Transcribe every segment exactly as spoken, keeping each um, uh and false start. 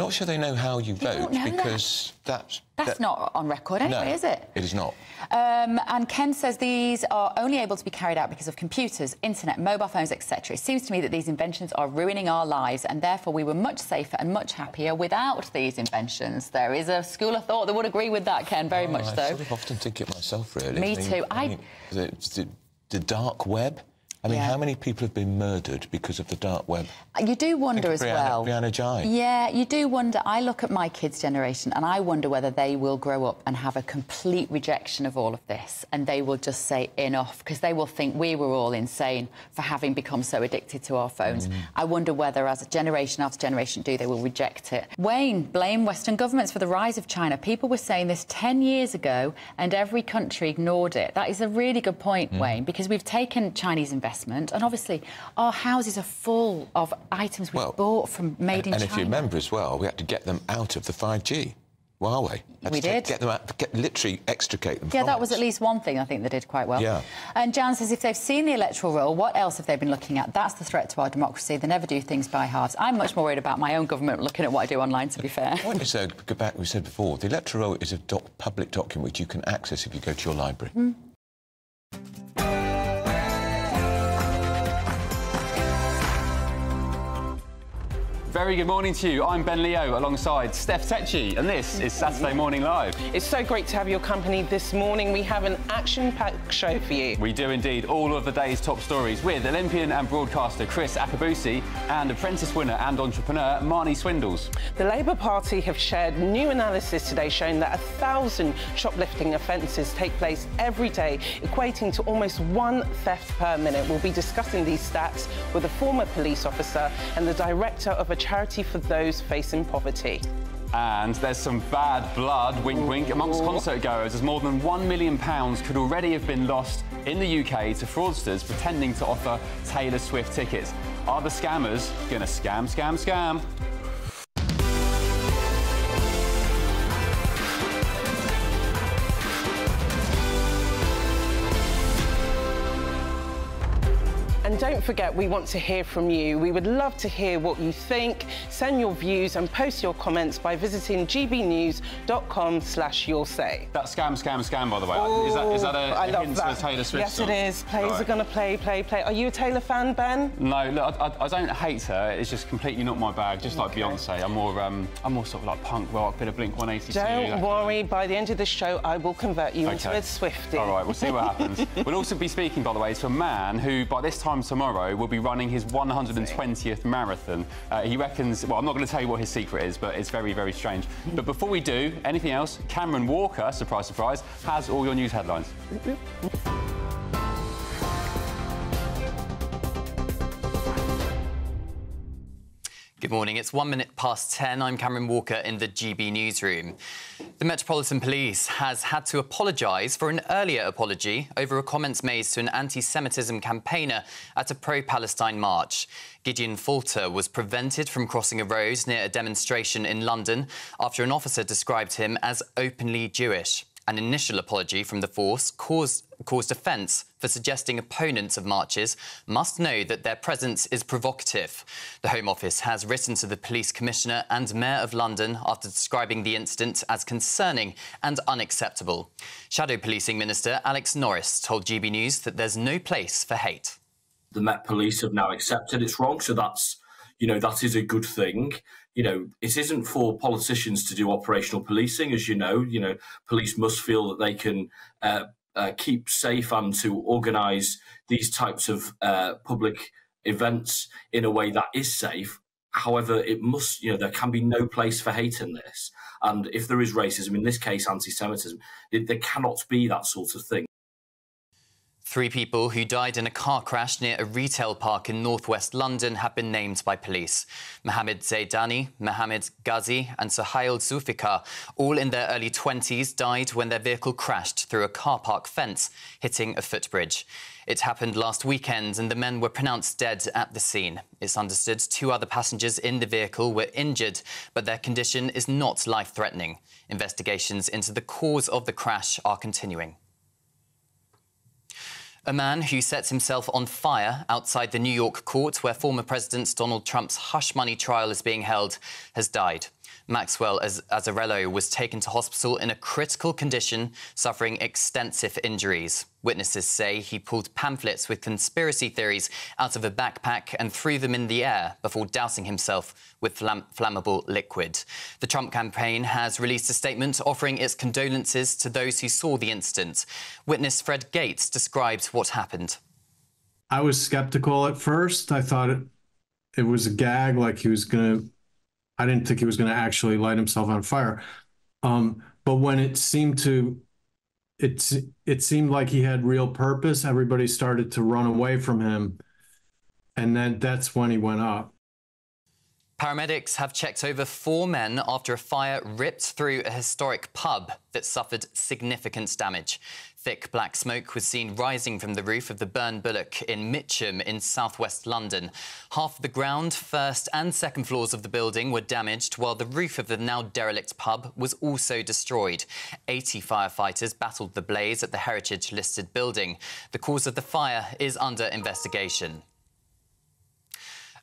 not sure they know how you they vote because that. that's... That's that... not on record anyway, no, is it? It is not. Um, and Ken says these are only able to be carried out because of computers, internet, mobile phones, et cetera. It seems to me that these inventions are ruining our lives and therefore we were much safer and much happier without these inventions. There is a school of thought that would agree with that, Ken, very oh, much I so. I sort of often think it myself, really. Me I mean, too. I... I mean, the, the, the dark web... I mean, yeah. how many people have been murdered because of the dark web? You do wonder as Brianna, well. Brianna Jai. Yeah, you do wonder. I look at my kids' generation and I wonder whether they will grow up and have a complete rejection of all of this and they will just say enough because they will think we were all insane for having become so addicted to our phones. Mm. I wonder whether as a generation after generation do, they will reject it. Wayne blamed Western governments for the rise of China. People were saying this ten years ago and every country ignored it. That is a really good point, mm. Wayne, because we've taken Chinese investment. And obviously, our houses are full of items we well, bought from made in and China. And if you remember as well, we had to get them out of the five G. Huawei. Had we to did. Get them out, get, literally extricate them. Yeah, from that it. was at least one thing I think they did quite well. Yeah. And Jan says, if they've seen the electoral roll, what else have they been looking at? That's the threat to our democracy. They never do things by halves. I'm much more worried about my own government looking at what I do online, to be fair. The point is, uh, go back, we said before, the electoral roll is a doc public document which you can access if you go to your library. Mm. Very good morning to you. I'm Ben Leo alongside Steph Setchi, and this is Saturday Morning Live. It's so great to have your company this morning. We have an action-packed show for you. We do indeed. All of the day's top stories with Olympian and broadcaster Kriss Akabusi and apprentice winner and entrepreneur Marnie Swindles. The Labour Party have shared new analysis today showing that a thousand shoplifting offences take place every day, equating to almost one theft per minute. We'll be discussing these stats with a former police officer and the director of a charity for those facing poverty. And there's some bad blood, wink, wink, amongst concert goers, as more than one million pounds could already have been lost in the U K to fraudsters pretending to offer Taylor Swift tickets. Are the scammers gonna scam, scam, scam? And don't forget, we want to hear from you. We would love to hear what you think. Send your views and post your comments by visiting g b news dot com slash your say. That's scam, scam, scam, by the way. Ooh, is that, is that a, a hint that. to the Taylor Swift Yes, song? It is. Players right. are going to play, play, play. Are you a Taylor fan, Ben? No, look, I, I, I don't hate her. It's just completely not my bag, just okay. like Beyoncé. I'm more um, I'm more sort of like punk rock, bit of Blink one eighty-two. Don't worry. Kind of... By the end of this show, I will convert you okay. into a Swiftie. All right, we'll see what happens. We'll also be speaking, by the way, to a man who, by this time, tomorrow will be running his one hundred twentieth marathon. Uh, he reckons, well, I'm not going to tell you what his secret is, but it's very, very strange. But before we do anything else, Cameron Walker, surprise, surprise, has all your news headlines. Good morning. It's one minute past ten. I'm Cameron Walker in the G B newsroom. The Metropolitan Police has had to apologise for an earlier apology over a comment made to an anti-Semitism campaigner at a pro-Palestine march. Gideon Falter was prevented from crossing a road near a demonstration in London after an officer described him as openly Jewish. An initial apology from the force caused, caused offence for suggesting opponents of marches must know that their presence is provocative. The Home Office has written to the Police Commissioner and Mayor of London after describing the incident as concerning and unacceptable. Shadow Policing Minister Alex Norris told G B News that there's no place for hate. The Met Police have now accepted it's wrong, so that's, you know, that is a good thing. You know, it isn't for politicians to do operational policing, as you know. You know, police must feel that they can uh, uh, keep safe and to organise these types of uh, public events in a way that is safe. However, it must, you know, there can be no place for hate in this. And if there is racism, in this case, anti-Semitism, it, there cannot be that sort of thing. Three people who died in a car crash near a retail park in northwest London have been named by police. Mohamed Zaydani, Mohamed Ghazi and Suhail Zoufika, all in their early twenties, died when their vehicle crashed through a car park fence, hitting a footbridge. It happened last weekend and the men were pronounced dead at the scene. It's understood two other passengers in the vehicle were injured, but their condition is not life-threatening. Investigations into the cause of the crash are continuing. A man who sets himself on fire outside the New York court where former President Donald Trump's hush money trial is being held has died. Maxwell Azzarello was taken to hospital in a critical condition, suffering extensive injuries. Witnesses say he pulled pamphlets with conspiracy theories out of a backpack and threw them in the air before dousing himself with flamm- flammable liquid. The Trump campaign has released a statement offering its condolences to those who saw the incident. Witness Fred Gates describes what happened. I was skeptical at first. I thought it, it was a gag, like he was going to... I didn't think he was going to actually light himself on fire. Um, but when it seemed to... It, it seemed like he had real purpose, everybody started to run away from him, and then that's when he went up. Paramedics have checked over four men after a fire ripped through a historic pub that suffered significant damage. Thick black smoke was seen rising from the roof of the Burn Bullock in Mitcham in southwest London. Half of the ground, first and second floors of the building were damaged, while the roof of the now derelict pub was also destroyed. eighty firefighters battled the blaze at the heritage-listed building. The cause of the fire is under investigation.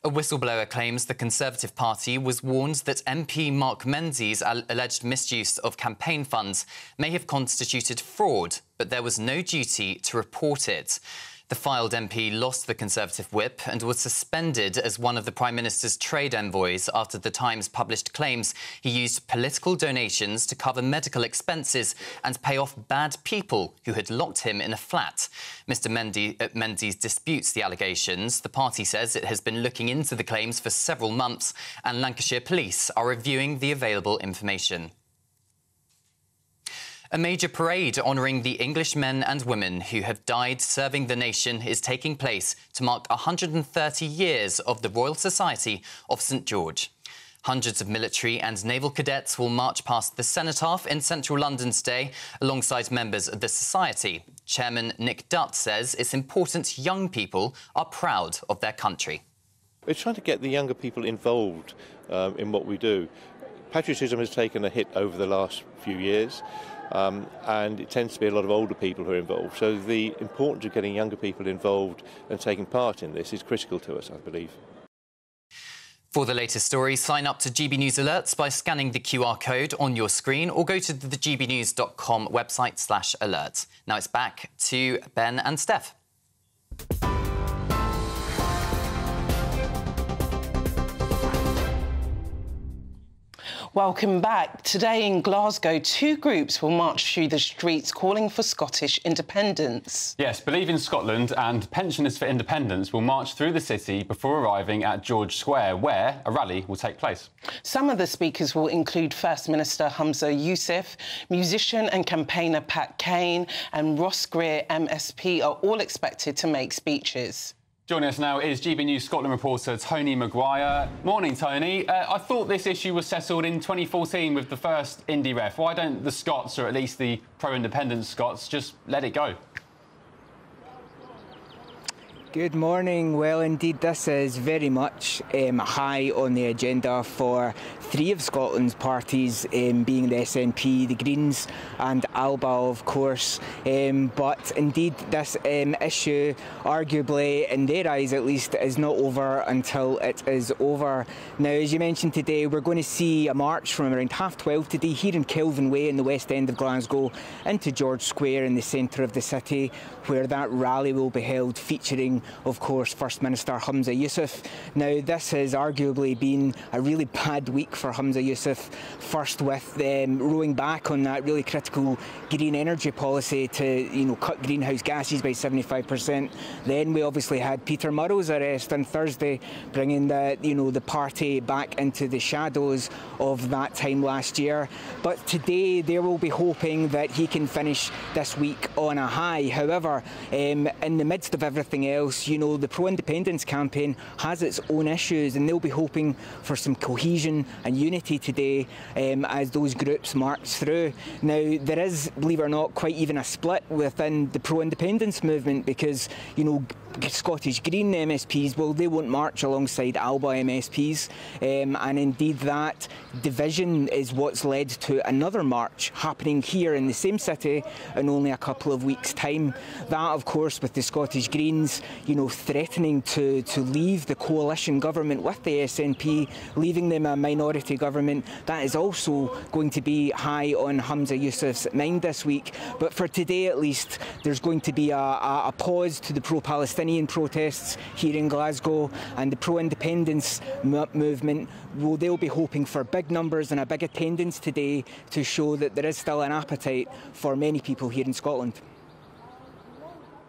A whistleblower claims the Conservative Party was warned that M P Mark Menzies' alleged misuse of campaign funds may have constituted fraud, but there was no duty to report it. The filed M P lost the Conservative whip and was suspended as one of the Prime Minister's trade envoys after The Times published claims he used political donations to cover medical expenses and pay off bad people who had locked him in a flat. Mister Menzies disputes the allegations. The party says it has been looking into the claims for several months, and Lancashire police are reviewing the available information. A major parade honouring the English men and women who have died serving the nation is taking place to mark one hundred thirty years of the Royal Society of Saint George. Hundreds of military and naval cadets will march past the cenotaph in central London today alongside members of the society. Chairman Nick Dutt says it's important young people are proud of their country. We're trying to get the younger people involved um, in what we do. Patriotism has taken a hit over the last few years. Um, and it tends to be a lot of older people who are involved. So the importance of getting younger people involved and taking part in this is critical to us, I believe. For the latest story, sign up to G B News Alerts by scanning the Q R code on your screen or go to the G B news dot com website slash alerts. Now it's back to Ben and Steph. Welcome back. Today in Glasgow, two groups will march through the streets calling for Scottish independence. Yes, Believe in Scotland and Pensioners for Independence will march through the city before arriving at George Square, where a rally will take place. Some of the speakers will include First Minister Humza Yousaf, musician and campaigner Pat Kane and Ross Greer M S P are all expected to make speeches. Joining us now is G B News Scotland reporter Tony Maguire. Morning, Tony. Uh, I thought this issue was settled in twenty fourteen with the first Indy ref. Why don't the Scots, or at least the pro-independence Scots, just let it go? Good morning. Well, indeed, this is very much um, high on the agenda for three of Scotland's parties, um, being the S N P, the Greens and Alba, of course. Um, but indeed, this um, issue, arguably, in their eyes at least, is not over until it is over. Now, as you mentioned today, we're going to see a march from around half twelve today here in Kelvin Way in the west end of Glasgow into George Square in the centre of the city, where that rally will be held, featuring, of course, First Minister Humza Yousaf. Now, this has arguably been a really bad week for Humza Yousaf, first with um, rowing back on that really critical green energy policy to, you know, cut greenhouse gases by seventy-five percent. Then we obviously had Peter Murrow's arrest on Thursday, bringing the, you know, the party back into the shadows of that time last year. But today they will be hoping that he can finish this week on a high. However, um, in the midst of everything else, you know, the pro-independence campaign has its own issues, and they'll be hoping for some cohesion and unity today um, as those groups march through. Now, there is, believe it or not, quite even a split within the pro-independence movement because, you know, Scottish Green M S Ps, well, they won't march alongside Alba M S Ps, um, and indeed that division is what's led to another march happening here in the same city in only a couple of weeks' time. That, of course, with the Scottish Greens, you know, threatening to, to leave the coalition government with the S N P, leaving them a minority government. That is also going to be high on Humza Yousaf's mind this week. But for today, at least, there's going to be a, a, a pause to the pro-Palestinian protests here in Glasgow, and the pro-independence movement, well, they'll be hoping for big numbers and a big attendance today to show that there is still an appetite for many people here in Scotland.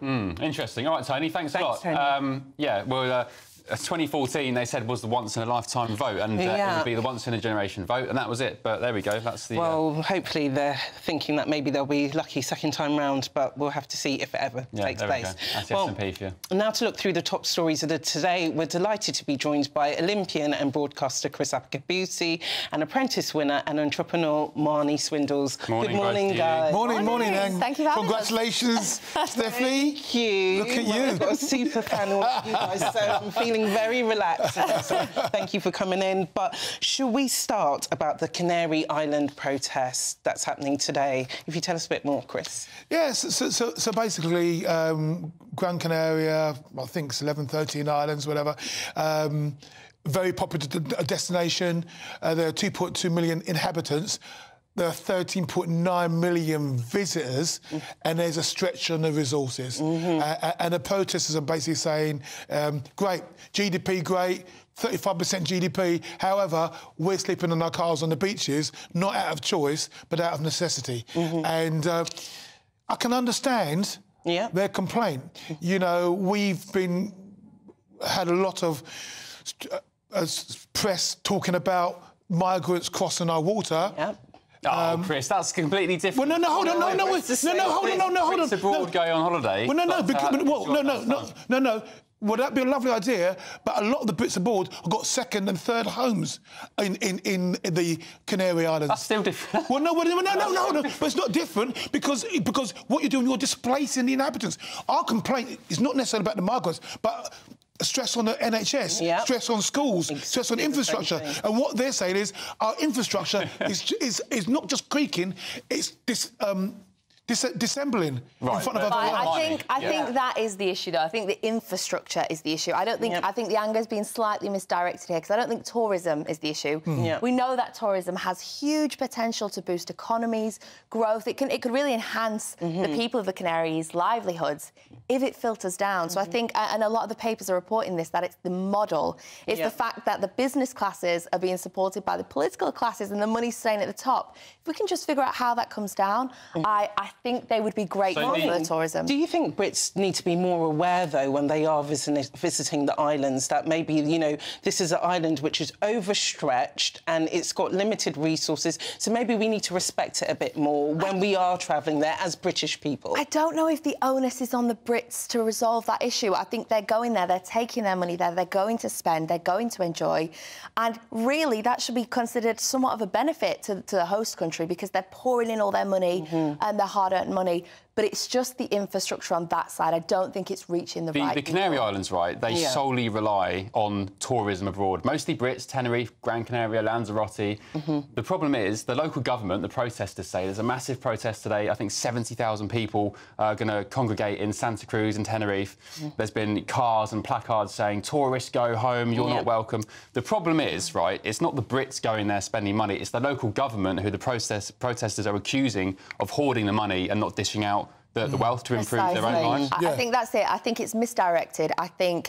Mm, interesting. All right, Tony, thanks, thanks a lot. Um, yeah, well, uh, twenty fourteen, they said, was the once-in-a-lifetime vote, and uh, yeah. it would be the once-in-a-generation vote, and that was it. But there we go. That's the... Well, uh... hopefully they're thinking that maybe they'll be lucky second time round, but we'll have to see if it ever yeah, takes place. That's the well, S N P for you. Now to look through the top stories of the today, we're delighted to be joined by Olympian and broadcaster Kriss Akabusi and apprentice winner and entrepreneur Marnie Swindles. Morning, good morning, guys. Morning, morning, morning. Thank you for having Congratulations, Stephanie. Thank you. Look at well, you. We've got a super panel of you guys, so I'm feeling very relaxed. So thank you for coming in. But should we start about the Canary Island protest that's happening today? If you tell us a bit more, Kriss. Yes. So, so, so basically, um, Gran Canaria, I think it's eleven, thirteen islands, whatever. Um, very popular destination. Uh, there are two point two million inhabitants. There are thirteen point nine million visitors, mm. and there's a stretch on the resources. Mm-hmm. uh, and the protesters are basically saying, um, great, G D P, great, thirty-five percent G D P. However, we're sleeping on our cars on the beaches, not out of choice, but out of necessity. Mm-hmm. And uh, I can understand yeah. their complaint. You know, we've been... had a lot of uh, press talking about migrants crossing our water. Yep. Oh, um, Kriss, that's completely different. Well, no, no, hold on, no, no, no, no, no, hold on, no, no, hold on. Abroad, going on holiday. Well, no, no, because, well, no, no, no, no, no. Well, that'd be a lovely idea, but a lot of the Brits abroad have got second and third homes in, in, in the Canary Islands. That's still different. Well, no, well, no, no, no, no, no, but it's not different because, because what you're doing, you're displacing the inhabitants. Our complaint is not necessarily about the migrants, but... stress on the N H S, yep. stress on schools, exactly. stress on infrastructure. And what they're saying is our infrastructure is, is is not just creaking, it's this... Um Dis dissembling right. in front of other right. I think I yeah. think that is the issue, though. I think the infrastructure is the issue. I don't think yep. I think the anger's been slightly misdirected here because I don't think tourism is the issue. Mm. Yep. We know that tourism has huge potential to boost economies, growth. It can it could really enhance mm-hmm. the people of the Canaries' livelihoods if it filters down. Mm-hmm. So I think, and a lot of the papers are reporting this, that it's the model. It's yep. the fact that the business classes are being supported by the political classes and the money's staying at the top. If we can just figure out how that comes down, mm-hmm. I. I I think they would be great so for the tourism. Do you think Brits need to be more aware, though, when they are visiting the islands, that maybe, you know, this is an island which is overstretched and it's got limited resources, so maybe we need to respect it a bit more when I... we are travelling there as British people? I don't know if the onus is on the Brits to resolve that issue. I think they're going there, they're taking their money there, they're going to spend, they're going to enjoy, and really that should be considered somewhat of a benefit to, to the host country because they're pouring in all their money mm-hmm. and they're hard-earned money, but it's just the infrastructure on that side. I don't think it's reaching the, the right... The Canary people. Islands, right, they yeah. solely rely on tourism abroard. Mostly Brits, Tenerife, Gran Canaria, Lanzarote. Mm-hmm. The problem is the local government, the protesters say, there's a massive protest today. I think seventy thousand people are going to congregate in Santa Cruz and Tenerife. Mm. There's been cars and placards saying, tourists, go home, you're yeah. not welcome. The problem is, right, it's not the Brits going there spending money, it's the local government who the protest protesters are accusing of hoarding the money and not dishing out The, the wealth to improve Precisely. Their own lives. I, yeah. I think that's it. I think it's misdirected. I think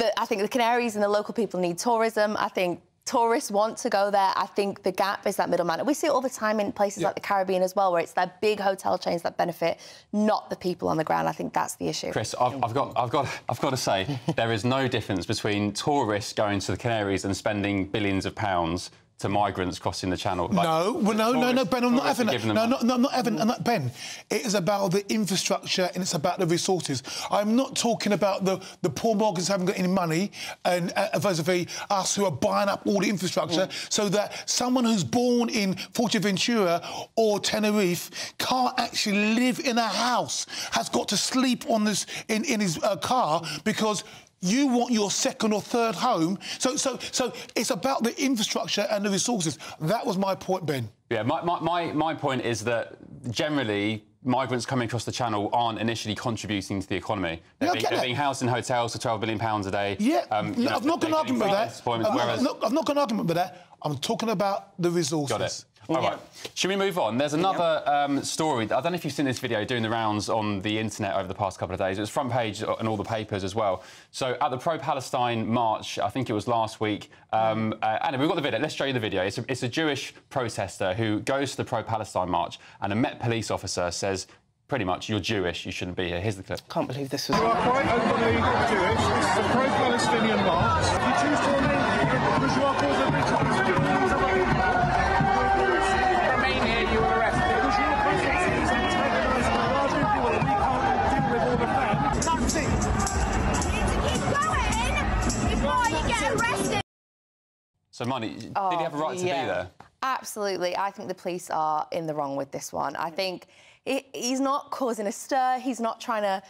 the I think the Canaries and the local people need tourism. I think tourists want to go there. I think the gap is that middleman. We see it all the time in places yeah. like the Caribbean as well, where it's their big hotel chains that benefit, not the people on the ground. I think that's the issue. Kriss, I've, I've got, I've got, I've got to say, there is no difference between tourists going to the Canaries and spending billions of pounds to migrants crossing the channel. Like, no, well, no, no, no, Ben, I'm not having that. No, no, no, I'm not having that, Ben. It is about the infrastructure and it's about the resources. I'm not talking about the, the poor mortgages haven't got any money and uh, vis-a-vis us who are buying up all the infrastructure mm. so that someone who's born in Fuerteventura or Tenerife can't actually live in a house, has got to sleep on this in, in his uh, car because... You want your second or third home. So, so, so it's about the infrastructure and the resources. That was my point, Ben. Yeah, my, my, my, my point is that generally migrants coming across the channel aren't initially contributing to the economy. They're, yeah, being, they're being housed in hotels for twelve billion pounds a day. Yeah, um, no, know, I've not got an argument with that. I'm whereas... not, I've not got an argument with that. I'm talking about the resources. Got it. All yeah. right. Should we move on? There's another yeah. um, story. I don't know if you've seen this video doing the rounds on the internet over the past couple of days. It was front page and all the papers as well. So at the pro-Palestine march, I think it was last week. Um, uh, Anna, we've got the video. Let's show you the video. It's a, it's a Jewish protester who goes to the pro-Palestine march, and a Met police officer says, pretty much, you're Jewish, you shouldn't be here. Here's the clip. Can't believe this was... You are quite openly Jewish. This is a pro-Palestinian march. You choose to remain here because you are called a Jewish. So, Marnie, oh, did he have a right to yeah. be there? Absolutely. I think the police are in the wrong with this one. I think it, he's not causing a stir. He's not trying to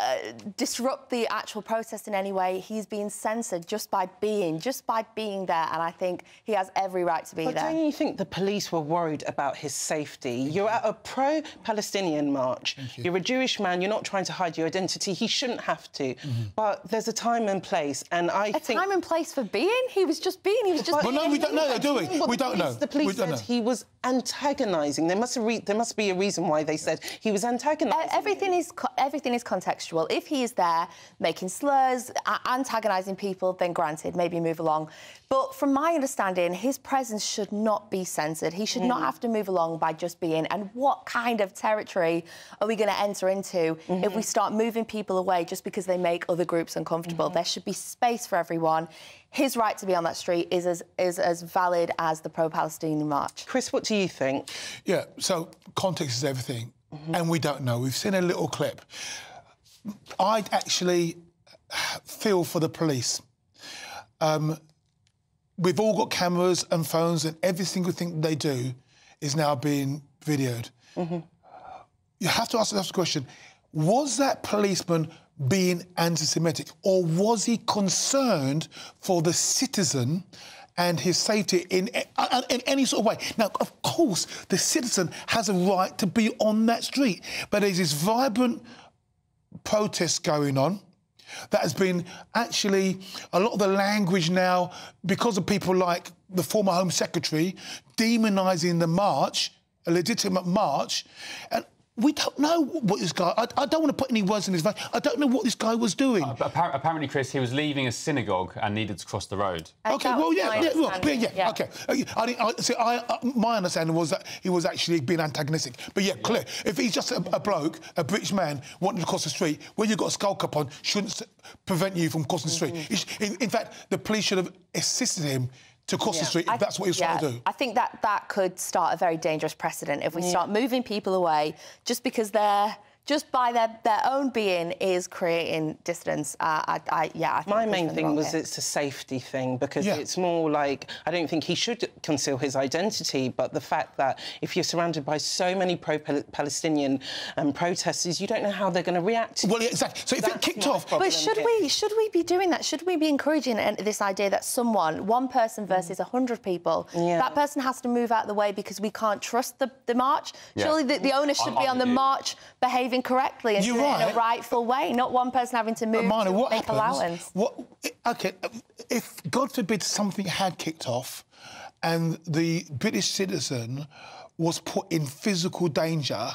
uh, disrupt the actual protest in any way. He's being censored just by being, just by being there. And I think he has every right to be but there. But don't you think the police were worried about his safety? Thank you're you. at a pro-Palestinian march. You. You're a Jewish man. You're not trying to hide your identity. He shouldn't have to. Mm-hmm. But there's a time and place, and I a think... A time and place for being? He was just being. He was just... Well, no, we don't know, do we? We don't know. The police said he was antagonising. There must re there must be a reason why they said he was antagonising. Uh, everything is co everything is contextual. If he is there making slurs, uh, antagonising people, then granted, maybe move along. But from my understanding, his presence should not be censored. He should mm. not have to move along by just being. And what kind of territory are we going to enter into mm-hmm. if we start moving people away just because they make other groups uncomfortable? Mm-hmm. There should be space for everyone. His right to be on that street is as, is as valid as the pro-Palestinian march. Kriss, what do you think? Yeah, so context is everything, mm-hmm. and we don't know. We've seen a little clip. I'd actually feel for the police. Um, we've all got cameras and phones, and every single thing they do is now being videoed. Mm-hmm. You have to ask yourself the question, was that policeman being anti-Semitic, or was he concerned for the citizen and his safety in, in any sort of way? Now, of course, the citizen has a right to be on that street, but there's this vibrant protest going on that has been actually... A lot of the language now, because of people like the former Home Secretary demonising the march, a legitimate march, and... We don't know what this guy... I, I don't want to put any words in his mouth. I don't know what this guy was doing. Uh, apparently, Kriss, he was leaving a synagogue and needed to cross the road. I OK, well, yeah, yeah, well, yeah, yeah, OK. I think, I, see, I, uh, my understanding was that he was actually being antagonistic. But, yeah, yeah. clear. If he's just a, a bloke, a British man, wanting to cross the street, when you've got a skull cap on, shouldn't prevent you from crossing mm-hmm. the street. In, in fact, the police should have assisted him to cross yeah. the street, if that's what he was yeah. trying to do. I think that that could start a very dangerous precedent if we yeah. start moving people away just because they're... just by their, their own being is creating distance. Uh, I, I, yeah, I think my main thing was here. It's a safety thing, because yeah. it's more like... I don't think he should conceal his identity, but the fact that if you're surrounded by so many pro-Palestinian um, protesters, you don't know how they're going to react. Well, yeah, exactly. So if it kicked off... Problem, but should we, should we be doing that? Should we be encouraging this idea that someone, one person versus mm. one hundred people, yeah. that person has to move out of the way because we can't trust the, the march? Yeah. Surely the, the onus should I'm, be I'm on the you. march behaving correctly and right. in a rightful way, not one person having to move Marnie, to what make happens, allowance. What, OK, if, God forbid, something had kicked off and the British citizen was put in physical danger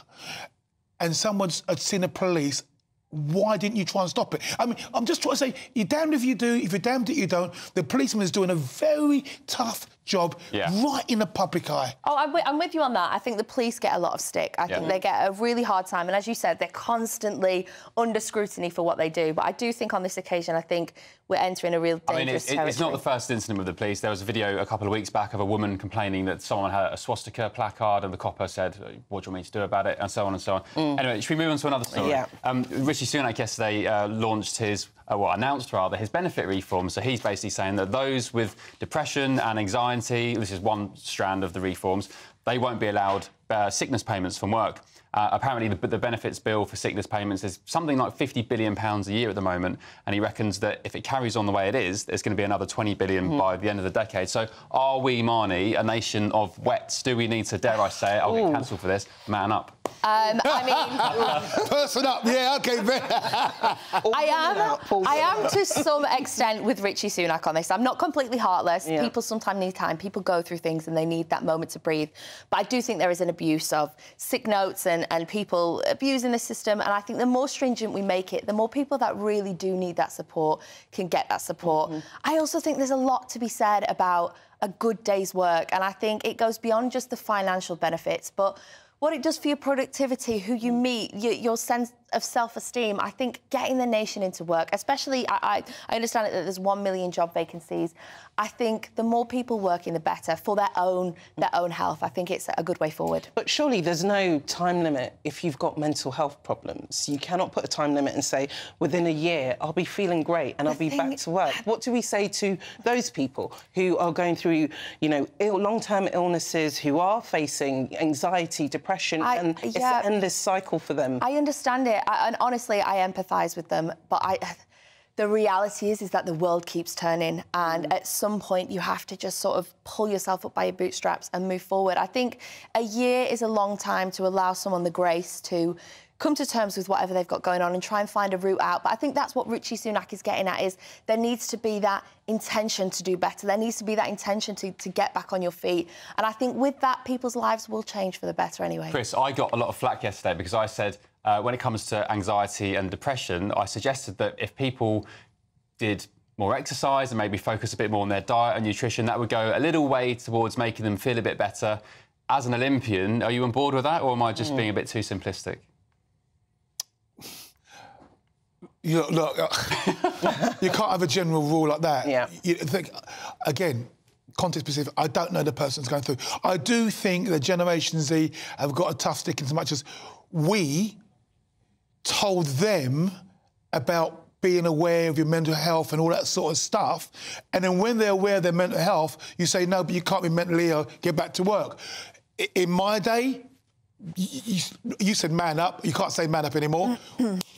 and someone had seen the police, why didn't you try and stop it? I mean, I'm just trying to say, you're damned if you do, if you're damned if you don't. The policeman is doing a very tough job yeah. right in the public eye. Oh, I'm with, I'm with you on that. I think the police get a lot of stick. I yeah. think they get a really hard time. And as you said, they're constantly under scrutiny for what they do. But I do think on this occasion, I think we're entering a real dangerous I mean, it's, territory. It's not the first incident with the police. There was a video a couple of weeks back of a woman complaining that someone had a swastika placard and the copper said, what do you want me to do about it? And so on and so on. Mm. Anyway, should we move on to another story? Yeah. Um, Rishi Sunak yesterday uh, launched his... Uh, well, announced, rather, his benefit reform. So he's basically saying that those with depression and anxiety, this is one strand of the reforms, they won't be allowed uh, sickness payments from work. Uh, apparently, the, the benefits bill for sickness payments is something like fifty billion pounds a year at the moment, and he reckons that if it carries on the way it is, there's going to be another twenty billion pounds mm. by the end of the decade. So are we, Marnie, a nation of wets? Do we need to, dare I say it, I'll Ooh. get cancelled for this, man up? Um, I mean... Person up, yeah, OK, I am, up, I am to some extent with Rishi Sunak on this. I'm not completely heartless. Yeah. People sometimes need time. People go through things and they need that moment to breathe. But I do think there is an abuse of sick notes and and people abusing the system, and I think the more stringent we make it, the more people that really do need that support can get that support. Mm-hmm. I also think there's a lot to be said about a good day's work, and I think it goes beyond just the financial benefits, but what it does for your productivity, who you meet, your, your sense of self-esteem. I think getting the nation into work, especially, I, I, I understand that there's one million job vacancies. I think the more people working, the better for their own their own health. I think it's a good way forward. But surely there's no time limit if you've got mental health problems. You cannot put a time limit and say, within a year, I'll be feeling great and the I'll be thing... back to work. What do we say to those people who are going through, you know, ill, long-term illnesses, who are facing anxiety, depression, I, and yeah, it's an endless cycle for them? I understand it. I, and honestly, I empathise with them, but I... The reality is, is that the world keeps turning, and mm. at some point you have to just sort of pull yourself up by your bootstraps and move forward. I think a year is a long time to allow someone the grace to come to terms with whatever they've got going on and try and find a route out. But I think that's what Rishi Sunak is getting at, is there needs to be that intention to do better. There needs to be that intention to, to get back on your feet. And I think with that, people's lives will change for the better anyway. Kriss, I got a lot of flack yesterday because I said... Uh, when it comes to anxiety and depression, I suggested that if people did more exercise and maybe focus a bit more on their diet and nutrition, that would go a little way towards making them feel a bit better. As an Olympian, are you on board with that, or am I just mm. being a bit too simplistic? You know, look, you can't have a general rule like that. Yeah. You think, again... context-specific, I don't know the person's going through. I do think that Generation Z have got a tough stick in so much as we told them about being aware of your mental health and all that sort of stuff, and then when they're aware of their mental health, you say, no, but you can't be mentally ill, get back to work. In my day... You, you said man up. You can't say man up anymore.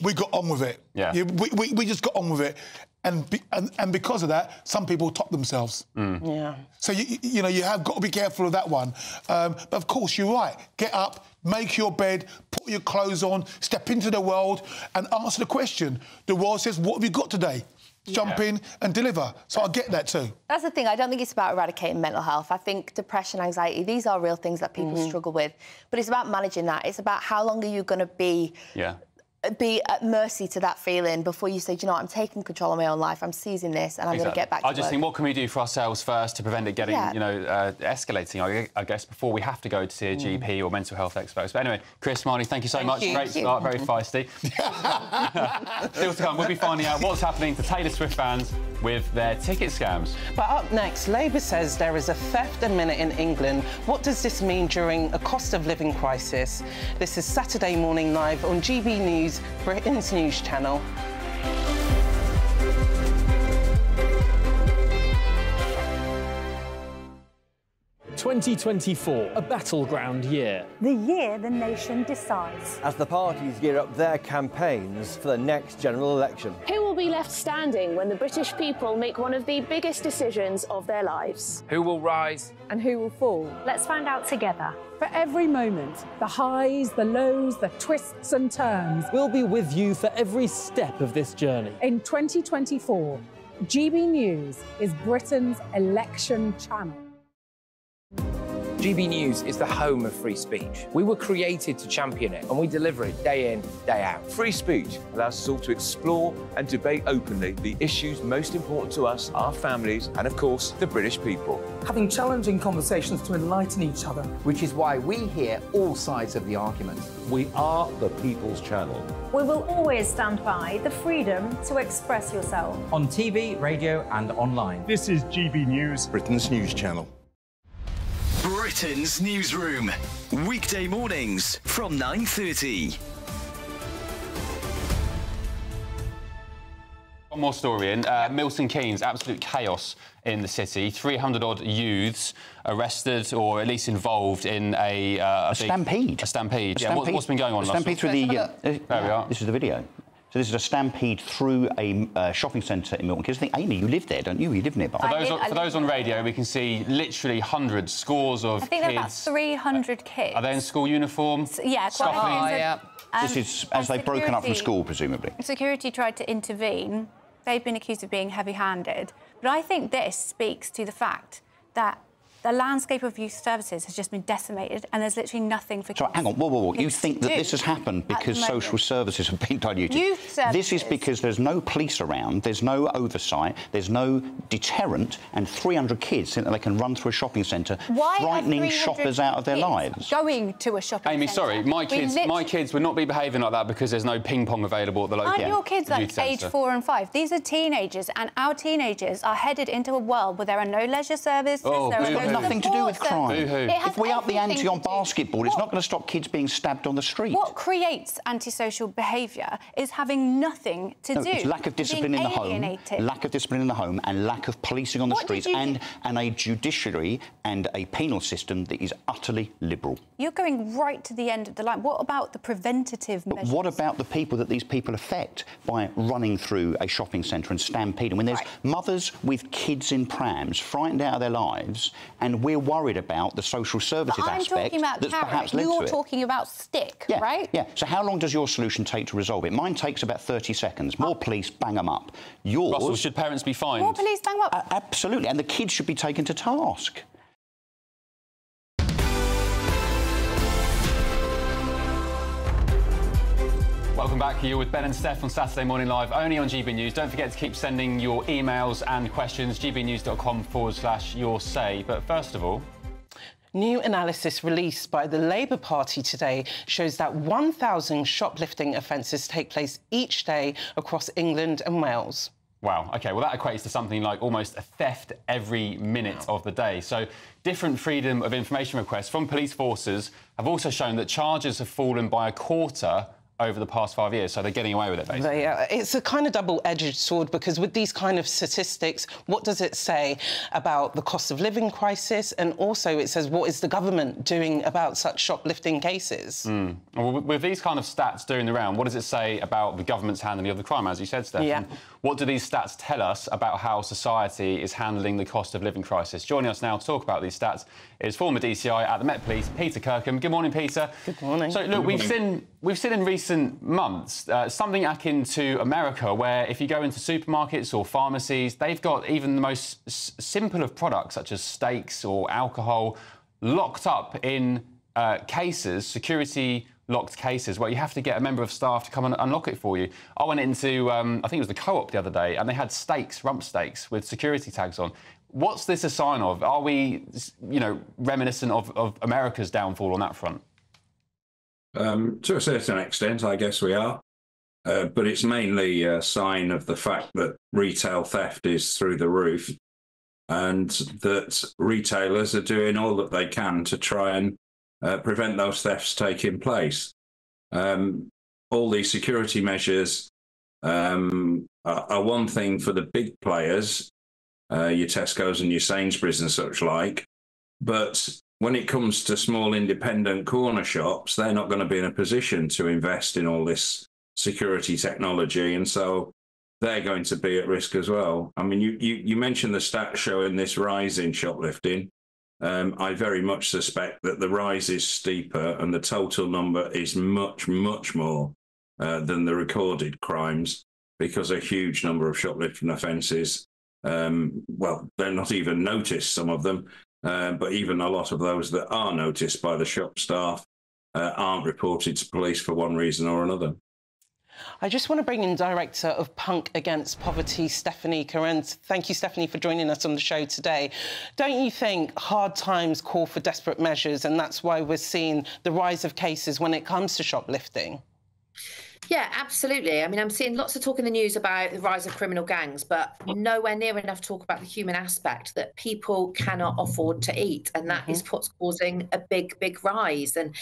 We got on with it. Yeah. You, we, we, we just got on with it. And, be, and and because of that, some people top themselves. Mm. Yeah. So, you, you know, you have got to be careful of that one. Um, but, of course, you're right. Get up, make your bed, put your clothes on, step into the world and answer the question. The world says, what have you got today? Jump yeah. in and deliver. So I get that too. That's the thing. I don't think it's about eradicating mental health. I think depression, anxiety, these are real things that people mm-hmm. struggle with. But it's about managing that. It's about how long are you going to be... Yeah. be at mercy to that feeling before you say, do you know what, I'm taking control of my own life, I'm seizing this, and I'm exactly. going to get back to I just work. think, what can we do for ourselves first to prevent it getting, yeah. you know, uh, escalating, I guess, before we have to go to see a G P mm. or mental health experts. But anyway, Kriss, Marnie, thank you so thank much. You. Great start, very feisty. Still to come, we'll be finding out what's happening to Taylor Swift fans with their ticket scams. But up next, Labour says there is a theft a minute in England. What does this mean during a cost of living crisis? This is Saturday Morning Live on G B News, Britain's news channel. twenty twenty-four, a battleground year. The year the nation decides. As the parties gear up their campaigns for the next general election. Who will be left standing when the British people make one of the biggest decisions of their lives? Who will rise? And who will fall? Let's find out together. For every moment, the highs, the lows, the twists and turns. We'll be with you for every step of this journey. In twenty twenty-four, G B News is Britain's election channel. G B News is the home of free speech. We were created to champion it, and we deliver it day in, day out. Free speech allows us all to explore and debate openly the issues most important to us, our families, and of course, the British people. Having challenging conversations to enlighten each other. Which is why we hear all sides of the argument. We are the People's Channel. We will always stand by the freedom to express yourself. On T V, radio, and online. This is G B News, Britain's news channel. Britain's newsroom, weekday mornings from nine thirty. One more story in. Uh, Milton Keynes, absolute chaos in the city. three hundred odd youths arrested or at least involved in a... Uh, a, a big, stampede. A stampede. A yeah, stampede. What, what's been going on? A stampede through the... Uh, there yeah, we are. This is the video. So this is a stampede through a uh, shopping centre in Milton Keynes. I think, Amy, you live there, don't you? You live nearby. For those, live, on, for those on radio, we can see literally hundreds, scores of kids. I think there are about three hundred kids. Are they in school uniform? So, yeah, quite a bit. Yeah. Um, this is as they've security, broken up from school, presumably. Security tried to intervene. They've been accused of being heavy-handed. But I think this speaks to the fact that the landscape of youth services has just been decimated and there's literally nothing for kids. So hang on, whoa, whoa, whoa. You think that this has happened because social services have been diluted? Youth services. This is because there's no police around, there's no oversight, there's no deterrent, and three hundred kids think that they can run through a shopping centre, frightening shoppers out of their lives. Going to a shopping centre. Amy, sorry, my kids, my kids would not be behaving like that because there's no ping pong available at the local youth centre. Aren't your kids like age four and five? These are teenagers, and our teenagers are headed into a world where there are no leisure services. Oh, there are no nothing to do with crime. If we up the ante on basketball, what, it's not going to stop kids being stabbed on the street. What creates antisocial behaviour is having nothing to no, do. It's lack of discipline in the home, lack of discipline in the home, and lack of policing on the what streets, and and a judiciary and a penal system that is utterly liberal. You're going right to the end of the line. What about the preventative measures? But what about the people that these people affect by running through a shopping centre and stampeding? When there's right. mothers with kids in prams, frightened out of their lives. And we're worried about the social services but I'm aspect talking about that's carrot. perhaps led You're to You're talking about stick, yeah, right? Yeah. So how long does your solution take to resolve it? Mine takes about thirty seconds. More oh. police, bang them up. Yours... Russell, should parents be fined? More police, bang them up. Uh, absolutely. And the kids should be taken to task. Welcome back. You're with Ben and Steph on Saturday Morning Live, only on G B News. Don't forget to keep sending your emails and questions, g b news dot com forward slash your say. But first of all... New analysis released by the Labour Party today shows that one thousand shoplifting offences take place each day across England and Wales. Wow. OK, well, that equates to something like almost a theft every minute of the day. So different freedom of information requests from police forces have also shown that charges have fallen by a quarter over the past five years, so they're getting away with it, basically. They are. It's a kind of double-edged sword, because with these kind of statistics, what does it say about the cost of living crisis? And also it says, what is the government doing about such shoplifting cases? Mm. Well, with these kind of stats doing the round, what does it say about the government's handling of the crime, as you said, Steph? Yeah. What do these stats tell us about how society is handling the cost of living crisis? Joining us now to talk about these stats is former D C I at the Met Police, Peter Kirkham. Good morning, Peter. Good morning. So, look, we've seen, we've seen in recent recent months, uh, something akin to America, where if you go into supermarkets or pharmacies, they've got even the most s simple of products, such as steaks or alcohol, locked up in uh, cases, security-locked cases, where you have to get a member of staff to come and unlock it for you. I went into, um, I think it was the Co-op the other day, and they had steaks, rump steaks, with security tags on. What's this a sign of? Are we, you know, reminiscent of, of America's downfall on that front? Um, to a certain extent, I guess we are, uh, but it's mainly a sign of the fact that retail theft is through the roof and that retailers are doing all that they can to try and uh, prevent those thefts taking place. Um, all these security measures um, are, are one thing for the big players, uh, your Tesco's and your Sainsbury's and such like, but when it comes to small independent corner shops, they're not going to be in a position to invest in all this security technology, and so they're going to be at risk as well. I mean, you, you, you mentioned the stats showing this rise in shoplifting. Um, I very much suspect that the rise is steeper and the total number is much, much more uh, than the recorded crimes, because a huge number of shoplifting offences, um, well, they're not even noticed, some of them, Uh, but even a lot of those that are noticed by the shop staff uh, aren't reported to police for one reason or another. I just want to bring in Director of Punk Against Poverty, Stephanie Carence. Thank you, Stephanie, for joining us on the show today. Don't you think hard times call for desperate measures, and that's why we're seeing the rise of cases when it comes to shoplifting? Yeah, absolutely. I mean, I'm seeing lots of talk in the news about the rise of criminal gangs, but nowhere near enough talk about the human aspect that people cannot afford to eat. And that mm-hmm. is what's causing a big, big rise. And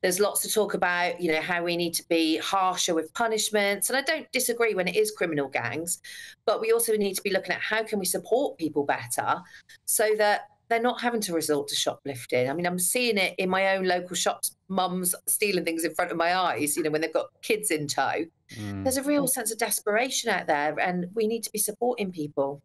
there's lots of talk about, you know, how we need to be harsher with punishments. And I don't disagree when it is criminal gangs, but we also need to be looking at how can we support people better so that they're not having to resort to shoplifting. I mean, I'm seeing it in my own local shops, mums stealing things in front of my eyes, you know, when they've got kids in tow. Mm. There's a real sense of desperation out there, and we need to be supporting people.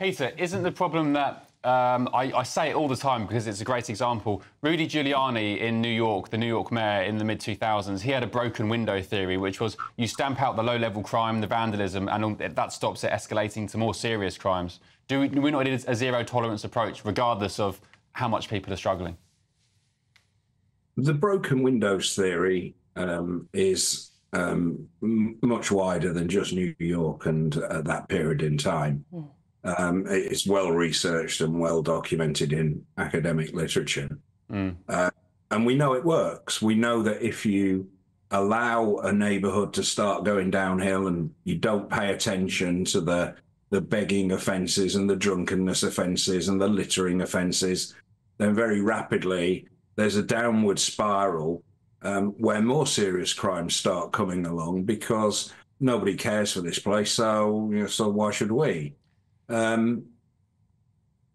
Peter, isn't the problem that, um, I, I say it all the time because it's a great example, Rudy Giuliani in New York, the New York mayor in the mid two thousands, he had a broken window theory, which was you stamp out the low-level crime, the vandalism, and that stops it escalating to more serious crimes. Do we, do we not need a zero-tolerance approach, regardless of how much people are struggling? The broken windows theory um, is um, much wider than just New York and uh, that period in time. Mm. Um, it's well-researched and well-documented in academic literature. Mm. Uh, and we know it works. We know that if you allow a neighbourhood to start going downhill and you don't pay attention to the the begging offences and the drunkenness offences and the littering offences, then very rapidly there's a downward spiral um, where more serious crimes start coming along because nobody cares for this place, so, you know, so why should we? Um,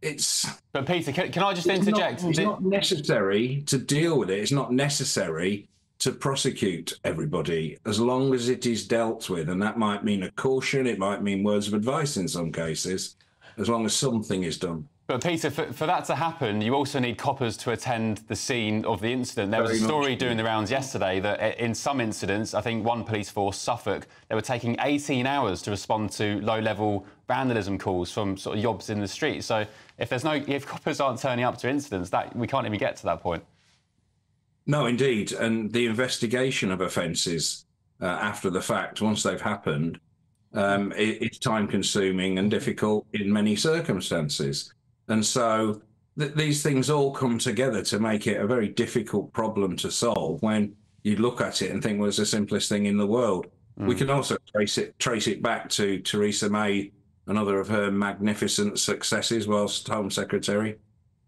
it's... But, Peter, can, can I just it's interject? Not, it's not necessary to deal with it. It's not necessary to prosecute everybody, as long as it is dealt with. And that might mean a caution, it might mean words of advice in some cases, as long as something is done. But, Peter, for, for that to happen, you also need coppers to attend the scene of the incident. There Very was a story much. doing the rounds yesterday that in some incidents, I think one police force, Suffolk, they were taking eighteen hours to respond to low-level vandalism calls from sort of yobs in the street. So if there's no, if coppers aren't turning up to incidents, that we can't even get to that point. No, indeed. And the investigation of offences uh, after the fact, once they've happened, um, it, it's time-consuming and difficult in many circumstances. And so th these things all come together to make it a very difficult problem to solve when you look at it and think, well, it's the simplest thing in the world. Mm. We can also trace it, trace it back to Theresa May, another of her magnificent successes whilst Home Secretary,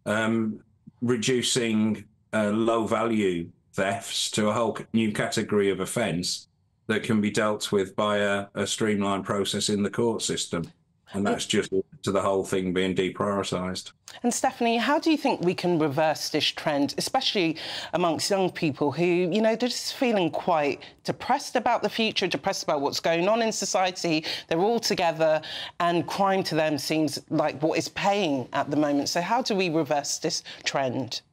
um, reducing... Uh, low-value thefts to a whole new category of offence that can be dealt with by a, a streamlined process in the court system. And that's just to the whole thing being deprioritised. And, Stephanie, how do you think we can reverse this trend, especially amongst young people who, you know, they're just feeling quite depressed about the future, depressed about what's going on in society, they're all together, and crime to them seems like what is paying at the moment. So how do we reverse this trend?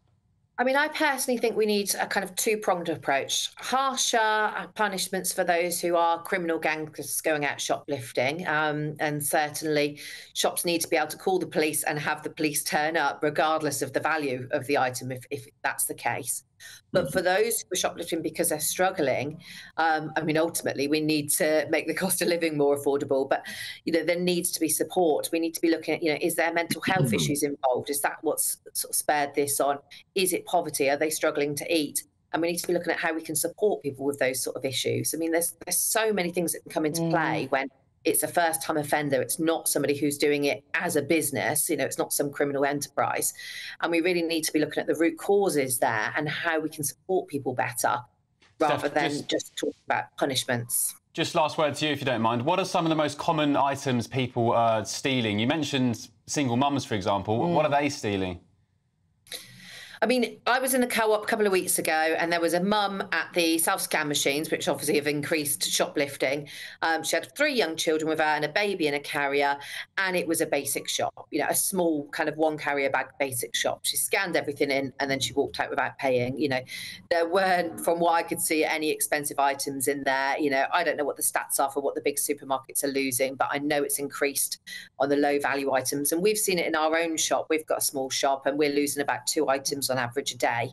I mean, I personally think we need a kind of two-pronged approach. Harsher punishments for those who are criminal gangsters going out shoplifting. Um, and certainly shops need to be able to call the police and have the police turn up, regardless of the value of the item, if, if that's the case. But for those who are shoplifting because they're struggling, um, I mean, ultimately, we need to make the cost of living more affordable. But, you know, there needs to be support. We need to be looking at, you know, is there mental health issues involved? Is that what's sort of spared this on? Is it poverty? Are they struggling to eat? And we need to be looking at how we can support people with those sort of issues. I mean, there's, there's so many things that can come into play mm. when it's a first-time offender. It's not somebody who's doing it as a business. You know, it's not some criminal enterprise. And we really need to be looking at the root causes there and how we can support people better rather Steph, than just, just talk about punishments. Just last word to you, if you don't mind. What are some of the most common items people are stealing? You mentioned single mums, for example. Mm. What are they stealing? I mean, I was in a Co-op a couple of weeks ago, and there was a mum at the self-scan machines, which obviously have increased shoplifting. Um, she had three young children with her and a baby in a carrier, and it was a basic shop, you know, a small kind of one carrier bag basic shop. She scanned everything in and then she walked out without paying. You know, there weren't, from what I could see, any expensive items in there. You know, I don't know what the stats are for what the big supermarkets are losing, but I know it's increased on the low value items. And we've seen it in our own shop. We've got a small shop and we're losing about two items on average a day.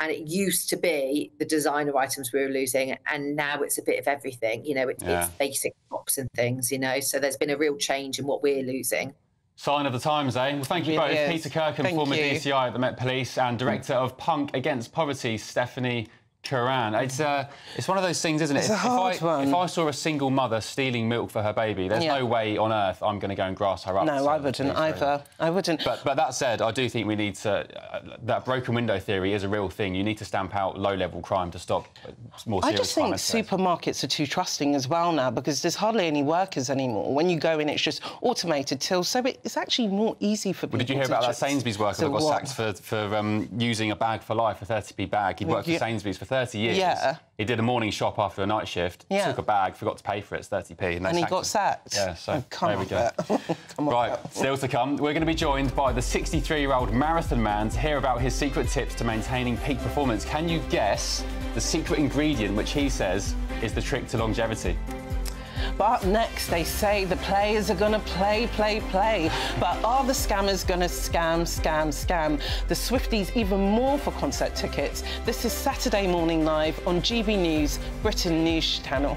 And it used to be the designer items we were losing, and now it's a bit of everything. You know, it, yeah. it's basic tops and things, you know. So there's been a real change in what we're losing. Sign of the times, eh? Well, thank you both. Yes. Peter Kirkham, thank former you. D C I at the Met Police, and Director of Punk Against Poverty, Stephanie Carence. It's, uh, it's one of those things, isn't it? It's if, a hard if, I, one. if I saw a single mother stealing milk for her baby, there's yeah. no way on earth I'm going to go and grass her up. No, so I wouldn't either. I wouldn't. But, but that said, I do think we need to... Uh, that broken window theory is a real thing. You need to stamp out low-level crime to stop more serious I just think supermarkets are too trusting as well now, because there's hardly any workers anymore. When you go in, it's just automated till, so it's actually more easy for people. Well, did you hear about that Sainsbury's worker that got what? sacked for, for um, using a bag for life, a thirty p bag? He'd worked yeah. for Sainsbury's for thirty years. Yeah. He did a morning shop after a night shift, yeah. took a bag, forgot to pay for it, it's thirty p. And, and he got him. sacked. Yeah, so oh, come there we go. come right, on. Still to come, we're going to be joined by the sixty-three-year-old marathon man to hear about his secret tips to maintaining peak performance. Can you guess the secret ingredient which he says is the trick to longevity? But next, they say the players are going to play, play, play. But are the scammers going to scam, scam, scam? The Swifties even more for concert tickets. This is Saturday Morning Live on G B News, Britain News Channel.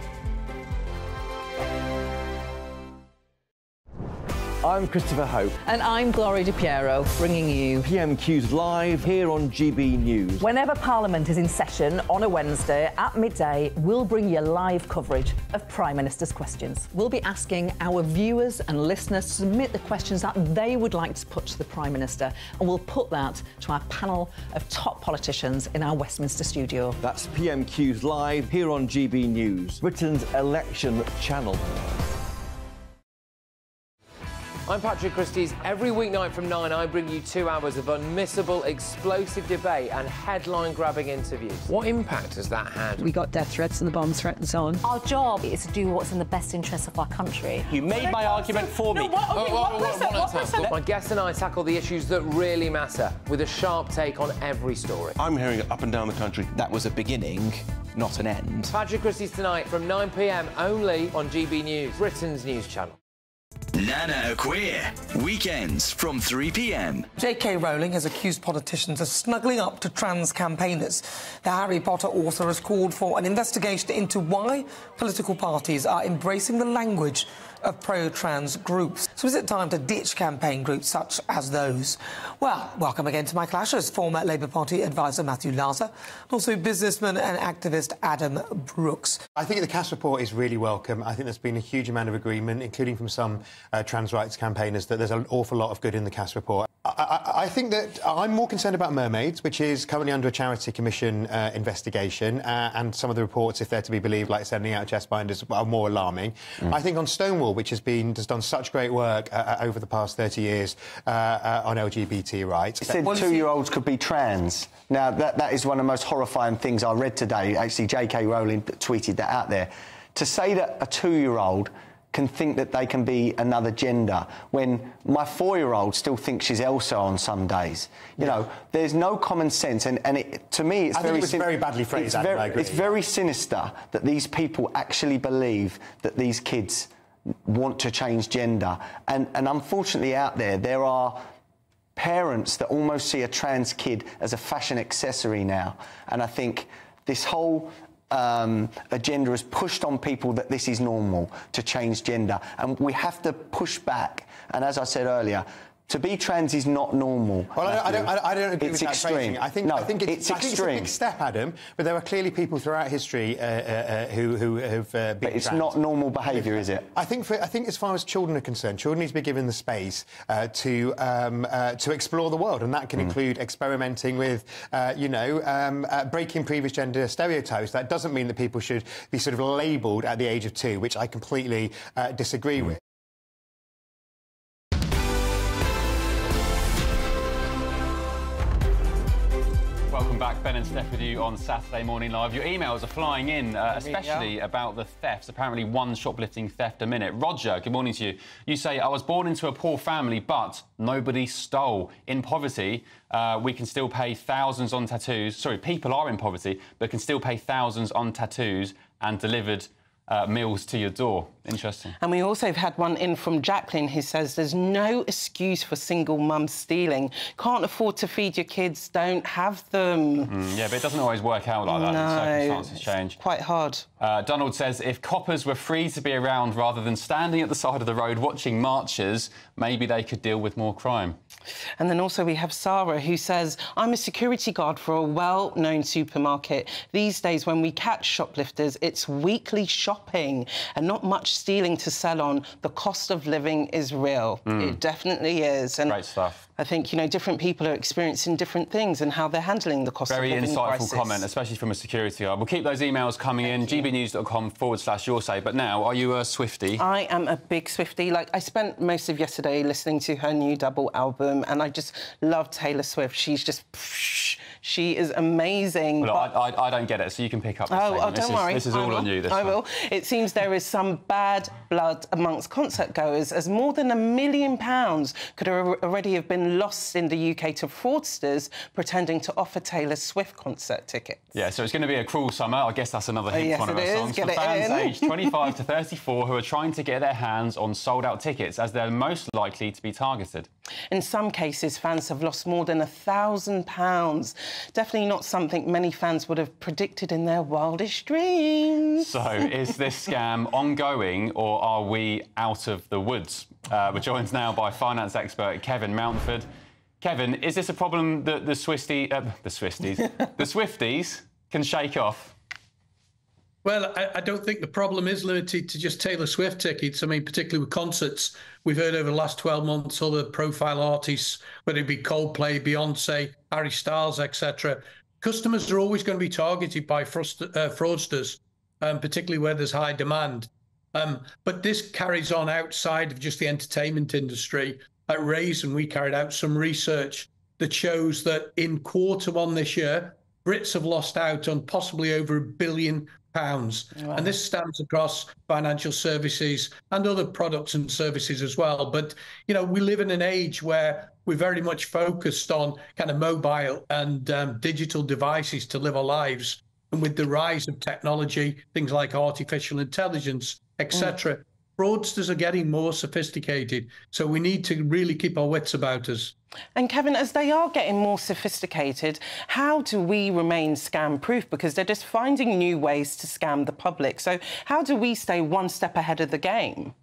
I'm Christopher Hope. And I'm Gloria DiPiero, bringing you P M Qs Live here on G B News. Whenever Parliament is in session on a Wednesday at midday, we'll bring you live coverage of Prime Minister's questions. We'll be asking our viewers and listeners to submit the questions that they would like to put to the Prime Minister, and we'll put that to our panel of top politicians in our Westminster studio. That's P M Qs Live here on G B News, Britain's election channel. I'm Patrick Christies. Every weeknight from nine, I bring you two hours of unmissable, explosive debate and headline-grabbing interviews. What impact has that had? We got death threats and the bomb threat and so on. Our job is to do what's in the best interest of our country. You made my argument for me. My guest and I tackle the issues that really matter, with a sharp take on every story. I'm hearing it up and down the country. That was a beginning, not an end. Patrick Christies tonight from nine p m only on G B News, Britain's news channel. Nana Queer, weekends from three p m J K. Rowling has accused politicians of snuggling up to trans campaigners. The Harry Potter author has called for an investigation into why political parties are embracing the language of pro-trans groups. So is it time to ditch campaign groups such as those? Well, welcome again to my clashers, former Labour Party advisor Matthew Lazar, and also businessman and activist Adam Brooks. I think the Cash Report is really welcome. I think there's been a huge amount of agreement, including from some uh, trans rights campaigners, that there's an awful lot of good in the Cash Report. I, I, I think that I'm more concerned about mermaids, which is currently under a Charity Commission uh, investigation, uh, and some of the reports, if they're to be believed, like sending out chestbinders, are more alarming. Mm. I think on Stonewall, which has been has done such great work uh, over the past thirty years uh, uh, on L G B T rights. It said two-year-olds could be trans. Now, that, that is one of the most horrifying things I read today. Actually, J K. Rowling tweeted that out there. To say that a two-year-old can think that they can be another gender, when my four-year-old still thinks she's Elsa on some days. You yeah. know, there's no common sense, and, and it, to me, it's I very... I think it was very badly phrased, it's, Adam, very, I agree. It's very sinister that these people actually believe that these kids want to change gender. And, and unfortunately out there, there are parents that almost see a trans kid as a fashion accessory now. And I think this whole um, agenda has pushed on people that this is normal, to change gender. And we have to push back. And as I said earlier, to be trans is not normal. Well, I don't, I don't, I don't agree it's with that phrasing. I think, no, I think it's, it's I think extreme. It's a big step, Adam, but there are clearly people throughout history uh, uh, who, who have uh, been But it's trans. not normal behaviour, is it? I think, for, I think as far as children are concerned, children need to be given the space uh, to, um, uh, to explore the world, and that can mm. include experimenting with, uh, you know, um, uh, breaking previous gender stereotypes. That doesn't mean that people should be sort of labelled at the age of two, which I completely uh, disagree mm. with. Welcome back, Ben and Steph, with you on Saturday Morning Live. Your emails are flying in, uh, especially about the thefts. Apparently, one shoplifting theft a minute. Roger, good morning to you. You say, I was born into a poor family, but nobody stole. In poverty, uh, we can still pay thousands on tattoos. Sorry, people are in poverty, but can still pay thousands on tattoos and delivered Uh, meals to your door. Interesting. And we also have had one in from Jacqueline, who says there's no excuse for single mums stealing. Can't afford to feed your kids, don't have them. Mm, yeah, but it doesn't always work out like that. No, circumstances change. It's quite hard. Uh, Donald says, if coppers were free to be around rather than standing at the side of the road watching marches, maybe they could deal with more crime. And then also we have Sarah, who says, I'm a security guard for a well-known supermarket. These days, when we catch shoplifters, it's weekly shopping and not much stealing to sell on. The cost of living is real. Mm. It definitely is. And great stuff. I think, you know, different people are experiencing different things and how they're handling the cost Very of living crisis. Very insightful comment, especially from a security guard. We'll keep those emails coming Thank in, g b news dot com forward slash your say. But now, are you a Swiftie? I am a big Swiftie. Like, I spent most of yesterday listening to her new double album, and I just love Taylor Swift. She's just... She is amazing. Well, but... I, I, I don't get it, so you can pick up. Oh, oh, don't worry. This is all on you, this one. I will. It seems there is some bad blood amongst concert goers, as more than a million pounds could already have been lost in the U K to fraudsters pretending to offer Taylor Swift concert tickets. Yeah, so it's going to be a cruel summer. I guess that's another hint oh, yes, one of our songs. For fans aged twenty-five to thirty-four who are trying to get their hands on sold-out tickets, as they're most likely to be targeted. In some cases, fans have lost more than a thousand pounds. Definitely not something many fans would have predicted in their wildest dreams. So, is this scam ongoing, or are we out of the woods? Uh, we're joined now by finance expert Kevin Mountford. Kevin, is this a problem that the Swifties, uh, the Swifties, the Swifties can shake off? Well, I, I don't think the problem is limited to just Taylor Swift tickets. I mean, particularly with concerts, we've heard over the last twelve months other profile artists, whether it be Coldplay, Beyoncé, Harry Styles, et cetera. Customers are always going to be targeted by fraudst uh, fraudsters, um, particularly where there's high demand. Um, but this carries on outside of just the entertainment industry. At Raisin, we carried out some research that shows that in quarter one this year, Brits have lost out on possibly over a billion pounds. Wow. And this stands across financial services and other products and services as well. But, you know, we live in an age where we're very much focused on kind of mobile and um, digital devices to live our lives. And with the rise of technology, things like artificial intelligence, et cetera, mm. fraudsters are getting more sophisticated. So we need to really keep our wits about us. And, Kevin, as they are getting more sophisticated, how do we remain scam-proof? Because they're just finding new ways to scam the public. So how do we stay one step ahead of the game?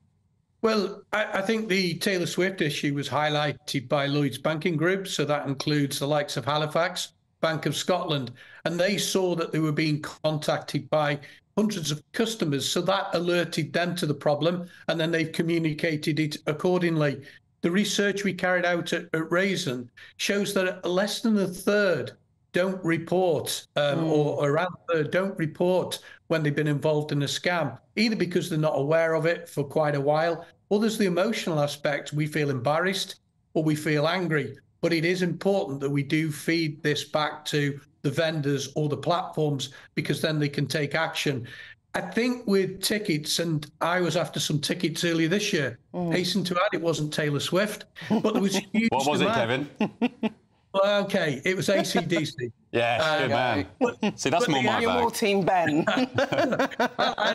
Well, I, I think the Taylor Swift issue was highlighted by Lloyds Banking Group, so that includes the likes of Halifax, Bank of Scotland, and they saw that they were being contacted by hundreds of customers, so that alerted them to the problem, and then they've communicated it accordingly. The research we carried out at, at Raisin shows that less than a third don't report, um, mm. or around a third don't report when they've been involved in a scam, either because they're not aware of it for quite a while, or there's the emotional aspect. We feel embarrassed or we feel angry. But it is important that we do feed this back to the vendors or the platforms, because then they can take action. I think with tickets, and I was after some tickets earlier this year, mm. hasten to add, it wasn't Taylor Swift, but there was a huge What was demand. It, Kevin? Well, OK, it was A C D C. Yeah, uh, good man. But, See, that's more my bag. Your team, Ben. I,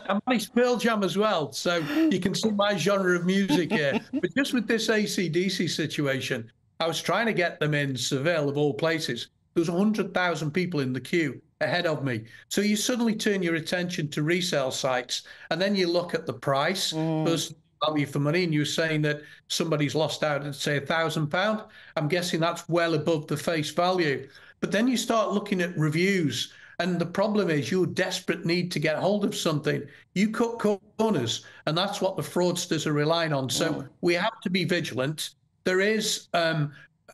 I managed Pearl Jam as well, so you can see my genre of music here. But just with this A C D C situation, I was trying to get them in Seville, of all places. There was one hundred thousand people in the queue ahead of me. So you suddenly turn your attention to resale sites, and then you look at the price mm. versus value for money, and you're saying that somebody's lost out at, say, a thousand pounds. I'm guessing that's well above the face value. But then you start looking at reviews, and the problem is your desperate need to get hold of something. You cut corners, and that's what the fraudsters are relying on. So mm. we have to be vigilant. There is... Um,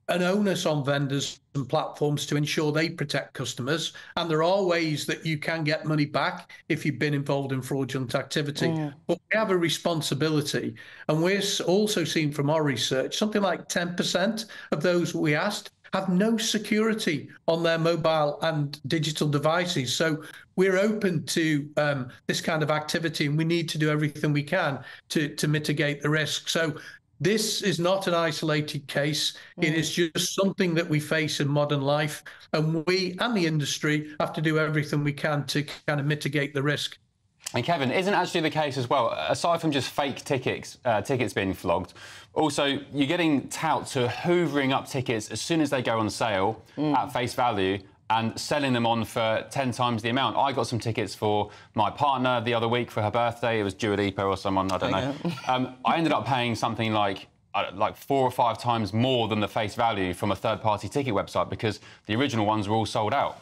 an onus on vendors and platforms to ensure they protect customers. And there are ways that you can get money back if you've been involved in fraudulent activity. Yeah. But we have a responsibility. And we're also seeing from our research, something like ten percent of those we asked have no security on their mobile and digital devices. So we're open to um, this kind of activity, and we need to do everything we can to, to mitigate the risk. So this is not an isolated case. Mm. It is just something that we face in modern life, and we and the industry have to do everything we can to kind of mitigate the risk. And Kevin, isn't actually the case as well, aside from just fake tickets, uh, tickets being flogged, also you're getting touts who are hoovering up tickets as soon as they go on sale mm. at face value and selling them on for ten times the amount. I got some tickets for my partner the other week for her birthday. It was Dua Lipa or someone, I don't I know. know. um, I ended up paying something like like four or five times more than the face value from a third-party ticket website because the original ones were all sold out.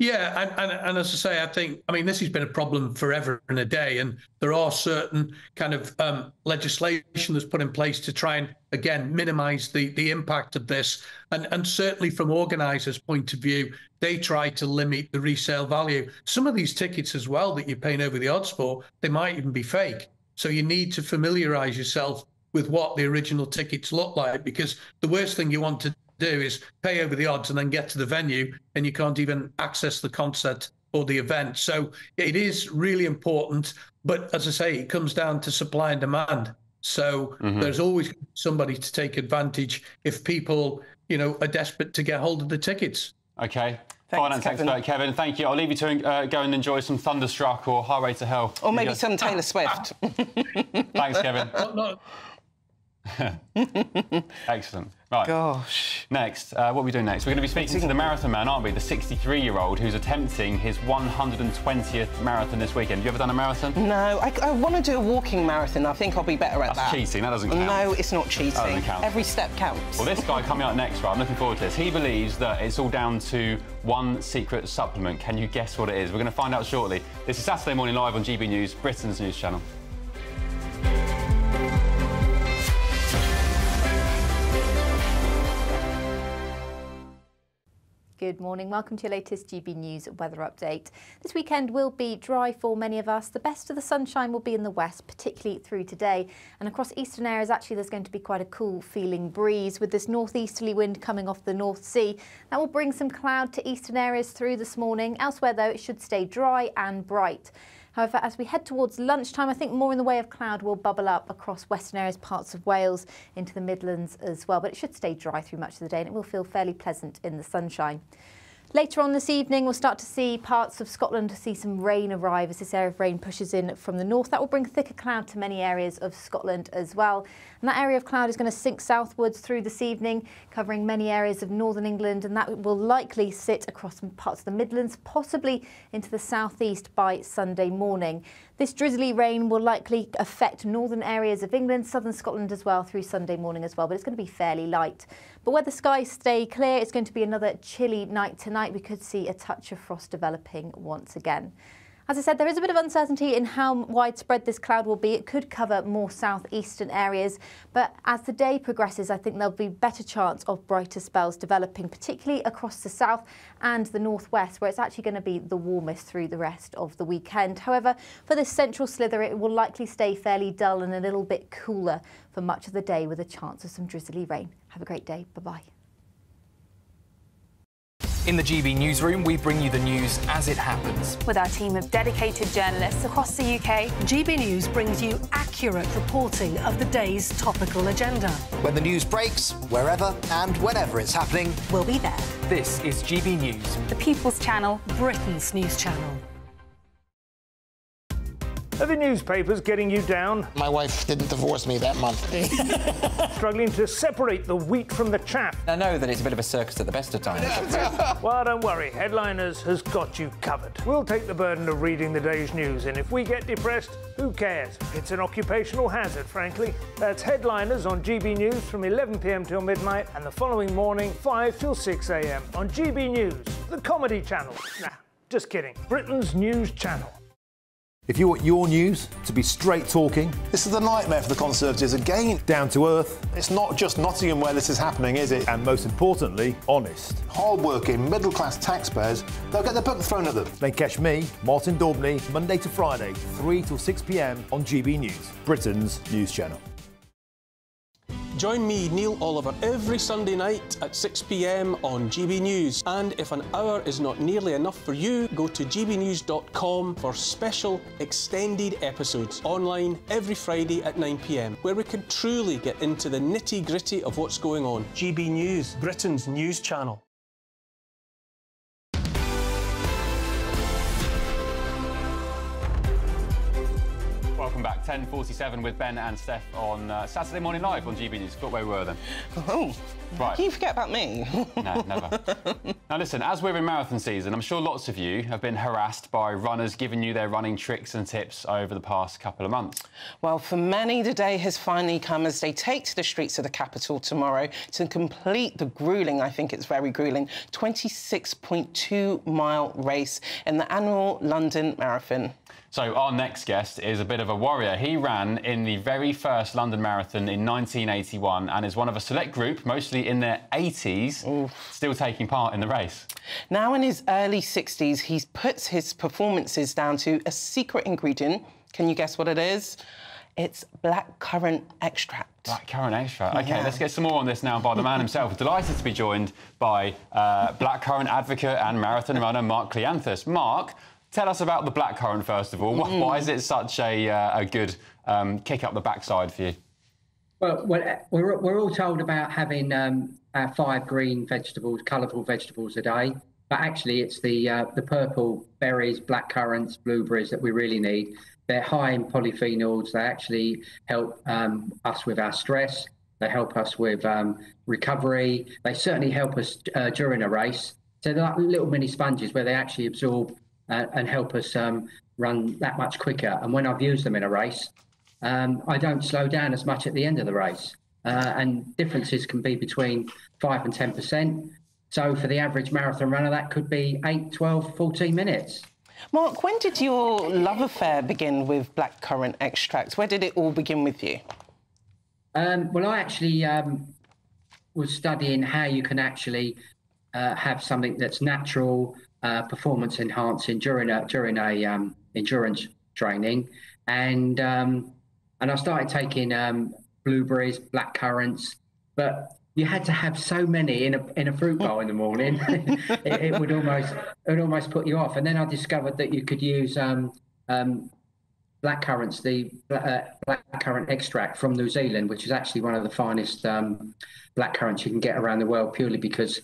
Yeah, and, and, and as I say, I think, I mean, this has been a problem forever and a day, and there are certain kind of um, legislation that's put in place to try and, again, minimise the, the impact of this. And, and certainly from organisers' point of view, they try to limit the resale value. Some of these tickets as well that you're paying over the odds for, they might even be fake. So you need to familiarise yourself with what the original tickets look like, because the worst thing you want to do is pay over the odds and then get to the venue and you can't even access the concert or the event. So it is really important, but as I say, it comes down to supply and demand. So mm-hmm. there's always somebody to take advantage if people, you know, are desperate to get hold of the tickets. Okay. Finance expert Kevin, thank you. I'll leave you to uh, go and enjoy some Thunderstruck or Highway to Hell. Or maybe some Taylor Swift. Thanks, Kevin. Not, not... Excellent. Right. Gosh. Next, uh, what are we doing next? We're going to be speaking to the marathon man, aren't we? The sixty-three-year-old who's attempting his one hundred twentieth marathon this weekend. Have you ever done a marathon? No. I, I want to do a walking marathon. I think I'll be better at That's that. That's cheating. That doesn't count. No, it's not cheating. That doesn't count. Every step counts. Well, this guy coming up next, right, I'm looking forward to this. He believes that it's all down to one secret supplement. Can you guess what it is? We're going to find out shortly. This is Saturday Morning Live on G B News, Britain's news channel. Good morning. Welcome to your latest G B News weather update. This weekend will be dry for many of us. The best of the sunshine will be in the west, particularly through today. And across eastern areas, actually, there's going to be quite a cool feeling breeze with this northeasterly wind coming off the North Sea. That will bring some cloud to eastern areas through this morning. Elsewhere, though, it should stay dry and bright. However, as we head towards lunchtime, I think more in the way of cloud will bubble up across western areas, parts of Wales, into the Midlands as well. But it should stay dry through much of the day and it will feel fairly pleasant in the sunshine. Later on this evening, we'll start to see parts of Scotland to see some rain arrive as this area of rain pushes in from the north. That will bring thicker cloud to many areas of Scotland as well. And that area of cloud is going to sink southwards through this evening, covering many areas of northern England, and that will likely sit across parts of the Midlands, possibly into the southeast by Sunday morning. This drizzly rain will likely affect northern areas of England, southern Scotland as well through Sunday morning as well, but it's going to be fairly light. But where the skies stay clear, it's going to be another chilly night tonight. We could see a touch of frost developing once again. As I said, there is a bit of uncertainty in how widespread this cloud will be. It could cover more southeastern areas, but as the day progresses, I think there'll be better chance of brighter spells developing, particularly across the south and the northwest, where it's actually going to be the warmest through the rest of the weekend. However, for this central slither, it will likely stay fairly dull and a little bit cooler for much of the day with a chance of some drizzly rain. Have a great day. Bye-bye. In the G B newsroom, we bring you the news as it happens. With our team of dedicated journalists across the U K, G B News brings you accurate reporting of the day's topical agenda. When the news breaks, wherever and whenever it's happening, we'll be there. This is G B News. The People's Channel, Britain's news channel. Are the newspapers getting you down? My wife didn't divorce me that month. Struggling to separate the wheat from the chaff. I know that it's a bit of a circus at the best of times. Well, don't worry. Headliners has got you covered. We'll take the burden of reading the day's news, and if we get depressed, who cares? It's an occupational hazard, frankly. That's Headliners on G B News from eleven p m till midnight, and the following morning, five till six a m on G B News, the comedy channel. Nah, just kidding. Britain's news channel. If you want your news to be straight-talking... This is a nightmare for the Conservatives again. Down-to-earth. It's not just Nottingham where this is happening, is it? And most importantly, honest. Hard-working, middle-class taxpayers, they'll get their book thrown at them. Then catch me, Martin Daubney, Monday to Friday, three till six p m on G B News, Britain's news channel. Join me, Neil Oliver, every Sunday night at six p m on G B News. And if an hour is not nearly enough for you, go to G B news dot com for special extended episodes online every Friday at nine p m, where we can truly get into the nitty-gritty of what's going on. G B News, Britain's news channel. Welcome back, ten forty-seven with Ben and Steph on uh, Saturday Morning Live on G B News. Forgot where we were then. Oh, right. You forget about me. No, never. Now listen, as we're in marathon season, I'm sure lots of you have been harassed by runners giving you their running tricks and tips over the past couple of months. Well, for many, the day has finally come as they take to the streets of the capital tomorrow to complete the gruelling, I think it's very gruelling, twenty-six point two mile race in the annual London Marathon. So our next guest is a bit of a warrior. He ran in the very first London Marathon in nineteen eighty-one and is one of a select group, mostly in their eighties, Ooh. still taking part in the race. Now in his early sixties, he puts his performances down to a secret ingredient. Can you guess what it is? It's blackcurrant extract. Blackcurrant extract. OK, yeah. Let's get some more on this now by the man himself. Delighted to be joined by uh, blackcurrant advocate and marathon runner Mark Kleanthus. Mark, tell us about the blackcurrant, first of all. Mm. Why is it such a, uh, a good um, kick up the backside for you? Well, we're, we're all told about having um, our five green vegetables, colourful vegetables a day, but actually it's the, uh, the purple berries, blackcurrants, blueberries that we really need. They're high in polyphenols. They actually help um, us with our stress. They help us with um, recovery. They certainly help us uh, during a race. So they're like little mini sponges where they actually absorb Uh, and help us um, run that much quicker. And when I've used them in a race, um, I don't slow down as much at the end of the race. Uh, and differences can be between five and ten percent. So for the average marathon runner, that could be eight, twelve, fourteen minutes. Mark, when did your love affair begin with blackcurrant extract? Where did it all begin with you? Um, well, I actually um, was studying how you can actually uh, have something that's natural, Uh, performance enhancing during a during a um, endurance training, and um, and I started taking um, blueberries, blackcurrants, but you had to have so many in a in a fruit bowl in the morning. it, it would almost it would almost put you off. And then I discovered that you could use um, um, blackcurrants, the uh, blackcurrant extract from New Zealand, which is actually one of the finest um, blackcurrants you can get around the world, purely because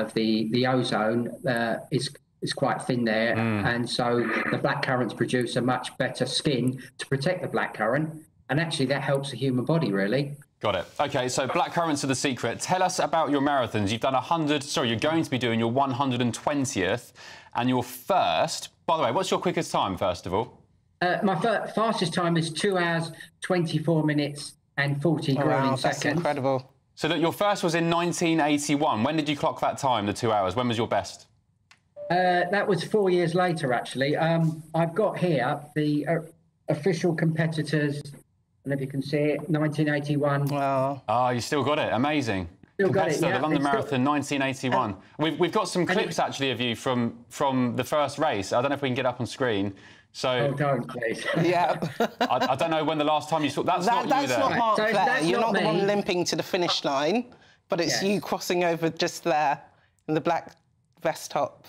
of the the ozone uh, is. It's quite thin there, mm. and so the blackcurrants produce a much better skin to protect the blackcurrant, and actually that helps the human body, really. Got it. OK, so blackcurrants are the secret. Tell us about your marathons. You've done a hundred... Sorry, you're going to be doing your one hundred twentieth and your first... By the way, what's your quickest time, first of all? Uh, my fastest time is two hours, twenty-four minutes and forty oh, wow, seconds. That's incredible. So, look, your first was in nineteen eighty-one. When did you clock that time, the two hours? When was your best? Uh, that was four years later, actually. Um, I've got here the uh, official competitors. I don't know if you can see it, nineteen eighty-one. Wow. Oh, you still got it. Amazing. Still got it, yeah. The London Marathon, nineteen eighty-one. Uh, we've, we've got some clips, actually, of you from, from the first race. I don't know if we can get up on screen. So, oh, don't, please. Yeah. I, I don't know when the last time you saw... That's that, not that's you there. That's not Mark so there. You're not, not the one limping to the finish line, but it's yes. you crossing over just there in the black vest top.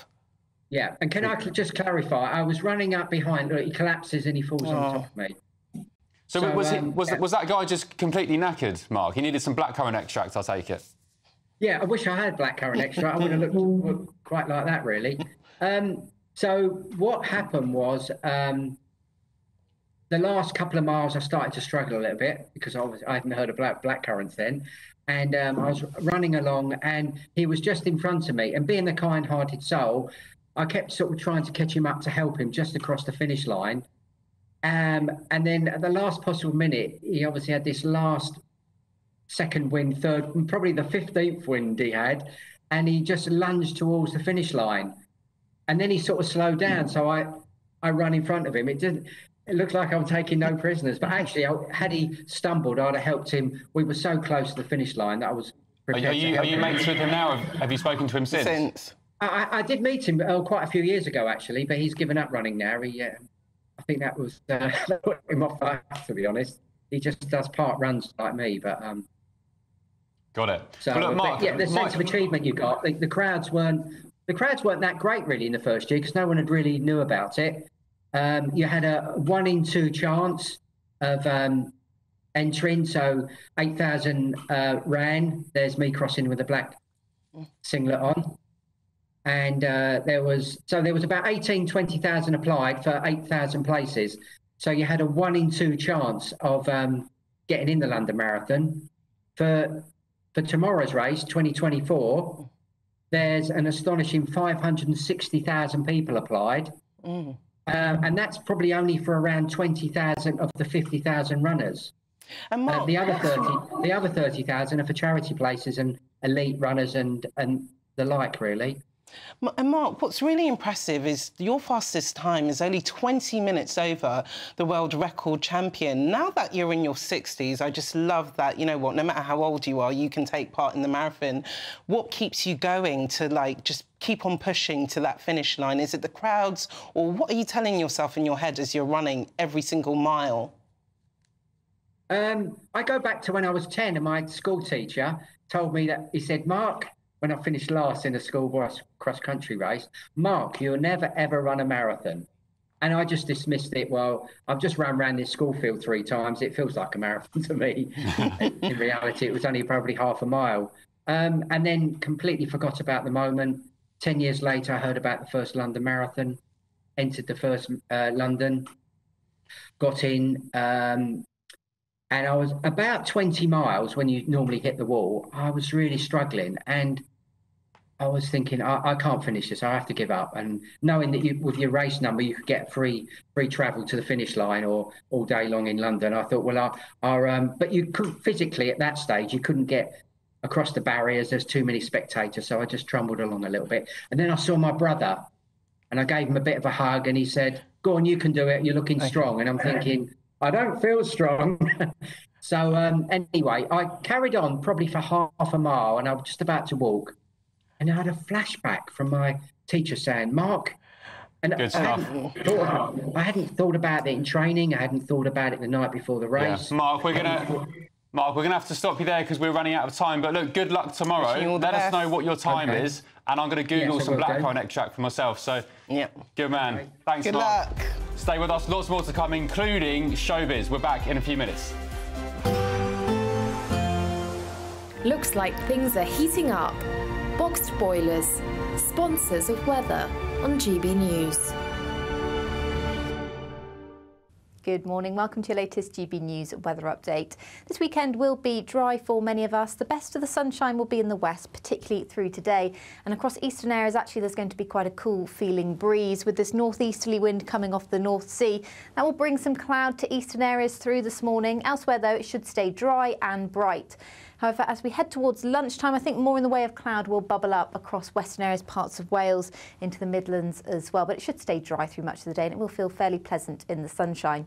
Yeah, and can I just clarify? I was running up behind. Look, he collapses and he falls oh. on top of me. So, so was um, he, was yeah. was that guy just completely knackered, Mark? He needed some blackcurrant extract, I take it. Yeah, I wish I had blackcurrant extract. I would have looked, looked quite like that, really. Um, so what happened was um, the last couple of miles I started to struggle a little bit because I, was, I hadn't heard of black blackcurrants then. And um, I was running along and he was just in front of me. And being the kind-hearted soul, I kept sort of trying to catch him up to help him just across the finish line. Um, and then at the last possible minute, he obviously had this last second wind, third, probably the fifteenth wind he had, and he just lunged towards the finish line. And then he sort of slowed down, so I, I run in front of him. It didn't... It looked like I'm taking no prisoners, but actually, I, had he stumbled, I'd have helped him. We were so close to the finish line that I was prepared. Are you, to help are you him. mates with him now? Have, have you spoken to him since? Since. I, I did meet him oh, quite a few years ago, actually, but he's given up running now. He, uh, I think that was uh, put him off, to be honest. He just does part runs like me, but um, Got it. So, but look, Mark, but yeah, the Mark, sense of achievement you got. The, the crowds weren't the crowds weren't that great really in the first year because no one had really knew about it. Um, you had a one in two chance of um, entering, so eight thousand uh, ran. There's me crossing with a black singlet on, and uh, there was so there was about eighteen, twenty thousand applied for eight thousand places. So you had a one in two chance of um, getting in the London Marathon. For for tomorrow's race, twenty twenty-four, there's an astonishing five hundred sixty thousand people applied. Mm. Uh, and that's probably only for around twenty thousand of the fifty thousand runners. And Mark, uh, the other thirty, the other thirty thousand are for charity places and elite runners and, and the like, really. And Mark, what's really impressive is your fastest time is only twenty minutes over the world record champion. Now that you're in your sixties, I just love that, you know what, no matter how old you are, you can take part in the marathon. What keeps you going to, like, just keep on pushing to that finish line? Is it the crowds, or what are you telling yourself in your head as you're running every single mile? Um, I go back to when I was ten and my school teacher told me that, he said, Mark, when I finished last in a school cross-country race, Mark, you'll never, ever run a marathon. And I just dismissed it. Well, I've just run around this school field three times. It feels like a marathon to me. In reality, it was only probably half a mile. Um, and then completely forgot about the moment. Ten years later, I heard about the first London Marathon, entered the first uh, London, got in, um, and I was about twenty miles when you normally hit the wall. I was really struggling, and I was thinking, I, I can't finish this. I have to give up. And knowing that you, with your race number, you could get free free travel to the finish line or all day long in London, I thought, well, I'll, I'll um, but you couldn't physically at that stage. You couldn't get across the barriers. There's too many spectators, so I just trundled along a little bit. And then I saw my brother, and I gave him a bit of a hug, and he said, "Go on, you can do it. You're looking strong." And I'm thinking, I don't feel strong. So um, anyway, I carried on probably for half a mile, and I was just about to walk. And I had a flashback from my teacher saying, Mark, and I hadn't, thought, I hadn't thought about it in training. I hadn't thought about it the night before the race. Yeah. Mark, we're going to... Mark, we're going to have to stop you there because we're running out of time. But look, good luck tomorrow. Let us know what your time okay. is. And I'm going to Google yes, some Black Pearl neck track for myself. So, yeah, good man. Okay. Thanks, good Mark. Luck. Stay with us. Lots more to come, including Showbiz. We're back in a few minutes. Looks like things are heating up. Boxed Boilers, sponsors of weather on G B News. Good morning. Welcome to your latest G B News weather update. This weekend will be dry for many of us. The best of the sunshine will be in the west, particularly through today. And across eastern areas, actually, there's going to be quite a cool feeling breeze with this northeasterly wind coming off the North Sea. That will bring some cloud to eastern areas through this morning. Elsewhere, though, it should stay dry and bright. However, as we head towards lunchtime, I think more in the way of cloud will bubble up across western areas, parts of Wales, into the Midlands as well. But it should stay dry through much of the day, and it will feel fairly pleasant in the sunshine.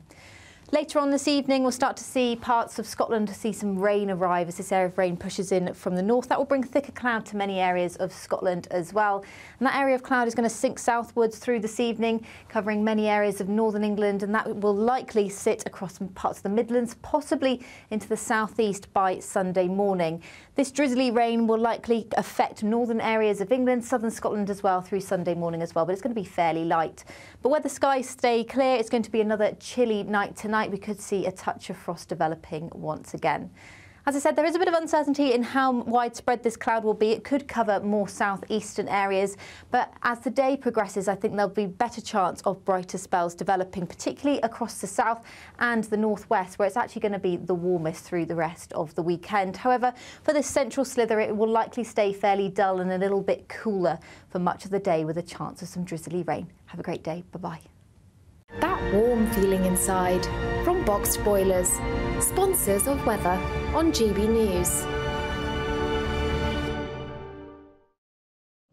Later on this evening, we'll start to see parts of Scotland to see some rain arrive as this area of rain pushes in from the north. That will bring thicker cloud to many areas of Scotland as well. And that area of cloud is going to sink southwards through this evening, covering many areas of northern England, and that will likely sit across parts of the Midlands, possibly into the southeast by Sunday morning. This drizzly rain will likely affect northern areas of England, southern Scotland as well through Sunday morning as well, but it's going to be fairly light. But where the skies stay clear, it's going to be another chilly night tonight. We could see a touch of frost developing once again. As I said, there is a bit of uncertainty in how widespread this cloud will be. It could cover more southeastern areas, but as the day progresses, I think there'll be better chance of brighter spells developing, particularly across the south and the northwest, where it's actually going to be the warmest through the rest of the weekend. However, for this central slither, it will likely stay fairly dull and a little bit cooler for much of the day, with a chance of some drizzly rain. Have a great day. Bye-bye. That warm feeling inside from Boxed Boilers, sponsors of weather on G B News.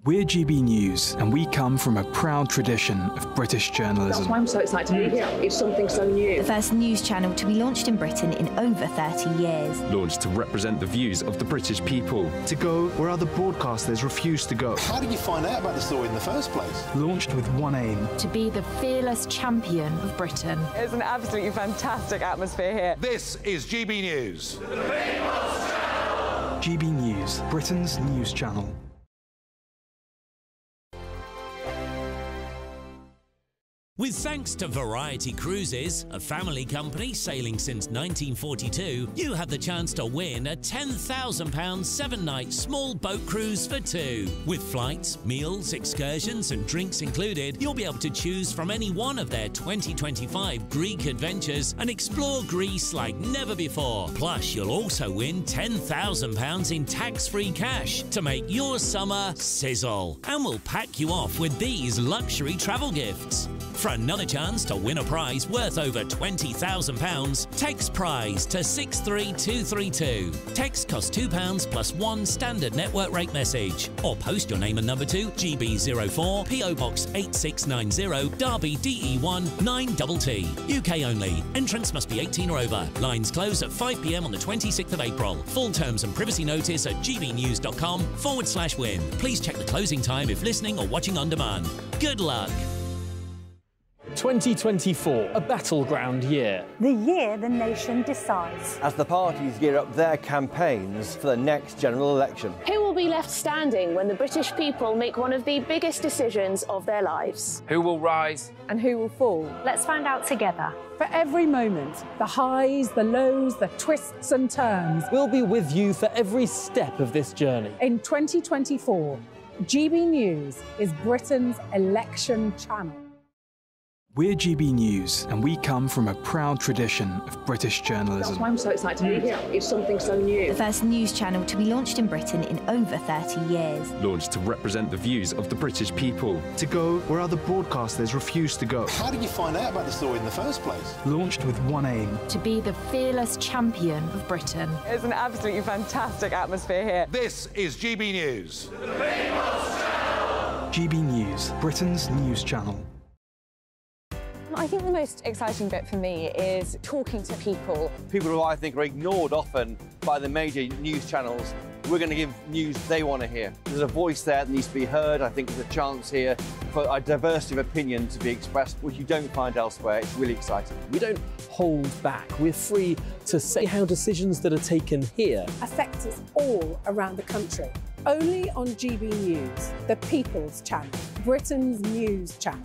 We're G B News, and we come from a proud tradition of British journalism. That's why I'm so excited to be here. It's something so new. The first news channel to be launched in Britain in over thirty years. Launched to represent the views of the British people. To go where other broadcasters refuse to go. How did you find out about the story in the first place? Launched with one aim. To be the fearless champion of Britain. It's an absolutely fantastic atmosphere here. This is G B News. The people's G B News, Britain's news channel. With thanks to Variety Cruises, a family company sailing since nineteen forty-two, you have the chance to win a ten thousand pounds seven-night small boat cruise for two. With flights, meals, excursions and drinks included, you'll be able to choose from any one of their twenty twenty-five Greek adventures and explore Greece like never before. Plus, you'll also win ten thousand pounds in tax-free cash to make your summer sizzle. And we'll pack you off with these luxury travel gifts. For another chance to win a prize worth over twenty thousand pounds, text PRIZE to six three two three two. Text costs two pounds plus one standard network rate message. Or post your name and number to G B zero four, P O Box eight six nine zero, Derby D E one nine T T. U K only. Entrance must be eighteen or over. Lines close at five p m on the twenty-sixth of April. Full terms and privacy notice at gbnews.com forward slash win. Please check the closing time if listening or watching on demand. Good luck. twenty twenty-four, a battleground year. The year the nation decides. As the parties gear up their campaigns for the next general election. Who will be left standing when the British people make one of the biggest decisions of their lives? Who will rise? And who will fall? Let's find out together. For every moment, the highs, the lows, the twists and turns. We'll be with you for every step of this journey. In twenty twenty-four, G B News is Britain's election channel. We're G B News, and we come from a proud tradition of British journalism. That's why I'm so excited to be here. It's something so new. The first news channel to be launched in Britain in over thirty years. Launched to represent the views of the British people. To go where other broadcasters refuse to go. How did you find out about the story in the first place? Launched with one aim. To be the fearless champion of Britain. It's an absolutely fantastic atmosphere here. This is G B News. The People's Channel! G B News, Britain's news channel. I think the most exciting bit for me is talking to people. People who I think are ignored often by the major news channels. We're going to give news they want to hear. There's a voice there that needs to be heard. I think there's a chance here for a diversity of opinion to be expressed, which you don't find elsewhere. It's really exciting. We don't hold back. We're free to say how decisions that are taken here affect us all around the country. Only on G B News, the People's Channel, Britain's news channel.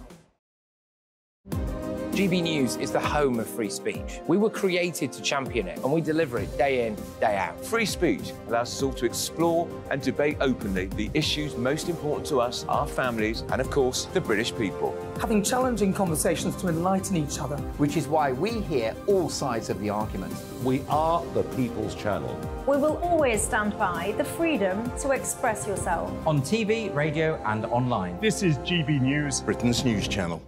G B News is the home of free speech. We were created to champion it, and we deliver it day in, day out. Free speech allows us all to explore and debate openly the issues most important to us, our families, and of course, the British people. Having challenging conversations to enlighten each other. Which is why we hear all sides of the argument. We are the People's Channel. We will always stand by the freedom to express yourself. On T V, radio, and online. This is G B News, Britain's news channel.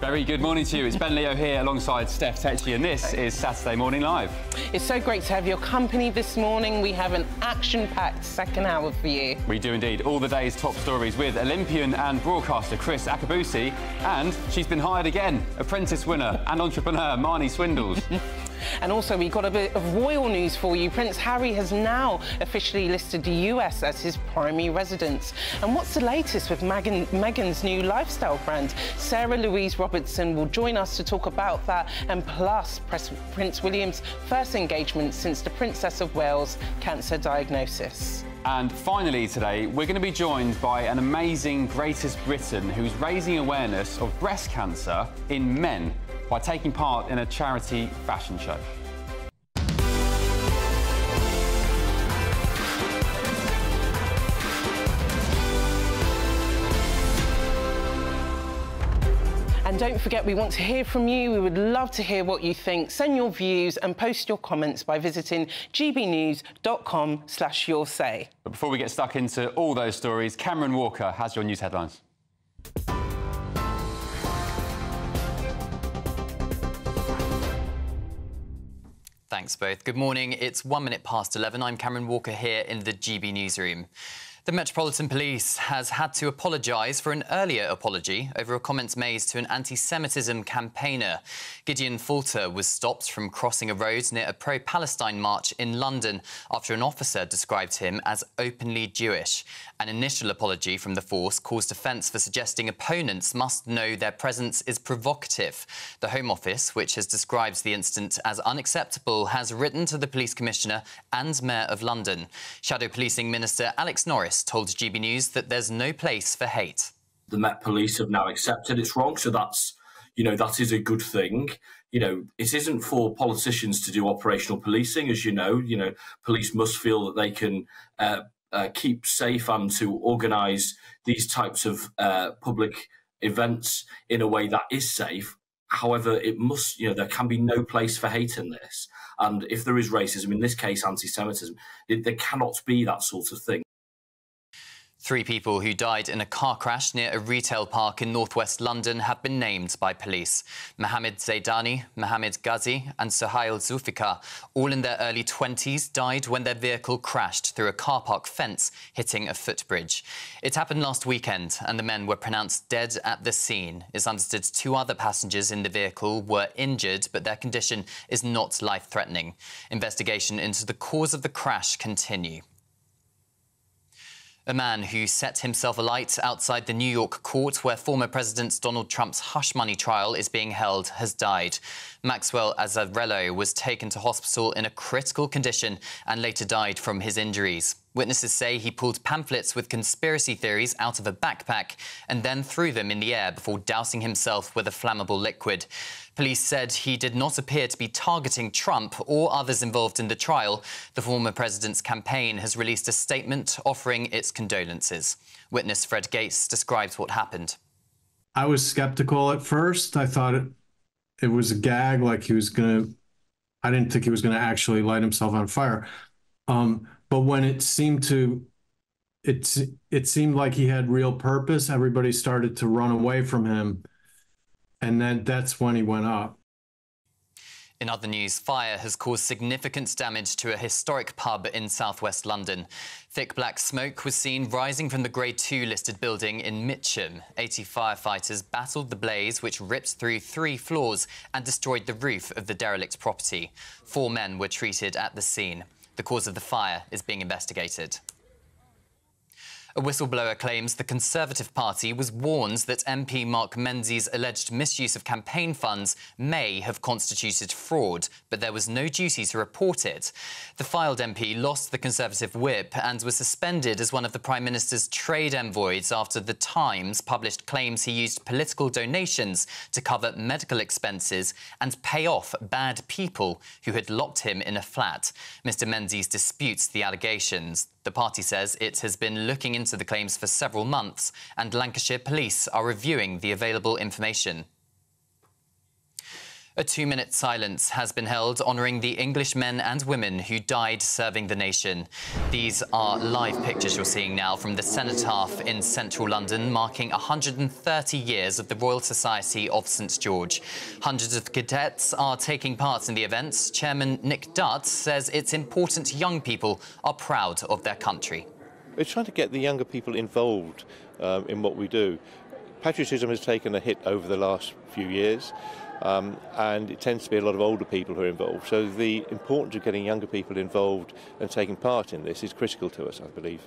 Very good morning to you. It's Ben Leo here alongside Steph Setchi, and this is Saturday Morning Live. It's so great to have your company this morning. We have an action-packed second hour for you. We do indeed. All the day's top stories with Olympian and broadcaster Kriss Akabusi, and she's been hired again, apprentice winner and entrepreneur Marnie Swindles. And also, we've got a bit of royal news for you. Prince Harry has now officially listed the U S as his primary residence. And what's the latest with Meghan, Meghan's new lifestyle brand? Sarah Louise Robertson will join us to talk about that, and plus Prince William's first engagement since the Princess of Wales' cancer diagnosis. And finally today, we're going to be joined by an amazing Greatest Britain who's raising awareness of breast cancer in men by taking part in a charity fashion show. And don't forget, we want to hear from you. We would love to hear what you think. Send your views and post your comments by visiting gbnews.com slash your say. But before we get stuck into all those stories, Cameron Walker has your news headlines. Thanks both. Good morning. It's one minute past eleven. I'm Cameron Walker here in the G B Newsroom. The Metropolitan Police has had to apologise for an earlier apology over a comment made to an anti-Semitism campaigner. Gideon Falter was stopped from crossing a road near a pro-Palestine march in London after an officer described him as openly Jewish. An initial apology from the force caused offence for suggesting opponents must know their presence is provocative. The Home Office, which has described the incident as unacceptable, has written to the Police Commissioner and Mayor of London. Shadow Policing Minister Alex Norris told G B News that there's no place for hate. The Met Police have now accepted it's wrong, so that's, you know, that is a good thing. You know, it isn't for politicians to do operational policing, as you know. You know, police must feel that they can uh, uh, keep safe and to organise these types of uh, public events in a way that is safe. However, it must, you know, there can be no place for hate in this. And if there is racism, in this case, anti-Semitism, it, there cannot be that sort of thing. Three people who died in a car crash near a retail park in northwest London have been named by police. Mohamed Zaydani, Mohamed Ghazi and Suhail Zoufika, all in their early twenties, died when their vehicle crashed through a car park fence, hitting a footbridge. It happened last weekend and the men were pronounced dead at the scene. It's understood two other passengers in the vehicle were injured, but their condition is not life-threatening. Investigation into the cause of the crash continue. A man who set himself alight outside the New York court where former President Donald Trump's hush money trial is being held has died. Maxwell Azzarello was taken to hospital in a critical condition and later died from his injuries. Witnesses say he pulled pamphlets with conspiracy theories out of a backpack and then threw them in the air before dousing himself with a flammable liquid. Police said he did not appear to be targeting Trump or others involved in the trial. The former president's campaign has released a statement offering its condolences. Witness Fred Gates describes what happened. I was skeptical at first. I thought it, it was a gag, like he was going to, I didn't think he was going to actually light himself on fire. Um, but when it seemed to, it, it seemed like he had real purpose, everybody started to run away from him. And then that's when he went up. In other news, fire has caused significant damage to a historic pub in southwest London. Thick black smoke was seen rising from the Grade two listed building in Mitcham. eighty firefighters battled the blaze, which ripped through three floors and destroyed the roof of the derelict property. Four men were treated at the scene. The cause of the fire is being investigated. A whistleblower claims the Conservative Party was warned that M P Mark Menzies' alleged misuse of campaign funds may have constituted fraud, but there was no duty to report it. The filed M P lost the Conservative whip and was suspended as one of the Prime Minister's trade envoys after The Times published claims he used political donations to cover medical expenses and pay off bad people who had locked him in a flat. Mister Menzies disputes the allegations. The party says it has been looking into the claims for several months, and Lancashire police are reviewing the available information. A two-minute silence has been held honouring the English men and women who died serving the nation. These are live pictures you're seeing now from the cenotaph in central London, marking one hundred thirty years of the Royal Society of St George. Hundreds of cadets are taking part in the events. Chairman Nick Dutt says it's important young people are proud of their country. We're trying to get the younger people involved um, in what we do. Patriotism has taken a hit over the last few years. Um, and it tends to be a lot of older people who are involved. So the importance of getting younger people involved and taking part in this is critical to us, I believe.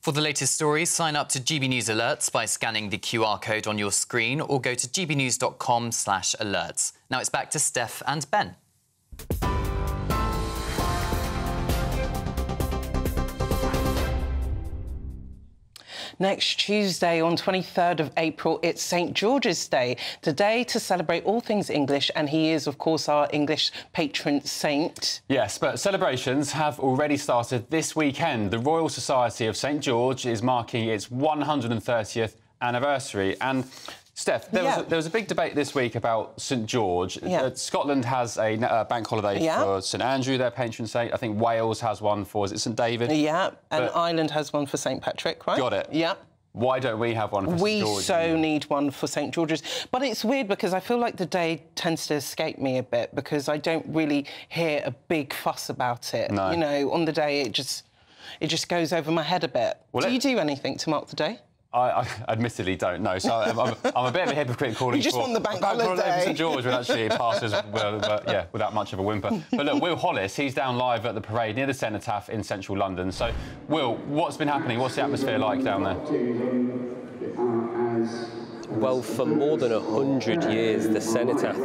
For the latest stories, sign up to G B News Alerts by scanning the Q R code on your screen or go to g b news dot com slash alerts. Now it's back to Steph and Ben. Next Tuesday, on twenty-third of April, it's Saint George's Day. Today, to celebrate all things English, and he is, of course, our English patron saint. Yes, but celebrations have already started this weekend. The Royal Society of Saint George is marking its one hundred thirtieth anniversary. And, Steph, there, yeah. was, a, there was a big debate this week about Saint George. Yeah. Uh, Scotland has a uh, bank holiday yeah. for Saint Andrew, their patron saint. I think Wales has one for, is it Saint David? Yeah, but and Ireland has one for Saint Patrick, right? Got it. Yeah. Why don't we have one for Saint George's? We so need one for Saint George's. But it's weird because I feel like the day tends to escape me a bit because I don't really hear a big fuss about it. No. You know, on the day, it just, it just goes over my head a bit. Well, do it... you do anything to mark the day? I, I admittedly don't know, so I'm, I'm, I'm a bit of a hypocrite calling you just for... just on the bank holiday. St George, which actually passes well, but, yeah, without much of a whimper. But look, Will Hollis, he's down live at the parade near the Cenotaph in central London. So, Will, what's been happening? What's the atmosphere like down there? Well, for more than a hundred years, the Cenotaph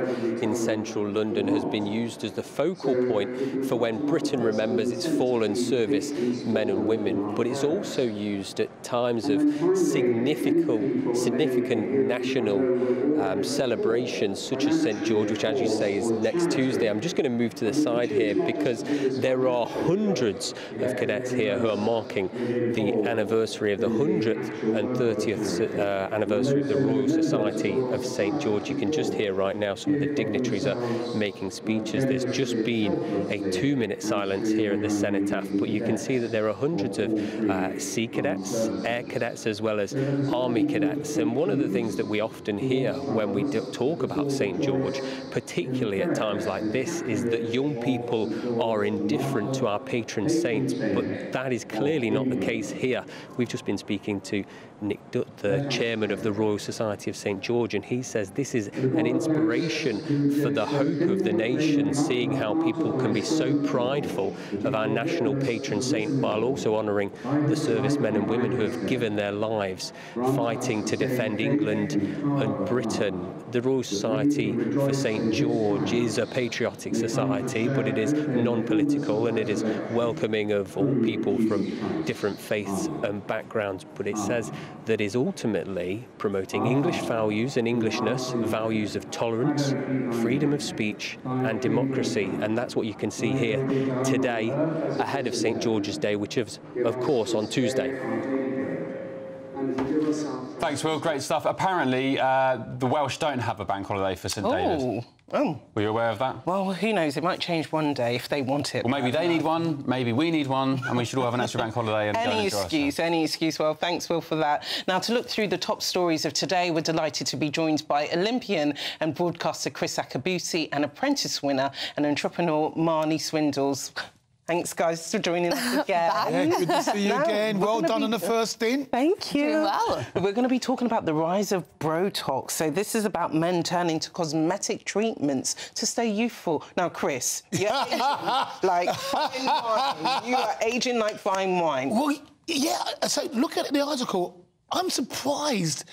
in central London has been used as the focal point for when Britain remembers its fallen service men and women. But it's also used at times of significant, significant national um, celebrations, such as St George, which, as you say, is next Tuesday. I'm just going to move to the side here because there are hundreds of cadets here who are marking the anniversary of the one hundredth and thirtieth uh, anniversary of the Royal Society of St George. You can just hear right now some of the dignitaries are making speeches. There's just been a two-minute silence here at the Cenotaph, but you can see that there are hundreds of uh, sea cadets, air cadets, as well as army cadets. And one of the things that we often hear when we talk about St George, particularly at times like this, is that young people are indifferent to our patron saints, but that is clearly not the case here. We've just been speaking to Nick Dutt, the chairman of the Royal Society of St George, and he says this is an inspiration for the hope of the nation, seeing how people can be so prideful of our national patron saint while also honouring the servicemen and women who have given their lives fighting to defend England and Britain. The Royal Society for St George is a patriotic society, but it is non-political and it is welcoming of all people from different faiths and backgrounds. But it says that is ultimately promoting English values and Englishness, values of tolerance, freedom of speech and democracy. And that's what you can see here today ahead of St George's Day, which is, of course, on Tuesday. Thanks, Will. Great stuff. Apparently, uh, the Welsh don't have a bank holiday for St David's. Oh. Were you aware of that? Well, who knows? It might change one day if they want it. Well, maybe they need one, maybe we need one, and we should all have an extra bank holiday. And any excuse, any excuse. Well, thanks, Will, for that. Now, to look through the top stories of today, we're delighted to be joined by Olympian and broadcaster Kriss Akabusi and apprentice winner and entrepreneur Marnie Swindles. Thanks, guys, for joining us again. Yeah, good to see you no, again. Well done be... on the first stint. Thank you. Well. We're going to be talking about the rise of Botox. So this is about men turning to cosmetic treatments to stay youthful. Now, Kriss, you're aging like fine wine. You are aging like fine wine. Well, yeah, so look at the article. I'm surprised.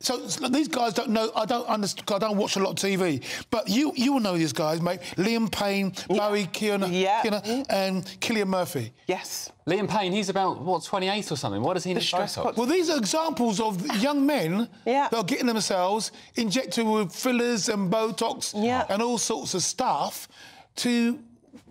So these guys don't know. I don't understand. I don't watch a lot of T V, but you you will know these guys, mate. Liam Payne, yeah. Barry Keoghan, yeah. Keoghan, and Cillian Murphy. Yes. Liam Payne, he's about, what, twenty-eight or something? Why does he need Botox? Well, these are examples of young men yeah. that are getting themselves injected with fillers and Botox yeah. and all sorts of stuff to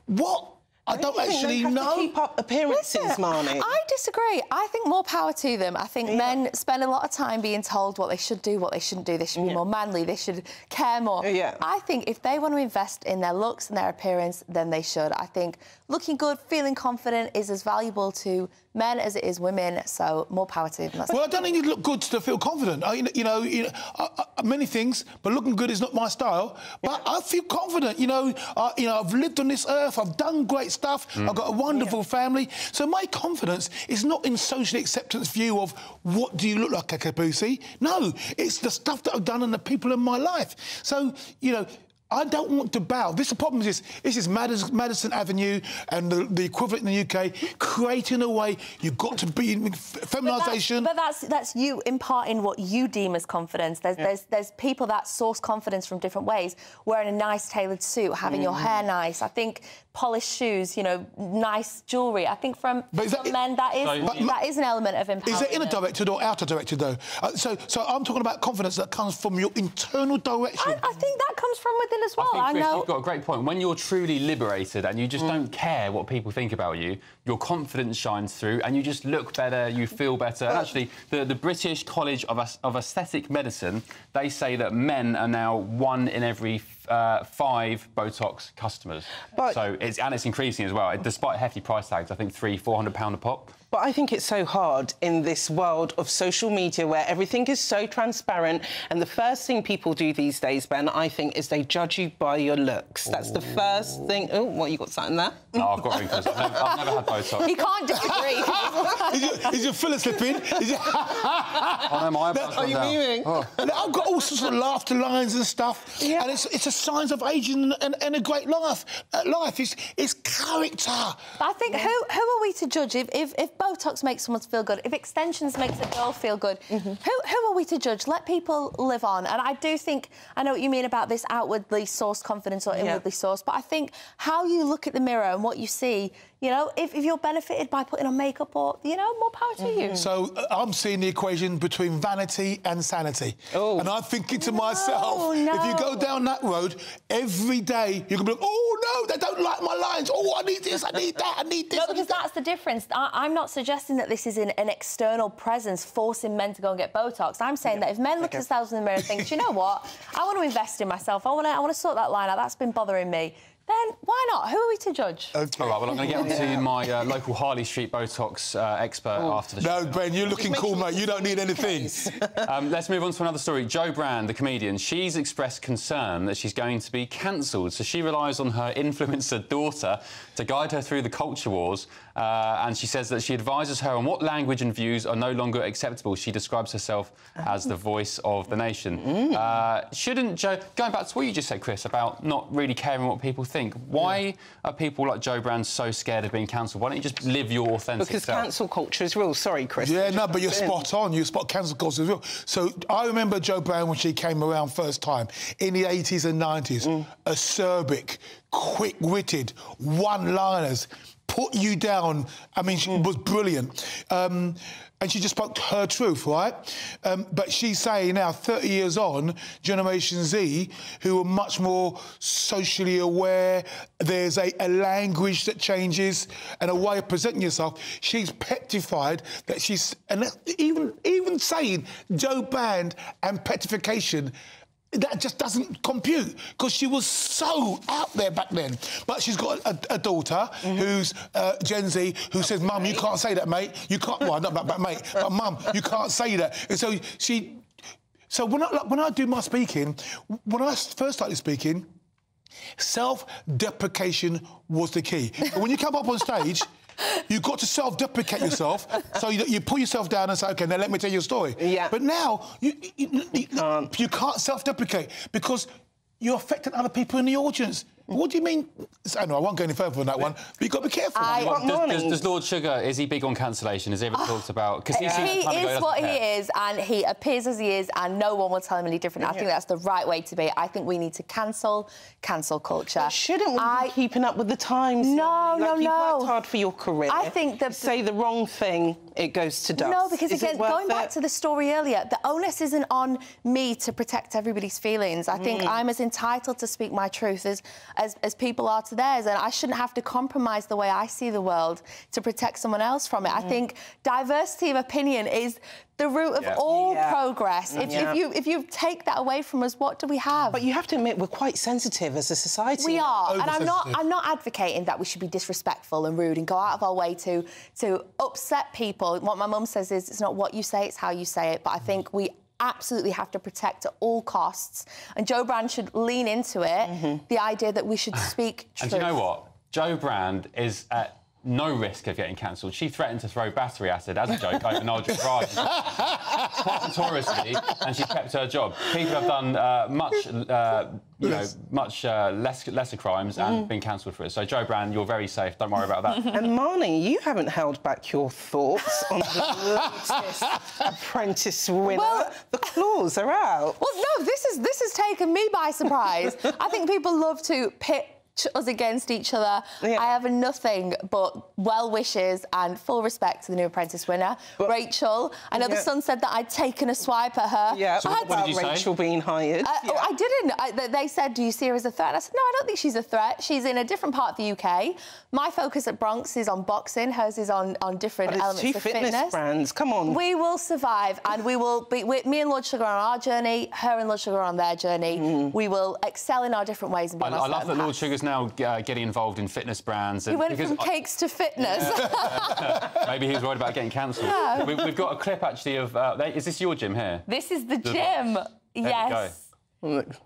what? I don't really actually have know. To keep up appearances, Listen, Marnie. I disagree. I think more power to them. I think yeah. men spend a lot of time being told what they should do, what they shouldn't do. They should be yeah. more manly. They should care more. Yeah. I think if they want to invest in their looks and their appearance, then they should. I think looking good, feeling confident is as valuable to men as it is women. So more power to them. That's well, I don't think you look good to feel confident. I, you know, you know I, I, many things, but looking good is not my style. But yeah. I feel confident. You know, I, you know, I've lived on this earth. I've done great stuff. Mm. I've got a wonderful yeah. family. So my confidence is not in social acceptance view of what do you look like, Akabusi. No, it's the stuff that I've done and the people in my life. So, you know, I don't want to bow. This the problem is this. This is Madison Avenue and the, the equivalent in the U K, creating a way you've got to be in feminisation. But, that, but that's that's you imparting what you deem as confidence. There's, yeah. there's there's people that source confidence from different ways. Wearing a nice tailored suit, having mm. your hair nice. I think polished shoes, you know, nice jewellery. I think from, but is that, from men that is but, that is an element of empowerment. Is that inner directed or outer directed though? Uh, so so I'm talking about confidence that comes from your internal direction. I, I think that comes from within. As well. I think, I Kriss, know... you've got a great point. When you're truly liberated and you just mm. don't care what people think about you, your confidence shines through and you just look better, you feel better. And actually, the, the British College of, of Aesthetic Medicine, they say that men are now one in every uh, five Botox customers. But so it's and it's increasing as well, despite hefty price tags. I think three, four hundred pound a pop. But I think it's so hard in this world of social media where everything is so transparent. And the first thing people do these days, Ben, I think, is they judge you by your looks. That's Ooh. the first thing. Oh, what, you got something there? No, I've got wrinkles. I've, never, I've never had Botox. You can't disagree. Is your, is your filler slipping? Is your... oh, no, my eyebrows are you down. Meaning? Oh. I've got all sorts of laughter lines and stuff. Yeah. And it's, it's a sign of ageing and, and a great life. Life is it's character. I think, who, who are we to judge if... if, if Botox makes someone feel good, if extensions makes a girl feel good, mm-hmm. who, who are we to judge? Let people live on. And I do think, I know what you mean about this outwardly sourced confidence or inwardly yeah. sourced, but I think how you look at the mirror and what you see, you know, if, if you're benefited by putting on makeup or, you know, more power mm-hmm. to you. So uh, I'm seeing the equation between vanity and sanity. Oh. And I'm thinking to no, myself, no. if you go down that road, every day you're going to be like, oh, no, they don't like my lines. Oh, I need this, I need that, I need this. No, because that's the difference. I, I'm not suggesting that this is an, an external presence forcing men to go and get Botox. I'm saying yeah. that if men look okay. at themselves in the mirror and think, you know what, I want to invest in myself, I want to, I want to sort that line out, that's been bothering me, then why not? Who are we to judge? Okay. All right, well, I'm going to get on to yeah. my uh, local Harley Street Botox uh, expert oh. after the show. No, Ben, you're looking cool, mate. You don't need anything. um, let's move on to another story. Jo Brand, the comedian, she's expressed concern that she's going to be cancelled, so she relies on her influencer daughter to guide her through the culture wars, uh, and she says that she advises her on what language and views are no longer acceptable. She describes herself as the voice of the nation. Mm. Uh, shouldn't Jo... Going back to what you just said, Kriss, about not really caring what people think, think why yeah. are people like Jo Brand so scared of being cancelled? Why don't you just live your authentic because self? Because cancel culture is real. Sorry, Kriss. Yeah, no, but you're in. spot on. You spot cancel culture is real. So I remember Jo Brand when she came around first time in the eighties and nineties. Mm. Acerbic, quick-witted, one-liners, put you down. I mean, she mm. was brilliant. Um, And she just spoke her truth, right? Um, but she's saying now, thirty years on, Generation Z, who are much more socially aware, there's a, a language that changes and a way of presenting yourself. She's petrified that she's... And even, even saying Jo Brand and petrification, that just doesn't compute, because she was so out there back then. But she's got a, a daughter mm-hmm. who's uh, Gen Z, who says, Mum, you can't say that, mate. You can't... Well, not but, but, mate, but, Mum, you can't say that. And so she... So when I, like, when I do my speaking, when I first started speaking, self-deprecation was the key. And when you come up on stage... You've got to self-deprecate yourself, so you, you pull yourself down and say, OK, now let me tell you a story. Yeah. But now, you, you, you, you, can't. you can't self-deprecate because you're affecting other people in the audience. What do you mean? I know, I won't go any further on that one, but you've got to be careful. I, does, does, does Lord Sugar, is he big on cancellation? Has he ever oh, talked about... Cause he yeah. he is what care. he is, and he appears as he is, and no one will tell him any different. Yeah. I think that's the right way to be. I think we need to cancel cancel culture. But shouldn't we I... be keeping up with the times? No, no, like, no. You've no. worked hard for your career. I think that... Say the wrong thing, it goes to dust. No, because, is again, going it? back to the story earlier, the onus isn't on me to protect everybody's feelings. I think mm. I'm as entitled to speak my truth as... As, as people are to theirs, and I shouldn't have to compromise the way I see the world to protect someone else from it. Mm. I think diversity of opinion is the root of yeah. all yeah. progress. If, yeah. if you if you take that away from us, what do we have? But you have to admit we're quite sensitive as a society. We are, and I'm not I'm not advocating that we should be disrespectful and rude and go out of our way to to upset people. What my mum says is it's not what you say, it's how you say it. But I think we absolutely have to protect at all costs, and Jo Brand should lean into it, mm-hmm. the idea that we should speak truth. And do you know what? Jo Brand is at no risk of getting cancelled. She threatened to throw battery acid as a joke over Nigel Farage quite notoriously, and she kept her job. People have done uh, much, uh, you yes. know, much uh, less lesser crimes and mm. been cancelled for it. So Jo Brand, you're very safe. Don't worry about that. And Marnie, you haven't held back your thoughts on the latest Apprentice winner. Well, the claws are out. Well, no, this is this has taken me by surprise. I think people love to pit us against each other. Yeah. I have nothing but well wishes and full respect to the new Apprentice winner, but, Rachel. I know yeah. the Sun said that I'd taken a swipe at her. Yeah, so what about did you Rachel say? being hired? Uh, yeah. I didn't. I, they said, do you see her as a threat? And I said, no, I don't think she's a threat. She's in a different part of the U K. My focus at Bronx is on boxing. Hers is on, on different but elements two of fitness. fitness brands. Come on. We will survive and we will be... We, me and Lord Sugar are on our journey, her and Lord Sugar are on their journey. Mm. We will excel in our different ways. And I, I love that Lord Sugar's now uh, getting involved in fitness brands. And he went from I... cakes to fitness. Yeah. Maybe he's worried about getting cancelled. Yeah. We, we've got a clip, actually, of... Uh, is this your gym here? This is the, the gym. Box. Yes. There you go.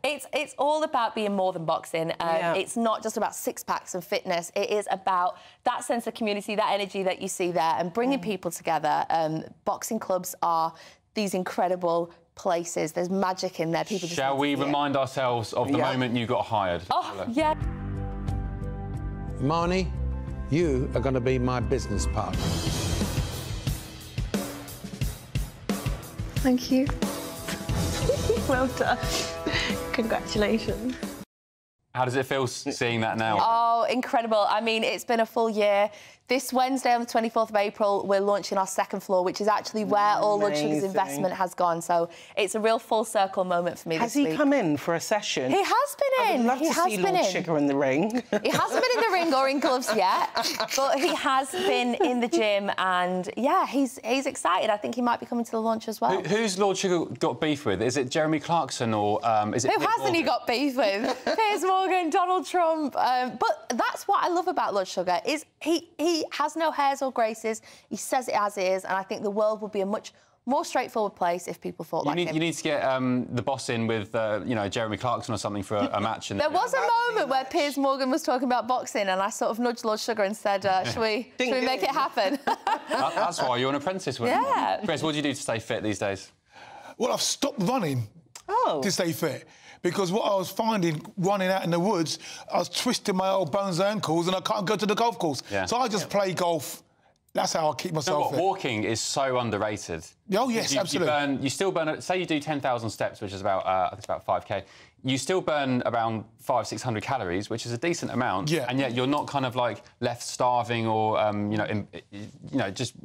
It's it's all about being more than boxing. Um, yeah. It's not just about six packs and fitness. It is about that sense of community, that energy that you see there, and bringing mm. people together. Um, boxing clubs are these incredible places. There's magic in there. People. Just Shall we remind it. ourselves of the yeah. moment you got hired? Oh yeah. Marnie, you are going to be my business partner. Thank you. Well done. Congratulations. How does it feel seeing that now? Oh, incredible. I mean, it's been a full year. This Wednesday on the twenty-fourth of April, we're launching our second floor, which is actually where Amazing. all Lord Sugar's investment has gone. So it's a real full circle moment for me has this week. Has he come in for a session? He has been in. I would love he to has see been Lord in. Sugar in the ring. He hasn't been in the ring or in gloves yet, but he has been in the gym, and yeah, he's he's excited. I think he might be coming to the launch as well. Who, who's Lord Sugar got beef with? Is it Jeremy Clarkson or um, is it? Who Piers hasn't Morgan? he got beef with? Piers Morgan, Donald Trump. Um, but that's what I love about Lord Sugar is he he. He has no hairs or graces. He says it as it is, and I think the world would be a much more straightforward place if people thought you like need, him. You need to get um, the boss in with, uh, you know, Jeremy Clarkson or something for a, a match. And there was a moment where Piers Morgan was talking about boxing, and I sort of nudged Lord Sugar and said, uh, "Should we, should we make it happen?" that, that's why you're an apprentice, wouldn't you? Yeah. Chris, what do you do to stay fit these days? Well, I've stopped running oh. to stay fit. Because what I was finding running out in the woods, I was twisting my old bones and ankles, and I can't go to the golf course. Yeah. So I just yeah. play golf. That's how I keep myself. You know what, walking is so underrated. Oh yes, you, absolutely. You, burn, you still burn. Say you do ten thousand steps, which is about uh, I think it's about five k. You still burn around five six hundred calories, which is a decent amount. Yeah. And yet you're not kind of like left starving or um, you know in, you know just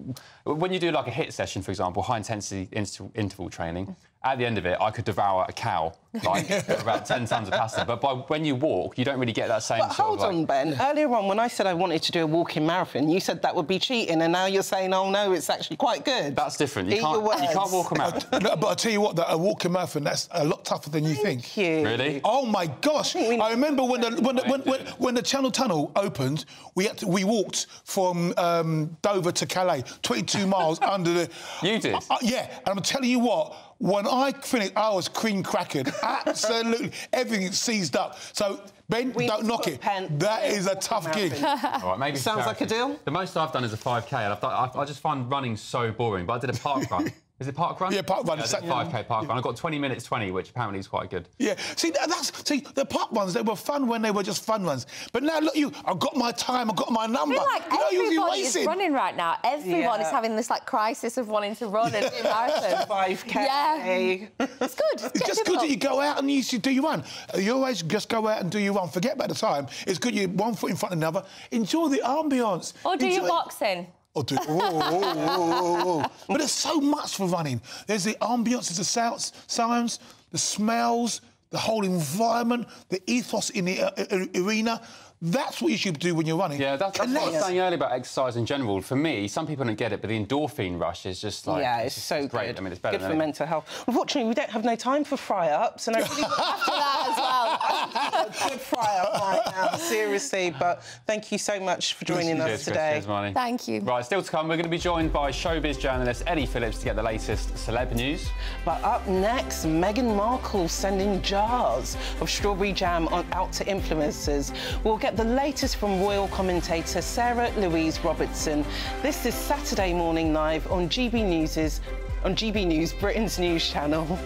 when you do like a HIIT session, for example, high intensity interval training. At the end of it, I could devour a cow, like, about ten tons of pasta. But by, when you walk, you don't really get that same but sort hold of, like... on, Ben. Earlier on, when I said I wanted to do a walking marathon, you said that would be cheating, and now you're saying, oh, no, it's actually quite good. That's different. You, can't, you can't walk a marathon. No, but I'll tell you what, that a walking marathon, that's a lot tougher than you Thank think. You. Really? Oh, my gosh. I, I remember when the, when, the, when, when, when the Channel Tunnel opened, we had to, we walked from um, Dover to Calais, twenty-two miles under the... You did? Uh, yeah, and I'm telling you what... When I finished, I was cream crackered. Absolutely. Everything seized up. So, Ben, we don't knock it. Pen. That is a tough gig. All right, maybe sounds like a deal. The most I've done is a five K, and I've done, I, I just find running so boring, but I did a park run. Is it park run? Yeah, park run. Yeah, exactly. five K park yeah. run. I got twenty minutes twenty, which apparently is quite good. Yeah. See, that's see the park runs. They were fun when they were just fun runs. But now look, you. I've got my time. I've got my number. I feel like you know, everybody is running right now. Everyone yeah. is having this like crisis of wanting to run and do marathons. five K. Yeah. It's good. It's, it's just good that you go out and you do your run. You always just go out and do your run. Forget about the time. It's good. You one foot in front of another. Enjoy the ambience. Or do Enjoy your boxing. Or do, whoa, whoa, whoa, whoa. But there's so much for running. There's the ambience, there's the sounds, sounds, the smells, the whole environment, the ethos in the uh, arena. That's what you should do when you're running. Yeah, that's, that's what I was saying earlier about exercise in general. For me, some people don't get it, but the endorphin rush is just like... Yeah, it's, it's so great. Good. I mean, it's better good than for it. mental health. Unfortunately, we don't have no time for fry-ups, and I really look after that as well. I'm a good fry-up right now, seriously. But thank you so much for joining us cheers, today. Chris, cheers, thank you. Right, still to come, we're going to be joined by showbiz journalist Ellie Phillips to get the latest celeb news. But up next, Meghan Markle sending jars of strawberry jam on, out to influencers. We'll get the latest from royal commentator Sarah Louise Robertson. This is Saturday Morning Live on G B News's, on G B News, Britain's news channel.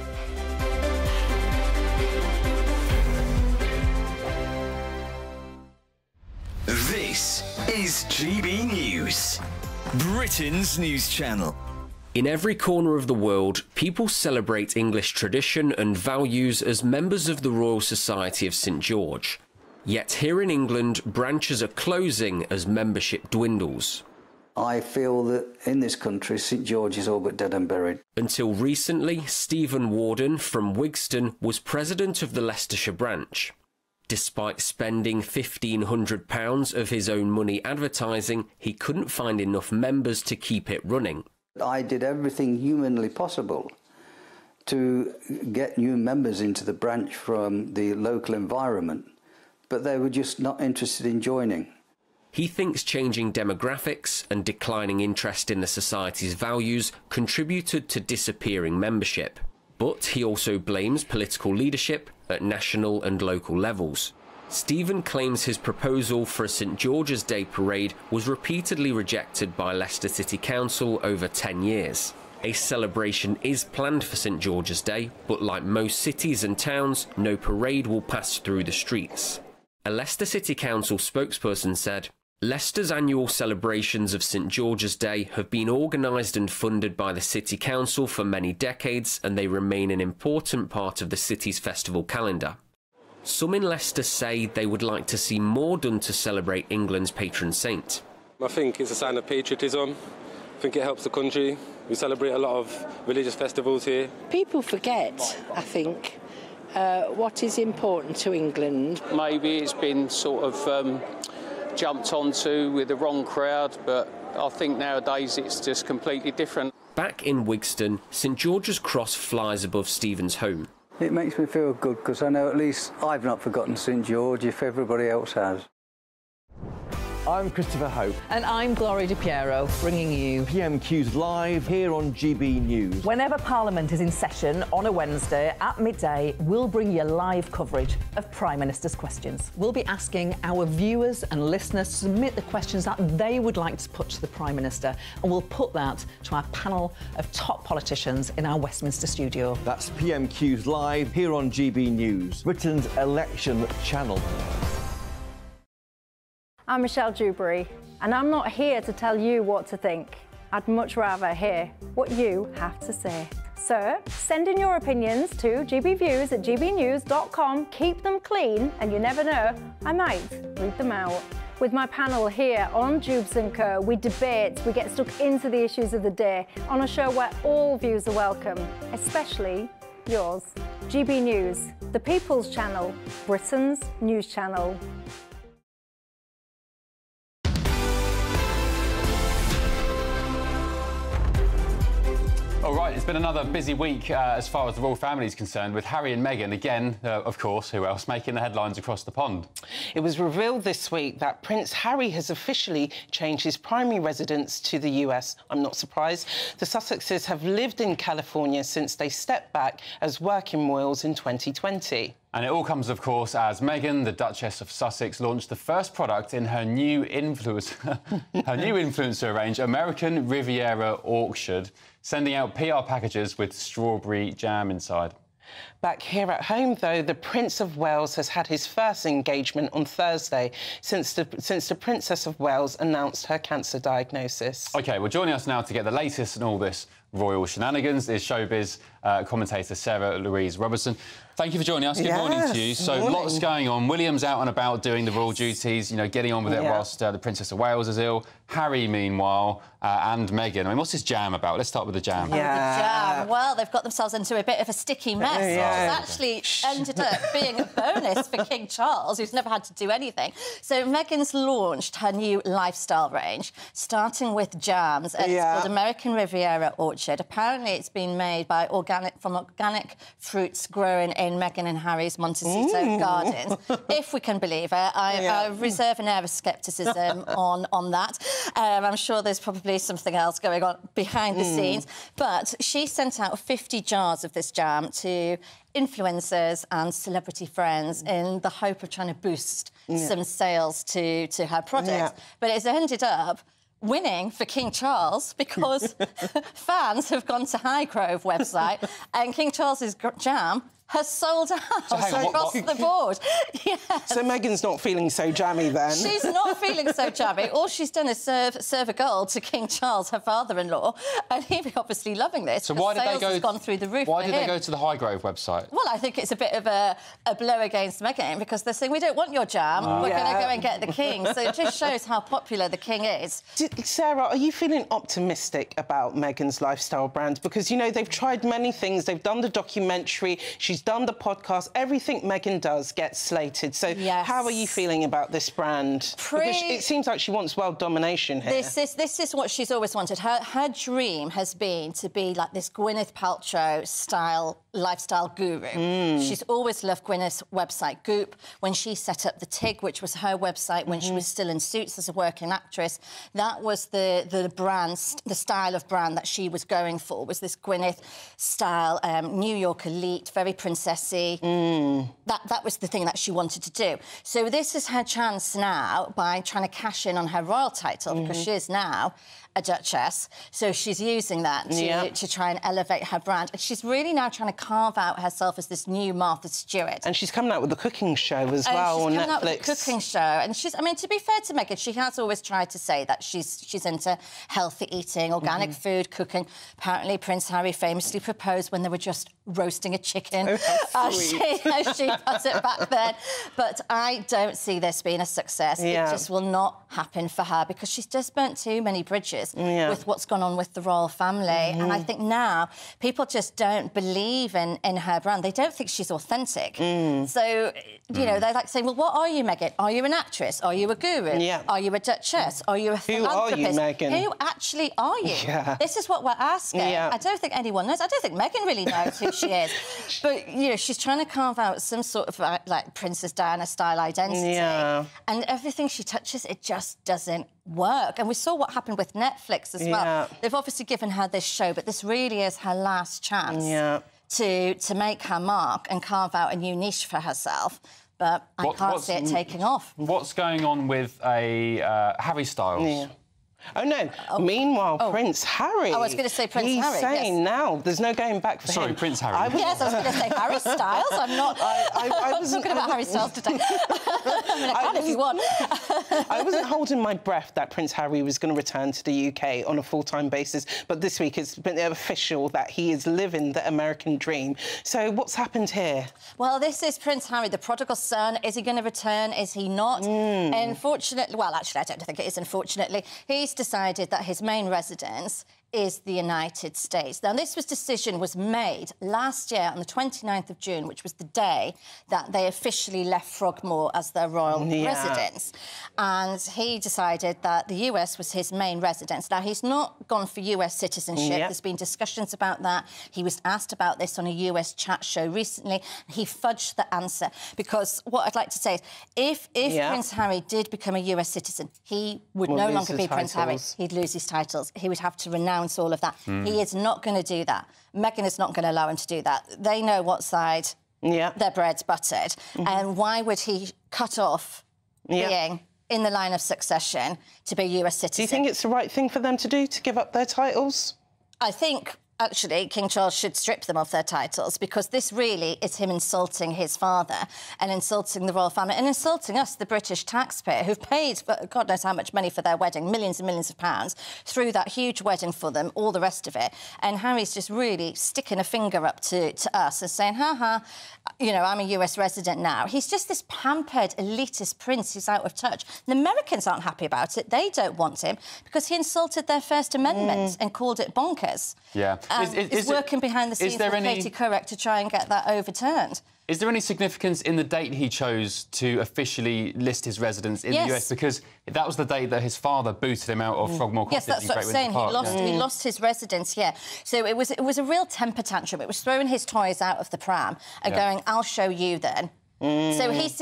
This is G B News, Britain's news channel. In every corner of the world, people celebrate English tradition and values as members of the Royal Society of Saint George. Yet here in England, branches are closing as membership dwindles. I feel that in this country, St George is all but dead and buried. Until recently, Stephen Warden from Wigston was president of the Leicestershire branch. Despite spending fifteen hundred pounds of his own money advertising, he couldn't find enough members to keep it running. I did everything humanly possible to get new members into the branch from the local environment, but they were just not interested in joining. He thinks changing demographics and declining interest in the society's values contributed to disappearing membership. But he also blames political leadership at national and local levels. Stephen claims his proposal for a St George's Day parade was repeatedly rejected by Leicester City Council over ten years. A celebration is planned for St George's Day, but like most cities and towns, no parade will pass through the streets. A Leicester City Council spokesperson said, "Leicester's annual celebrations of St George's Day have been organised and funded by the City Council for many decades, and they remain an important part of the city's festival calendar. Some in Leicester say they would like to see more done to celebrate England's patron saint." I think it's a sign of patriotism. I think it helps the country. We celebrate a lot of religious festivals here. People forget, I think, uh, what is important to England. Maybe it's been sort of... Um, jumped onto with the wrong crowd, but I think nowadays it's just completely different. Back in Wigston, St George's Cross flies above Stephen's home. It makes me feel good because I know at least I've not forgotten St George if everybody else has. I'm Christopher Hope. And I'm Gloria Di Piero, bringing you P M Qs Live here on G B News. Whenever Parliament is in session on a Wednesday at midday, we'll bring you live coverage of Prime Minister's questions. We'll be asking our viewers and listeners to submit the questions that they would like to put to the Prime Minister, and we'll put that to our panel of top politicians in our Westminster studio. That's P M Qs Live here on G B News, Britain's election channel. I'm Michelle Dewberry, and I'm not here to tell you what to think. I'd much rather hear what you have to say. So, send in your opinions to g b views at g b news dot com, keep them clean, and you never know, I might read them out. With my panel here on Jubes and Co, we debate, we get stuck into the issues of the day, on a show where all views are welcome, especially yours. G B News, the people's channel, Britain's news channel. All right, it's been another busy week uh, as far as the royal family is concerned, with Harry and Meghan, again, uh, of course, who else, making the headlines across the pond. It was revealed this week that Prince Harry has officially changed his primary residence to the U S. I'm not surprised. The Sussexes have lived in California since they stepped back as working royals in twenty twenty. And it all comes, of course, as Meghan, the Duchess of Sussex, launched the first product in her new influencer, her new influencer range, American Riviera Orchard, sending out P R packages with strawberry jam inside. Back here at home, though, the Prince of Wales has had his first engagement on Thursday since the, since the Princess of Wales announced her cancer diagnosis. OK, well, joining us now to get the latest in all this royal shenanigans is showbiz uh, commentator Sarah Louise Robertson. Thank you for joining us. Good yes, morning to you. So morning. Lots going on. William's out and about doing the royal duties, you know, getting on with it yeah. whilst uh, the Princess of Wales is ill. Harry, meanwhile, uh, and Meghan. I mean, what's this jam about? Let's start with the jam. Yeah. Oh, the jam. Well, they've got themselves into a bit of a sticky mess. Yeah. It's actually ended up being a bonus for King Charles, who's never had to do anything. So Meghan's launched her new lifestyle range, starting with jams. And yeah. It's called American Riviera Orchard. Apparently, it's been made by organic from organic fruits growing in Meghan and Harry's Montecito Ooh. Gardens, if we can believe it. I, yeah. I reserve an air of scepticism on, on that. Um, I'm sure there's probably something else going on behind mm. the scenes. But she sent out fifty jars of this jam to influencers and celebrity friends in the hope of trying to boost yeah. some sales to, to her product. Yeah. But it's ended up winning for King Charles because fans have gone to Highgrove website and King Charles's jam has sold out so on, across what, what? the board. Yes. So Meghan's not feeling so jammy then. She's not feeling so jammy. All she's done is serve serve a goal to King Charles, her father-in-law, and he'd be obviously loving this. So why did they go? Gone through the roof. Why did him. they go to the Highgrove website? Well, I think it's a bit of a, a blow against Meghan because they're saying we don't want your jam. Oh. We're yeah. going to go and get the King. So it just shows how popular the King is. Did, Sarah, are you feeling optimistic about Meghan's lifestyle brand? Because you know they've tried many things. They've done the documentary. She's done the podcast. Everything Meghan does gets slated. So yes. how are you feeling about this brand? Pre because it seems like she wants world domination here. This is, this is what she's always wanted. Her, her dream has been to be like this Gwyneth Paltrow-style lifestyle guru. Mm. She's always loved Gwyneth's website, Goop, when she set up the T I G, which was her website when mm-hmm. she was still in suits as a working actress. That was the, the brand, the style of brand that she was going for, was this Gwyneth-style um, New York elite, very princessy. Mm. That, that was the thing that she wanted to do. So this is her chance now by trying to cash in on her royal title mm-hmm. because she is now a duchess. So she's using that to, yep. to try and elevate her brand. She's really now trying to carve out herself as this new Martha Stewart. And she's coming out with a cooking show as and well on Netflix. She's coming out with a cooking show. And she's, I mean, to be fair to Meghan, she has always tried to say that she's, she's into healthy eating, organic mm-hmm. food, cooking. Apparently, Prince Harry famously proposed when they were just roasting a chicken. Oh, as she, as she put it back then. But I don't see this being a success. Yeah. It just will not happen for her because she's just burnt too many bridges yeah. with what's gone on with the royal family. Mm-hmm. And I think now people just don't believe in, in her brand. They don't think she's authentic. Mm. So, you mm. know, they're like saying, well, what are you, Meghan? Are you an actress? Are you a guru? Yeah. Are you a duchess? Are you a philanthropist? Who are you, Meghan? Who actually are you? Yeah. This is what we're asking. Yeah. I don't think anyone knows. I don't think Meghan really knows who she is. But, you know, she's trying to carve out some sort of, like, like Princess Diana-style identity. Yeah. And everything she touches, it just doesn't work. And we saw what happened with Netflix as yeah. well. They've obviously given her this show, but this really is her last chance yeah. to, to make her mark and carve out a new niche for herself. But I what, can't see it taking off. What's going on with a uh, Harry Styles? Yeah. Oh, no. Oh. Meanwhile, oh. Prince Harry... Oh, I was going to say Prince he's Harry, He's saying yes. now there's no going back for Sorry, him. Sorry, Prince Harry. I was... Yes, I was going to say Harry Styles. I'm not... I, I, I I'm wasn't talking about I... Harry Styles today. I mean, I can I if you want. I wasn't holding my breath that Prince Harry was going to return to the U K on a full-time basis, but this week it's been official that he is living the American dream. So what's happened here? Well, this is Prince Harry, the prodigal son. Is he going to return? Is he not? Mm. Unfortunately... Well, actually, I don't think it is, unfortunately. He's decided that his main residence is the United States. Now, this was decision was made last year on the twenty-ninth of June, which was the day that they officially left Frogmore as their royal yeah. residence. And he decided that the U S was his main residence. Now, he's not gone for U S citizenship. Yep. There's been discussions about that. He was asked about this on a U S chat show recently. He fudged the answer because what I'd like to say is if, if yep. Prince Harry did become a U S citizen, he would we'll no longer be titles. Prince Harry. He'd lose his titles. He would have to renounce all of that. Mm. He is not going to do that. Meghan is not going to allow him to do that. They know what side yeah. their bread's buttered. Mm-hmm. And why would he cut off yeah. being in the line of succession to be a U S citizen? Do you think it's the right thing for them to do, to give up their titles? I think... Actually, King Charles should strip them of their titles because this really is him insulting his father and insulting the royal family and insulting us, the British taxpayer, who've paid God knows how much money for their wedding, millions and millions of pounds, through that huge wedding for them, all the rest of it. And Harry's just really sticking a finger up to, to us and saying, ha-ha, you know, I'm a U S resident now. He's just this pampered, elitist prince who's out of touch. The Americans aren't happy about it. They don't want him because he insulted their First Amendment mm. and called it bonkers. Yeah. Um, is, is, is working it, behind the scenes with any... Katie Couric to try and get that overturned. Is there any significance in the date he chose to officially list his residence in yes. the U S? Because that was the day that his father booted him out of Frogmore Cottage. Yes, that's what I'm saying. He lost, yeah. he lost his residence, yeah. So it was, it was a real temper tantrum. It was throwing his toys out of the pram and yeah. going, I'll show you then. Mm. So he's...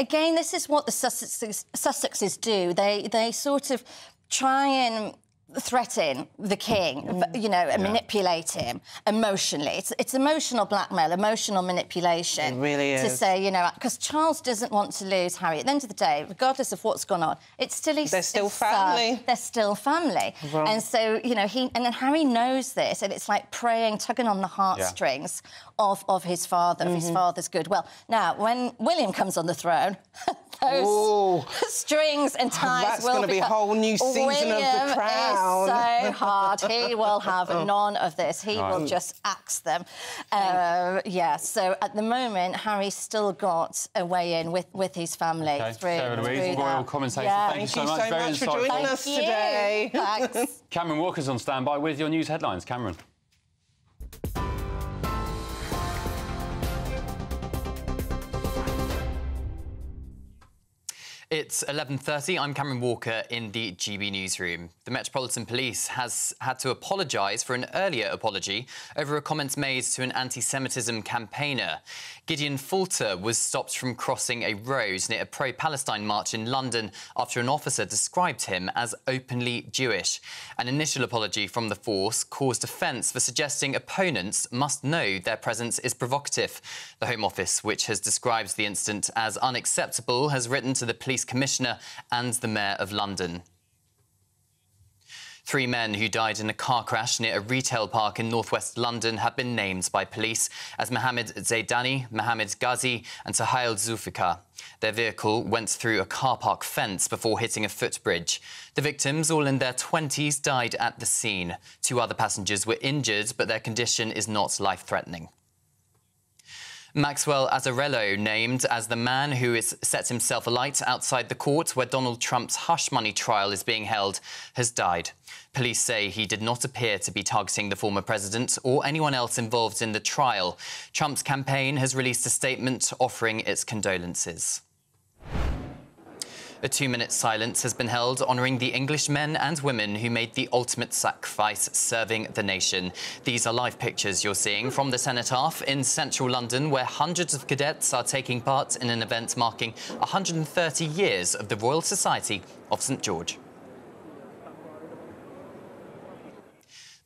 Again, this is what the Sussexes, Sussexes do. They, they sort of try and... threaten the king, mm. you know, and yeah. manipulate him emotionally. It's, it's emotional blackmail, emotional manipulation. It really is. To say, you know, because Charles doesn't want to lose Harry. At the end of the day, regardless of what's gone on, it's still... His, they're still family. Son, they're still family. Well. And so, you know, he... And then Harry knows this, and it's like praying, tugging on the heartstrings yeah. of, of his father, mm-hmm. of his father's goodwill. Now, when William comes on the throne... Those strings and ties oh, that's will gonna be... That's going to be a whole new season William of The Crown. Is so hard. He will have none of this. He right. will just axe them. Uh, yeah, so at the moment, Harry's still got a way in with, with his family. Okay. Through, Sarah Louise, royal commentator, yeah. thank, thank you so much. Very much for joining thank us you. today. Thanks. Cameron Walker's on standby with your news headlines. Cameron. It's eleven thirty. I'm Cameron Walker in the G B newsroom. The Metropolitan Police has had to apologise for an earlier apology over a comment made to an anti-Semitism campaigner. Gideon Falter was stopped from crossing a road near a pro-Palestine march in London after an officer described him as openly Jewish. An initial apology from the force caused offence for suggesting opponents must know their presence is provocative. The Home Office, which has described the incident as unacceptable, has written to the police Commissioner and the Mayor of London. Three men who died in a car crash near a retail park in northwest London have been named by police as Mohamed Zaydani, Mohamed Ghazi and Suhail Zoufika. Their vehicle went through a car park fence before hitting a footbridge. The victims, all in their twenties, died at the scene. Two other passengers were injured, but their condition is not life-threatening. Maxwell Azzarello, named as the man who has set himself alight outside the court where Donald Trump's hush money trial is being held, has died. Police say he did not appear to be targeting the former president or anyone else involved in the trial. Trump's campaign has released a statement offering its condolences. A two-minute silence has been held honouring the English men and women who made the ultimate sacrifice serving the nation. These are live pictures you're seeing from the cenotaph in central London, where hundreds of cadets are taking part in an event marking one hundred thirty years of the Royal Society of St George.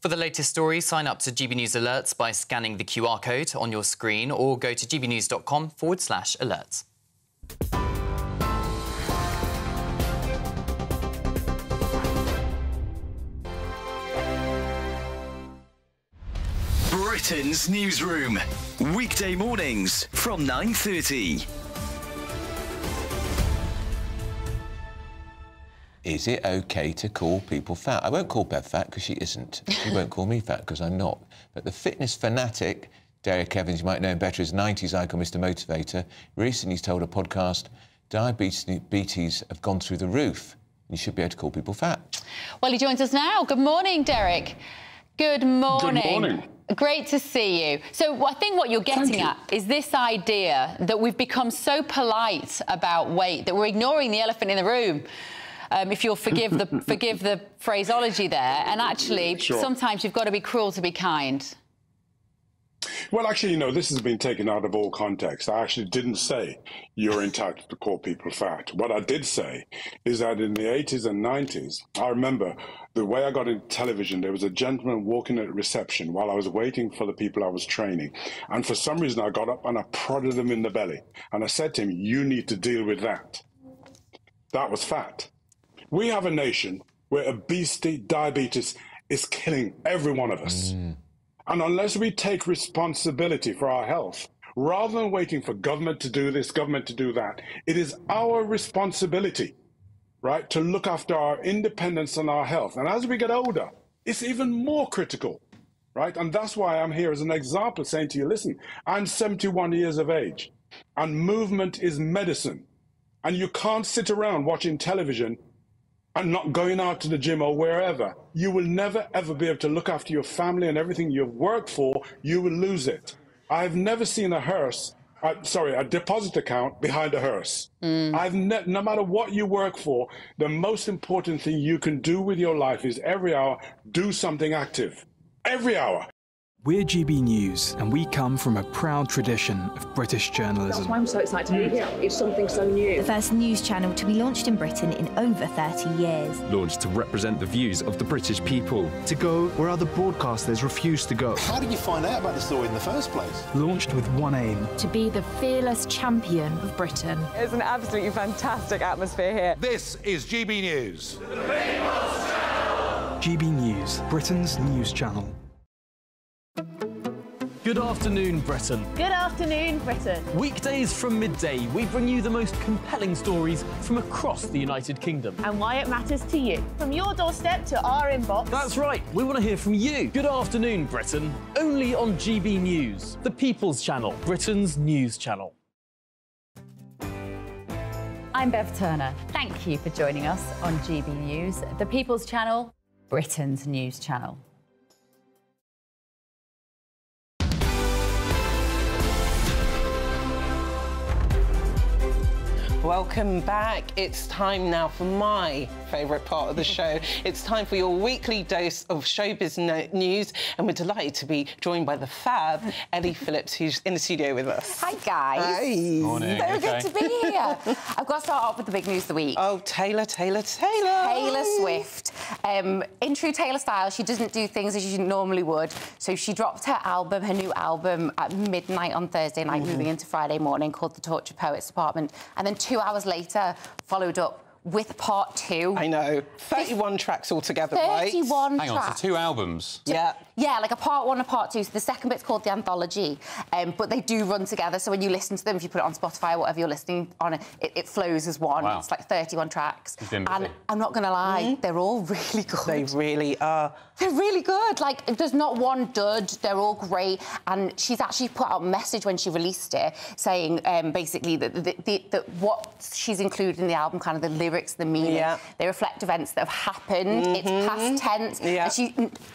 For the latest story, sign up to G B News Alerts by scanning the Q R code on your screen or go to gbnews.com forward slash alerts. Britain's Newsroom, weekday mornings from nine thirty. Is it OK to call people fat? I won't call Bev fat because she isn't. She won't call me fat because I'm not. But the fitness fanatic, Derek Evans, you might know him better as nineties icon Mister Motivator, recently told a podcast, diabetes have gone through the roof. You should be able to call people fat. Well, he joins us now. Good morning, Derek. Good morning. Good morning. Great to see you. So I think what you're getting you. at is this idea that we've become so polite about weight that we're ignoring the elephant in the room, um, if you'll forgive the forgive the phraseology there. And actually, sure. sometimes you've got to be cruel to be kind. Well, actually, you know, this has been taken out of all context. I actually didn't say you're entitled to call people fat. What I did say is that in the eighties and nineties, I remember the way I got into television, there was a gentleman walking at reception while I was waiting for the people I was training. And for some reason, I got up and I prodded him in the belly. And I said to him, you need to deal with that. That was fat. We have a nation where obesity, diabetes is killing every one of us. Mm. And unless we take responsibility for our health, rather than waiting for government to do this, government to do that, it is our responsibility, right, to look after our independence and our health. And as we get older, it's even more critical, right? And that's why I'm here as an example saying to you, listen, I'm seventy-one years of age and movement is medicine. And you can't sit around watching television and not going out to the gym or wherever. You will never, ever be able to look after your family and everything you've worked for. You will lose it. I've never seen a hearse, uh, sorry, a deposit account behind a hearse. Mm. I've ne no matter what you work for, the most important thing you can do with your life is every hour, do something active. Every hour. We're G B News, and we come from a proud tradition of British journalism. That's why I'm so excited to be here. It's something so new. The first news channel to be launched in Britain in over thirty years. Launched to represent the views of the British people. To go where other broadcasters refuse to go. How did you find out about the story in the first place? Launched with one aim. To be the fearless champion of Britain. It's an absolutely fantastic atmosphere here. This is G B News. The People's Channel! G B News, Britain's news channel. Good afternoon, Britain. Good afternoon, Britain. Weekdays from midday, we bring you the most compelling stories from across the United Kingdom. And why it matters to you. From your doorstep to our inbox. That's right, we want to hear from you. Good afternoon, Britain. Only on G B News, the People's Channel, Britain's news channel. I'm Bev Turner. Thank you for joining us on G B News, the People's Channel, Britain's news channel. Welcome back. It's time now for my favourite part of the show. It's time for your weekly dose of showbiz no news, and we're delighted to be joined by the fab Ellie Phillips, who's in the studio with us. Hi, guys. Hi. Morning. So okay. Good to be here. I've got to start off with the big news of the week. Oh, Taylor, Taylor, Taylor. Taylor Swift. Um, in true Taylor style, she doesn't do things as she normally would, so she dropped her album, her new album, at midnight on Thursday night, mm. moving into Friday morning, called The Torture Poets Department, and then two Two hours later, followed up with part two. I know. thirty-one Th tracks altogether, right? thirty-one Hang tracks. On, so two albums? So, yeah. Yeah, like a part one and a part two. So the second bit's called The Anthology, um, but they do run together. So when you listen to them, if you put it on Spotify or whatever you're listening on, it, it flows as one. Wow. It's like thirty-one tracks. And I'm not going to lie, mm-hmm. they're all really good. They really are. They're really good. Like, there's not one dud. They're all great. And she's actually put out a message when she released it saying, um, basically, that, that, that, that what she's included in the album, kind of the lyrics, the meaning, yeah. they reflect events that have happened. Mm-hmm. It's past tense. Yeah. And she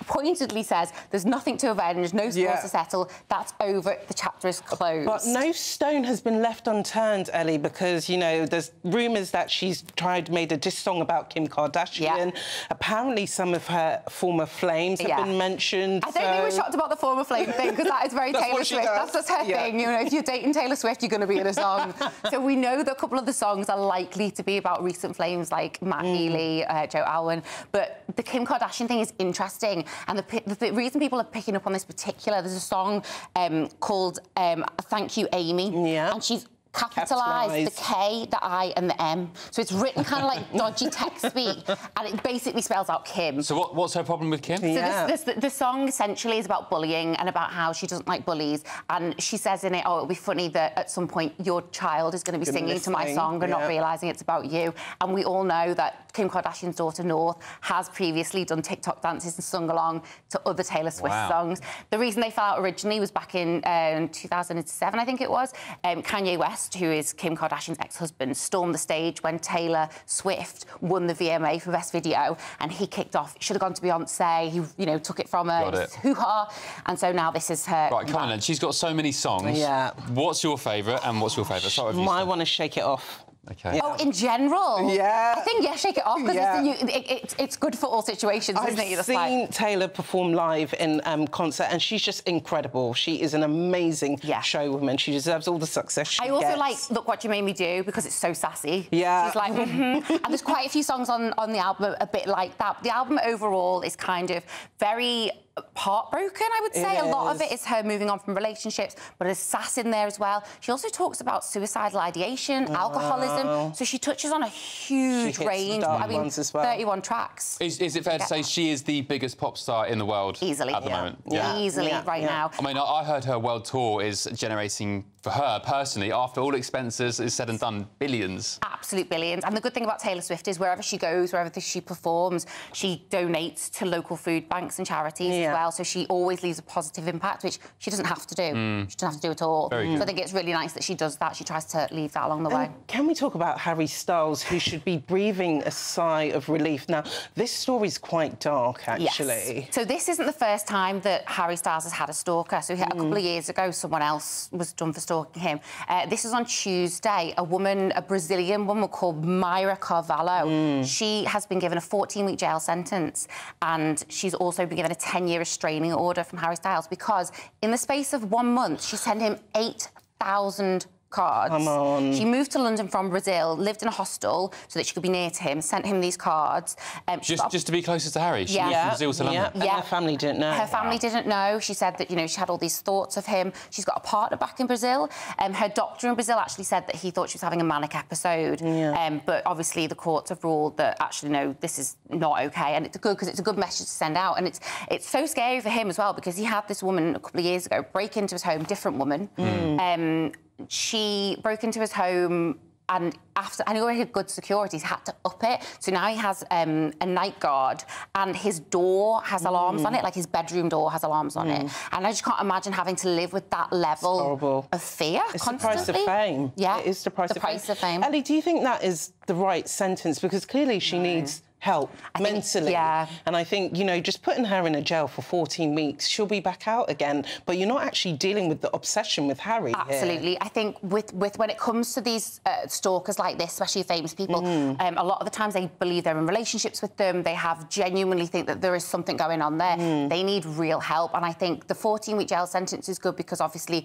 pointedly says, there's nothing to avenge, no scores yeah. to settle. That's over. The chapter is closed. But no stone has been left unturned, Ellie, because, you know, there's rumours that she's tried, made a diss song about Kim Kardashian. Yeah. Apparently, some of her former flames have yeah. been mentioned. I don't so... think we're shocked about the former flame thing, because that is very Taylor Swift. Does. That's just her yeah. thing. You know, if you're dating Taylor Swift, you're going to be in a song. So we know that a couple of the songs are likely to be about recent flames, like Matt mm. Healy, uh, Joe Alwyn. But the Kim Kardashian thing is interesting, and the, the, the reason people are picking up on this particular, there's a song um, called um, Thank You, Amy, yeah. and she's capitalised the K, the I and the M. So it's written kind of like dodgy text speak, and it basically spells out Kim. So what, what's her problem with Kim? So yeah. this, this, the, the song essentially is about bullying and about how she doesn't like bullies, and she says in it, oh, it'll be funny that at some point your child is going to be Goodness singing to my thing. song and yeah. not realising it's about you. And we all know that Kim Kardashian's daughter, North, has previously done TikTok dances and sung along to other Taylor Swift wow. songs. The reason they fell out originally was back in um, two thousand seven, I think it was, um, Kanye West, who is Kim Kardashian's ex-husband, stormed the stage when Taylor Swift won the V M A for Best Video, and he kicked off. It should have gone to Beyoncé. He, you know, took it from her. Got it. Hoo-ha. And so now this is her... Right, come on, she's got so many songs. Yeah. What's your favourite and what's your favourite? My one is Shake It Off. Okay. Yeah. Oh, in general? Yeah. I think, yeah, Shake It Off, because yeah. it's, it, it, it's good for all situations, I've isn't it? I've seen like... Taylor perform live in um, concert, and she's just incredible. She is an amazing yeah. showwoman. She deserves all the success she I also gets. Like Look What You Made Me Do, because it's so sassy. Yeah. She's like, mm-hmm. and there's quite a few songs on, on the album a bit like that. The album overall is kind of very... heartbroken, I would say. A lot of it is her moving on from relationships, but there's sass in there as well. She also talks about suicidal ideation, wow. alcoholism, so she touches on a huge range. The I mean, as well. thirty-one tracks. Is, is it fair to say that. she is the biggest pop star in the world easily at the yeah. moment? Yeah. Easily, yeah. right yeah. now. I mean, I heard her world tour is generating, for her personally, after all expenses is said and done, billions. Absolute billions. And the good thing about Taylor Swift is wherever she goes, wherever she performs, she donates to local food banks and charities yeah. as well. So she always leaves a positive impact, which she doesn't have to do. Mm. She doesn't have to do at all. Very good. So I think it's really nice that she does that. She tries to leave that along the um, way. Can we talk about Harry Styles, who should be breathing a sigh of relief? Now, this story's quite dark, actually. Yes. So this isn't the first time that Harry Styles has had a stalker. So mm. a couple of years ago, someone else was done for stalking him. Uh, this was on Tuesday. A woman, a Brazilian woman called Mayra Carvalho. Mm. She has been given a fourteen-week jail sentence, and she's also been given a ten-year three-year restraining order from Harry Styles because in the space of one month, she sent him eight thousand cards. Come on. She moved to London from Brazil, lived in a hostel so that she could be near to him, sent him these cards. Um, just, got... just to be closer to Harry? She yeah. moved from Brazil to London? Yeah. yeah. Her family didn't know. Her family wow. didn't know. She said that, you know, she had all these thoughts of him. She's got a partner back in Brazil. Um, her doctor in Brazil actually said that he thought she was having a manic episode. Yeah. Um, but obviously the courts have ruled that, actually, no, this is not OK. And it's good because it's a good message to send out. And it's, it's so scary for him as well because he had this woman a couple of years ago break into his home, different woman. Mm. Um, She broke into his home and after, and he already had good security, he's had to up it. So now he has um, a night guard and his door has alarms mm. on it, like his bedroom door has alarms on mm. it. And I just can't imagine having to live with that level of fear it's constantly. It's the price of fame. Yeah. It is the price, the of, price fame. of fame. Ellie, do you think that is the right sentence? Because clearly she no. needs... help I mentally, yeah. and I think, you know, just putting her in a jail for fourteen weeks, she'll be back out again. But you're not actually dealing with the obsession with Harry. Absolutely, here. I think with with when it comes to these uh, stalkers like this, especially famous people, mm. um, a lot of the times they believe they're in relationships with them. They have genuinely think that there is something going on there. Mm. They need real help, and I think the fourteen-week jail sentence is good because obviously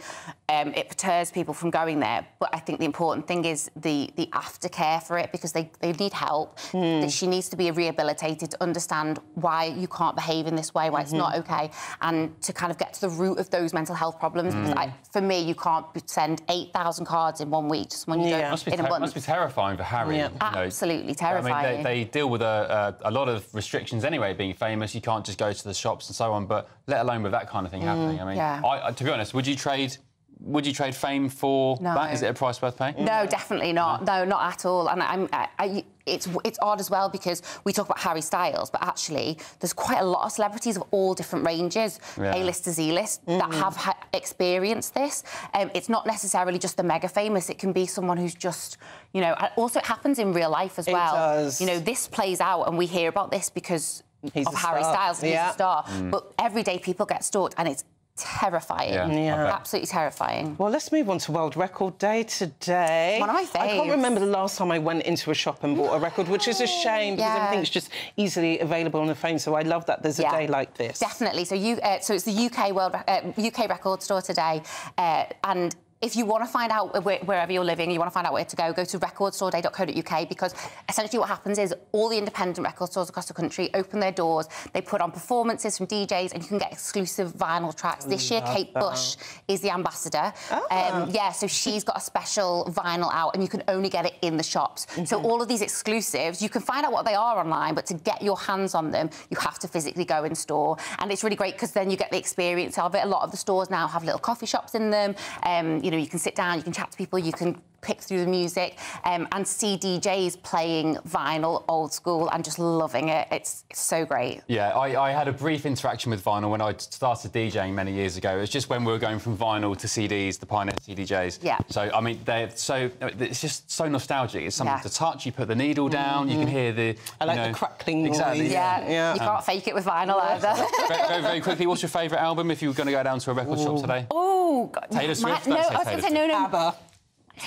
um, it deters people from going there. But I think the important thing is the the aftercare for it because they they need help. Mm. That she needs to be rehabilitated to understand why you can't behave in this way, why mm-hmm. it's not okay, and to kind of get to the root of those mental health problems. Mm. Because I, for me, you can't send eight thousand cards in one week to someone you yeah. don't must be in a month. It must be terrifying for Harry. Yeah. Absolutely know. terrifying. I mean, they, they deal with a, a, a lot of restrictions anyway, being famous. You can't just go to the shops and so on, but let alone with that kind of thing mm. happening. I mean, yeah. I, to be honest, would you trade... Would you trade fame for no. that? Is it a price worth paying? No, definitely not. No, no not at all. And I'm, I, I, it's it's odd as well because we talk about Harry Styles, but actually there's quite a lot of celebrities of all different ranges, yeah. A-list to Z-list, mm. that have ha experienced this. Um, it's not necessarily just the mega famous. It can be someone who's just, you know. Also, it happens in real life as it well. Does. You know, this plays out, and we hear about this because he's of Harry star. Styles. Yeah. He's a star, mm. but everyday people get stalked, and it's. Terrifying. Yeah. Yeah. Absolutely terrifying. Well, let's move on to World Record Day today. One of my favourites. I can't remember the last time I went into a shop and bought no. a record, which is a shame yeah. because everything's just easily available on the phone. So I love that there's yeah. a day like this. Definitely. So you, uh, so it's the U K World uh, U K Record Store today, uh, and. If you want to find out where, wherever you're living, you want to find out where to go, go to record store day dot co dot U K because essentially what happens is all the independent record stores across the country open their doors, they put on performances from D Js and you can get exclusive vinyl tracks. This year, Kate that. Bush is the ambassador. Oh. Um, yeah, so she's got a special vinyl out and you can only get it in the shops. Mm-hmm. So all of these exclusives, you can find out what they are online, but to get your hands on them, you have to physically go in store. And it's really great because then you get the experience of it. A lot of the stores now have little coffee shops in them. Um, you You know, you can sit down, you can chat to people, you can pick through the music um, and see D Js playing vinyl, old school, and just loving it. It's, it's so great. Yeah, I, I had a brief interaction with vinyl when I started DJing many years ago. It was just when we were going from vinyl to C Ds, the Pioneer C D Js. Yeah. So, I mean, they're so... It's just so nostalgic. It's something yeah. to touch. You put the needle down, mm-hmm. you can hear the... I like know, the crackling exactly. noise. Yeah. yeah. yeah. You can't um, fake it with vinyl either. very, very, very quickly, what's your favourite album if you were going to go down to a record Ooh. shop today? Oh, God. Taylor Swift? My, no, I was going to say, no, no. ABBA.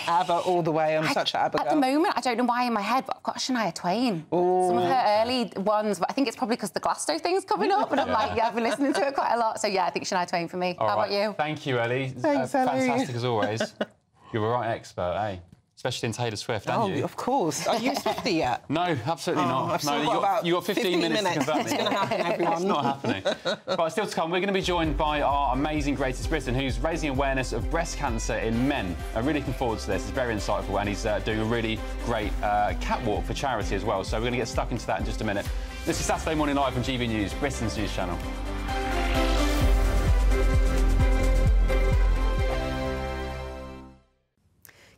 ABBA all the way. I'm I, such an ABBA girl. At the moment, I don't know why in my head, but I've got Shania Twain. Ooh. Some of her early ones, but I think it's probably because the Glasgow thing's coming up, and yeah. I'm like, yeah, I've been listening to it quite a lot. So, yeah, I think Shania Twain for me. All How right. about you? Thank you, Ellie. Thanks, uh, Ellie. Fantastic as always. You're a right expert, eh? Especially in Taylor Swift, aren't oh, you? Of course. Are you Swifty yet? No, absolutely oh, not. I've still no, got you, got, you got fifteen, fifteen minutes, minutes to convert me. It's going to happen, everyone. It's not happening. But still to come, we're going to be joined by our amazing Greatest Britain, who's raising awareness of breast cancer in men. I'm really looking forward to this. It's very insightful, and he's uh, doing a really great uh, catwalk for charity as well. So we're going to get stuck into that in just a minute. This is Saturday Morning Live from G B News, Britain's news channel.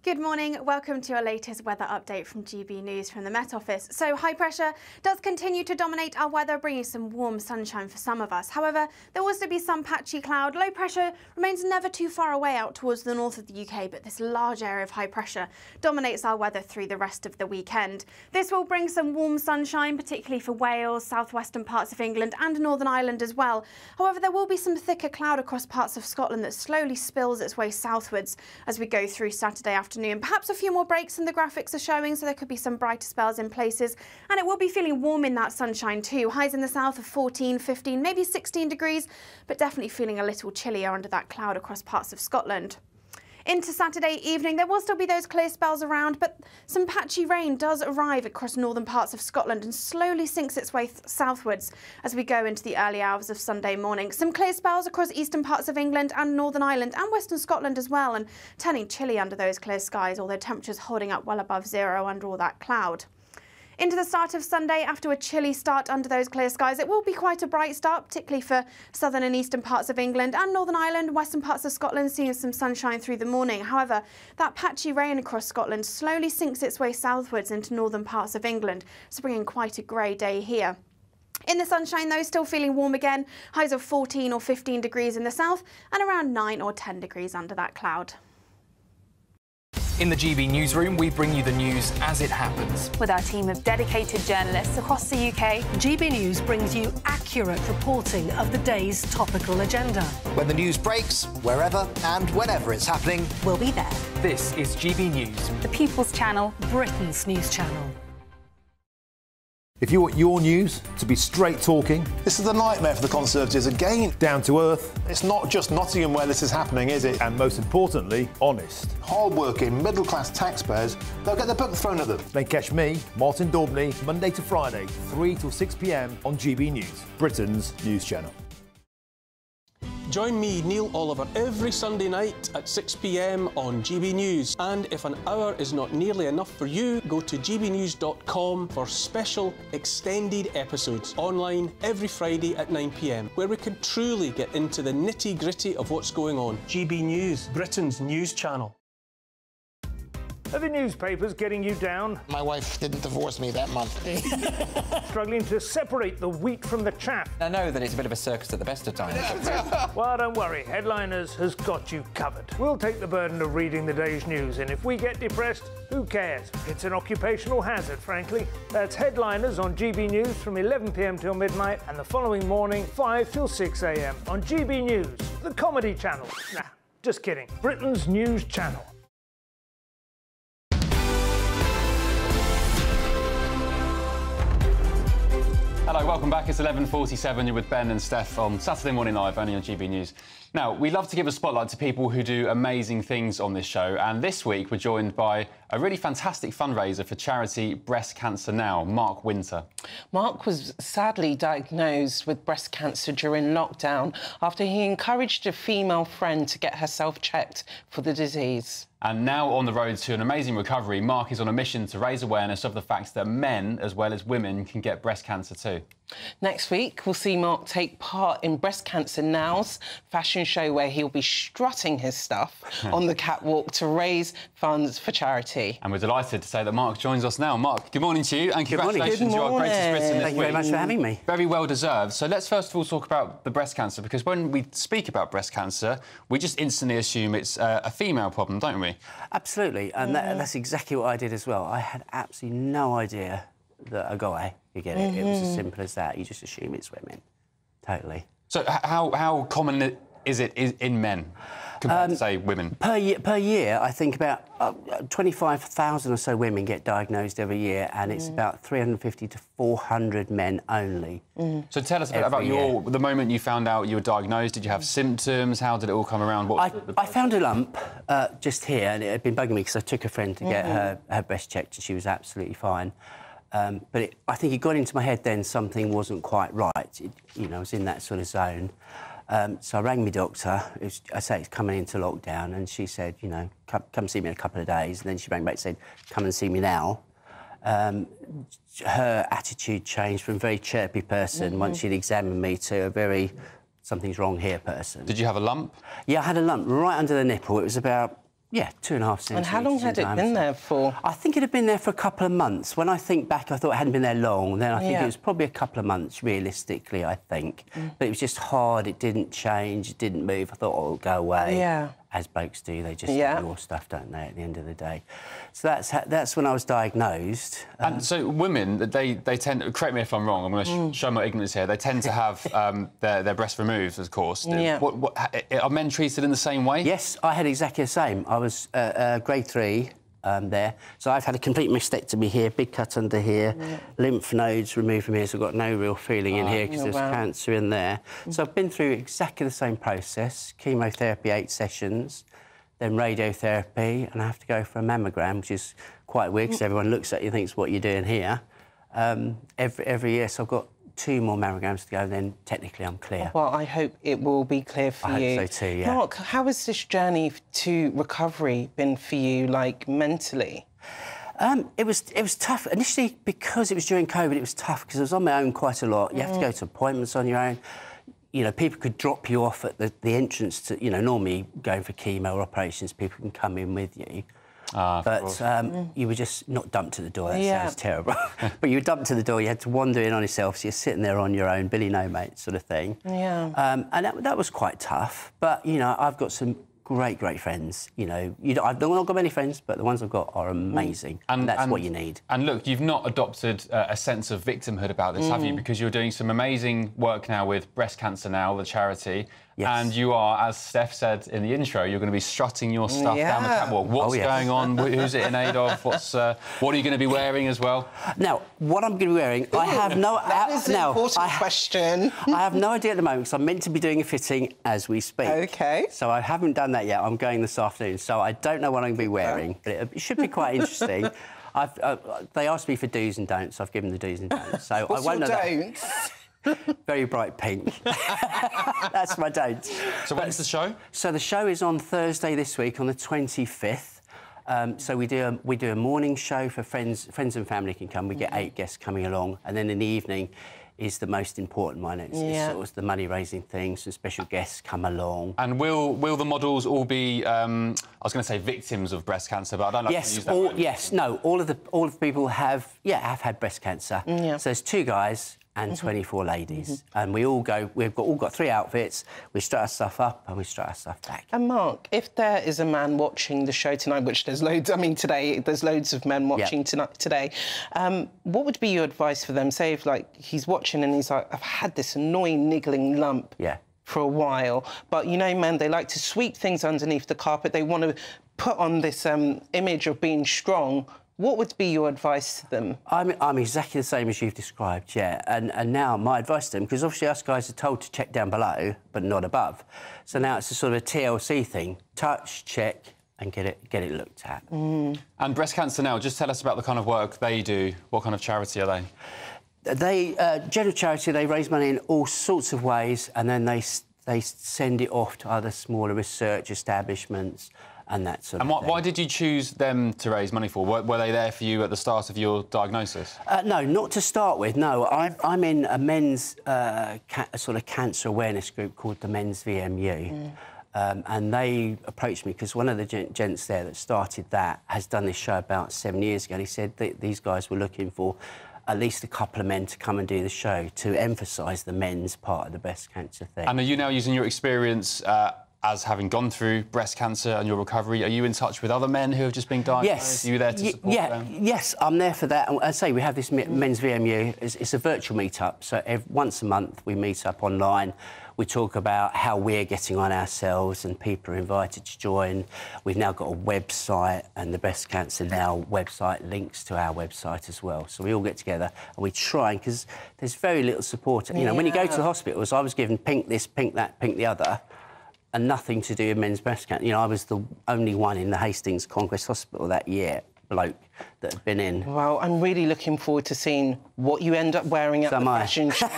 Good morning. Welcome to your latest weather update from G B News from the Met Office. So high pressure does continue to dominate our weather, bringing some warm sunshine for some of us. However, there will still be some patchy cloud. Low pressure remains never too far away out towards the north of the U K, but this large area of high pressure dominates our weather through the rest of the weekend. This will bring some warm sunshine, particularly for Wales, southwestern parts of England and Northern Ireland as well. However, there will be some thicker cloud across parts of Scotland that slowly spills its way southwards as we go through Saturday afternoon. afternoon. Perhaps a few more breaks than the graphics are showing, so there could be some brighter spells in places. And it will be feeling warm in that sunshine too. Highs in the south of fourteen, fifteen, maybe sixteen degrees, but definitely feeling a little chillier under that cloud across parts of Scotland. Into Saturday evening, there will still be those clear spells around, but some patchy rain does arrive across northern parts of Scotland and slowly sinks its way southwards as we go into the early hours of Sunday morning. Some clear spells across eastern parts of England and Northern Ireland and western Scotland as well, and turning chilly under those clear skies, although temperatures holding up well above zero under all that cloud. Into the start of Sunday, after a chilly start under those clear skies, it will be quite a bright start, particularly for southern and eastern parts of England and Northern Ireland, western parts of Scotland, seeing some sunshine through the morning. However, that patchy rain across Scotland slowly sinks its way southwards into northern parts of England, so bringing quite a grey day here. In the sunshine, though, still feeling warm again, highs of fourteen or fifteen degrees in the south and around nine or ten degrees under that cloud. In the G B newsroom, we bring you the news as it happens. With our team of dedicated journalists across the U K, G B News brings you accurate reporting of the day's topical agenda. When the news breaks, wherever and whenever it's happening, we'll be there. This is G B News, the People's Channel, Britain's news channel. If you want your news to be straight-talking... This is a nightmare for the Conservatives again. Down to earth. It's not just Nottingham where this is happening, is it? And most importantly, honest. Hard-working, middle-class taxpayers, they'll get their book thrown at them. Then catch me, Martin Daubney, Monday to Friday, three till six p m on G B News, Britain's news channel. Join me, Neil Oliver, every Sunday night at six p m on G B News. And if an hour is not nearly enough for you, go to g b news dot com for special extended episodes online every Friday at nine p m, where we can truly get into the nitty-gritty of what's going on. G B News, Britain's news channel. Are the newspapers getting you down? My wife didn't divorce me that month. Struggling to separate the wheat from the chaff. I know that it's a bit of a circus at the best of times. Well, don't worry. Headliners has got you covered. We'll take the burden of reading the day's news, and if we get depressed, who cares? It's an occupational hazard, frankly. That's Headliners on G B News from eleven p m till midnight, and the following morning, five till six a m on G B News, the comedy channel. Nah, just kidding. Britain's news channel. Hello, welcome back. It's eleven forty-seven. You're with Ben and Steph on Saturday Morning Live, only on G B News. Now, we love to give a spotlight to people who do amazing things on this show, and this week we're joined by a really fantastic fundraiser for charity Breast Cancer Now, Mark Winter. Mark was sadly diagnosed with breast cancer during lockdown after he encouraged a female friend to get herself checked for the disease. And now on the road to an amazing recovery, Mark is on a mission to raise awareness of the fact that men, as well as women, can get breast cancer too. Next week, we'll see Mark take part in Breast Cancer Now's fashion show, where he'll be strutting his stuff on the catwalk to raise funds for charity. And we're delighted to say that Mark joins us now. Mark, good morning to you, and good congratulations to our Greatest Britain this week. Thank you very much for having me. Very well deserved. So let's first of all talk about the breast cancer, because when we speak about breast cancer, we just instantly assume it's uh, a female problem, don't we? Absolutely, and mm. that, that's exactly what I did as well. I had absolutely no idea that a guy could get it. Mm-hmm. It was as simple as that. You just assume it's women. Totally. So how, how common is it in men compared um, to, say, women? Per year, per year I think about uh, twenty-five thousand or so women get diagnosed every year, and it's mm. about three hundred fifty to four hundred men only. Mm. So tell us a bit about your, the moment you found out you were diagnosed. Did you have mm. symptoms? How did it all come around? What I, the, the I found a lump uh, just here, and it had been bugging me because I took a friend to mm-hmm. get her, her breast checked, and she was absolutely fine. Um, but it, I think it got into my head then something wasn't quite right. It, you know, I was in that sort of zone. Um, so I rang my doctor. It was, I say it's coming into lockdown, and she said, you know, come, come see me in a couple of days. And then she rang back and said, come and see me now. Um, her attitude changed from a very chirpy person mm-hmm. once she'd examined me to a very something's wrong here person. Did you have a lump? Yeah, I had a lump right under the nipple. It was about... Yeah, two and a half centimetres. And how long had it been there for? I think it had been there for a couple of months. When I think back, I thought it hadn't been there long. Then I think yeah. it was probably a couple of months, realistically, I think. Mm. But it was just hard. It didn't change. It didn't move. I thought, oh, it'll go away. Yeah. as blokes do. They just yeah. do your stuff, don't they, at the end of the day. So that's ha that's when I was diagnosed. Um, and so women, they, they tend... Correct me if I'm wrong, I'm going to sh mm. show my ignorance here. They tend to have um, their, their breasts removed, of course. Yeah. What, what, are men treated in the same way? Yes, I had exactly the same. I was uh, uh, grade three um, there. So I've had a complete mastectomy here, big cut under here, yeah. lymph nodes removed from here, so I've got no real feeling oh, in here because there's wow. cancer in there. Mm. So I've been through exactly the same process, chemotherapy, eight sessions... then radiotherapy, and I have to go for a mammogram, which is quite weird because everyone looks at you and thinks, what are you doing here? Um, every, every year, so I've got two more mammograms to go, and then technically I'm clear. Well, I hope it will be clear for I you. I hope so too, yeah. Mark, how has this journey to recovery been for you, like, mentally? Um, it was it was tough. Initially, because it was during COVID, it was tough because I was on my own quite a lot. You mm. have to go to appointments on your own. You know, people could drop you off at the, the entrance to, you know, normally going for chemo or operations, people can come in with you. Ah, but um, mm. you were just not dumped to the door, that yeah. sounds terrible. But you were dumped to the door, you had to wander in on yourself, so you're sitting there on your own, Billy no mate sort of thing. Yeah. Um, and that, that was quite tough. But, you know, I've got some great, great friends. You know, you don't, I've not got many friends, but the ones I've got are amazing. Mm. And, and that's and, what you need. And look, you've not adopted uh, a sense of victimhood about this, mm. have you? Because you're doing some amazing work now with Breast Cancer Now, the charity. Yes. And you are, as Steph said in the intro, you're going to be strutting your stuff yeah. down the catwalk. What's oh, yes. going on? Who's it in aid of? What's uh, what are you going to be wearing as well? Now, what I'm going to be wearing, Ooh, I have no. That I, is now, an important I, question. I have no idea at the moment because I'm meant to be doing a fitting as we speak. Okay. So I haven't done that yet. I'm going this afternoon, so I don't know what I'm going to be wearing, but it, it should be quite interesting. I've, uh, they asked me for do's and don'ts. So I've given the do's and don'ts, so What's I won't your know don'ts? That. Very bright pink. That's my date. So when's the show? So the show is on Thursday this week, on the twenty-fifth. Um, so we do a, we do a morning show for friends. Friends and family can come. We get eight guests coming along, and then in the evening is the most important one. It's, yeah. it's sort of the money-raising thing. Some special guests come along. And will will the models all be? Um, I was going to say victims of breast cancer, but I don't like yes, to use that. All, yes, no. All of the all of the people have yeah have had breast cancer. Yeah. So there's two guys and twenty-four mm-hmm. ladies. Mm-hmm. And we all go, we've got, all got three outfits, we strut our stuff up and we strut our stuff back. And Mark, if there is a man watching the show tonight, which there's loads, I mean today, there's loads of men watching yep. tonight, today, um, what would be your advice for them? Say if like he's watching and he's like, I've had this annoying niggling lump yeah. for a while, but you know men, they like to sweep things underneath the carpet, they want to put on this um, image of being strong. What would be your advice to them? I'm, I'm exactly the same as you've described, yeah. And, and now my advice to them, because obviously us guys are told to check down below, but not above. So now it's a sort of a T L C thing. Touch, check, and get it, get it looked at. Mm. And Breast Cancer Now, just tell us about the kind of work they do. What kind of charity are they? They, uh, general charity, they raise money in all sorts of ways, and then they, they send it off to other smaller research establishments, and that sort and of And why did you choose them to raise money for? Were, were they there for you at the start of your diagnosis? Uh, no, not to start with, no. I, I'm in a men's uh, ca sort of cancer awareness group called the Men's V M U. Mm. Um, and they approached me because one of the gen gents there that started that has done this show about seven years ago, and he said that these guys were looking for at least a couple of men to come and do the show to emphasise the men's part of the breast cancer thing. And are you now using your experience... Uh, as having gone through breast cancer and your recovery, are you in touch with other men who have just been diagnosed? Yes. Are you there to support yeah, them? Yes, I'm there for that. And I say we have this Men's V M U. It's, it's a virtual meet-up, so every, once a month we meet up online. We talk about how we're getting on ourselves and people are invited to join. We've now got a website and the Breast Cancer Now website links to our website as well. So we all get together and we try, because there's very little support. You know, yeah. when you go to the hospitals, I was given pink this, pink that, pink the other, and nothing to do with men's breast cancer. You know, I was the only one in the Hastings Conquest Hospital that year, bloke, that had been in. Well, I'm really looking forward to seeing what you end up wearing at so the fashion show.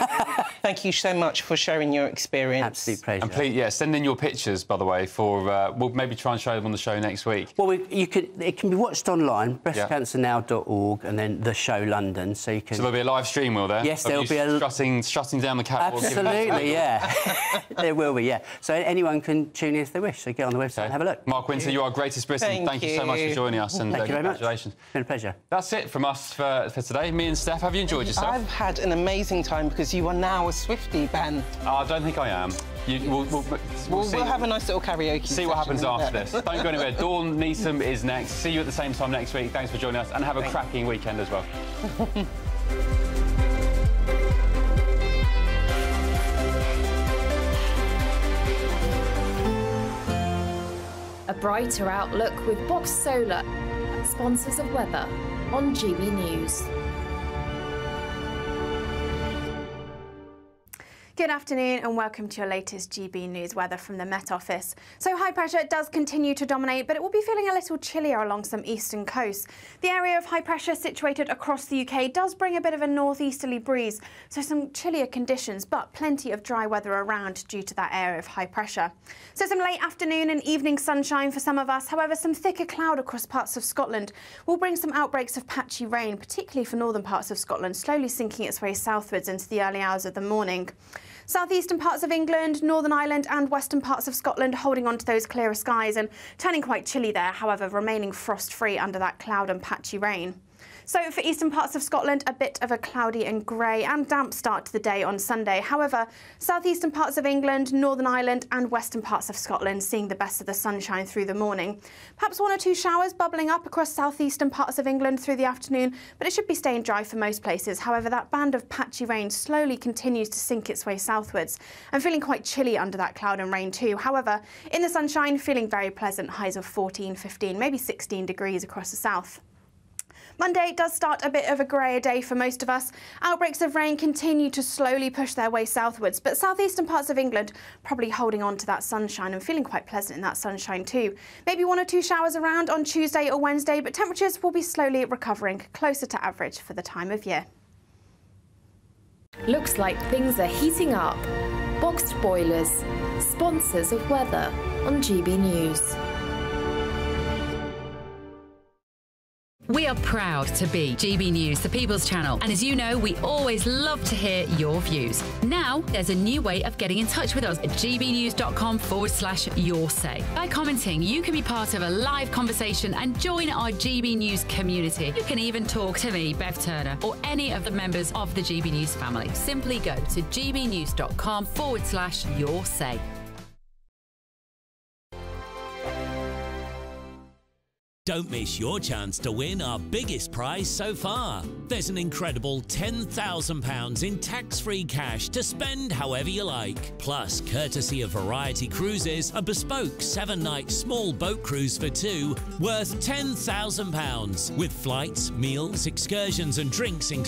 Thank you so much for sharing your experience. Absolute pleasure. And please, yeah, send in your pictures, by the way, for... Uh, we'll maybe try and show them on the show next week. Well, we, you could, it can be watched online, breast cancer now dot org, and then The Show London, so you can... So there'll be a live stream, will there? Yes, there'll be a... Strutting, strutting down the catwalk. Absolutely, yeah. There will be, yeah. So anyone can tune in if they wish, so get on the website okay. and have a look. Mark Winter, you are greatest Britain. Thank, thank you. you so much for joining us, and thank uh, you very congratulations. Much. It's been a pleasure. That's it from us for, for today. Me and Steph, have you enjoyed yourself? I've had an amazing time because you are now a Swiftie, Ben. I don't think I am. You, we'll we'll, we'll, we'll, we'll have a nice little karaoke. See what happens after this. Don't go anywhere. Dawn Neeson is next. See you at the same time next week. Thanks for joining us, and have a Thanks. cracking weekend as well. A brighter outlook with Box Solar, sponsors of weather on G B News. Good afternoon and welcome to your latest G B News weather from the Met Office. So high pressure does continue to dominate, but it will be feeling a little chillier along some eastern coasts. The area of high pressure situated across the U K does bring a bit of a northeasterly breeze, so some chillier conditions, but plenty of dry weather around due to that area of high pressure. So some late afternoon and evening sunshine for some of us. However, some thicker cloud across parts of Scotland will bring some outbreaks of patchy rain, particularly for northern parts of Scotland, slowly sinking its way southwards into the early hours of the morning. Southeastern parts of England, Northern Ireland and western parts of Scotland holding on to those clearer skies and turning quite chilly there, however, remaining frost-free under that cloud and patchy rain. So for eastern parts of Scotland, a bit of a cloudy and grey and damp start to the day on Sunday. However, southeastern parts of England, Northern Ireland and western parts of Scotland seeing the best of the sunshine through the morning. Perhaps one or two showers bubbling up across southeastern parts of England through the afternoon, but it should be staying dry for most places. However, that band of patchy rain slowly continues to sink its way southwards. I'm feeling quite chilly under that cloud and rain too. However, in the sunshine, feeling very pleasant, highs of fourteen, fifteen, maybe sixteen degrees across the south. Monday does start a bit of a greyer day for most of us. Outbreaks of rain continue to slowly push their way southwards, but southeastern parts of England probably holding on to that sunshine and feeling quite pleasant in that sunshine too. Maybe one or two showers around on Tuesday or Wednesday, but temperatures will be slowly recovering closer to average for the time of year. Looks like things are heating up. Boxed Boilers, sponsors of weather on G B News. We are proud to be G B News, the People's Channel, and as you know, we always love to hear your views. Now, there's a new way of getting in touch with us at gbnews.com forward slash your say. By commenting, you can be part of a live conversation and join our G B News community. You can even talk to me, Bev Turner, or any of the members of the G B News family. Simply go to gbnews.com forward slash your say. Don't miss your chance to win our biggest prize so far. There's an incredible ten thousand pounds in tax-free cash to spend however you like. Plus, courtesy of Variety Cruises, a bespoke seven-night small boat cruise for two worth ten thousand pounds with flights, meals, excursions and drinks included.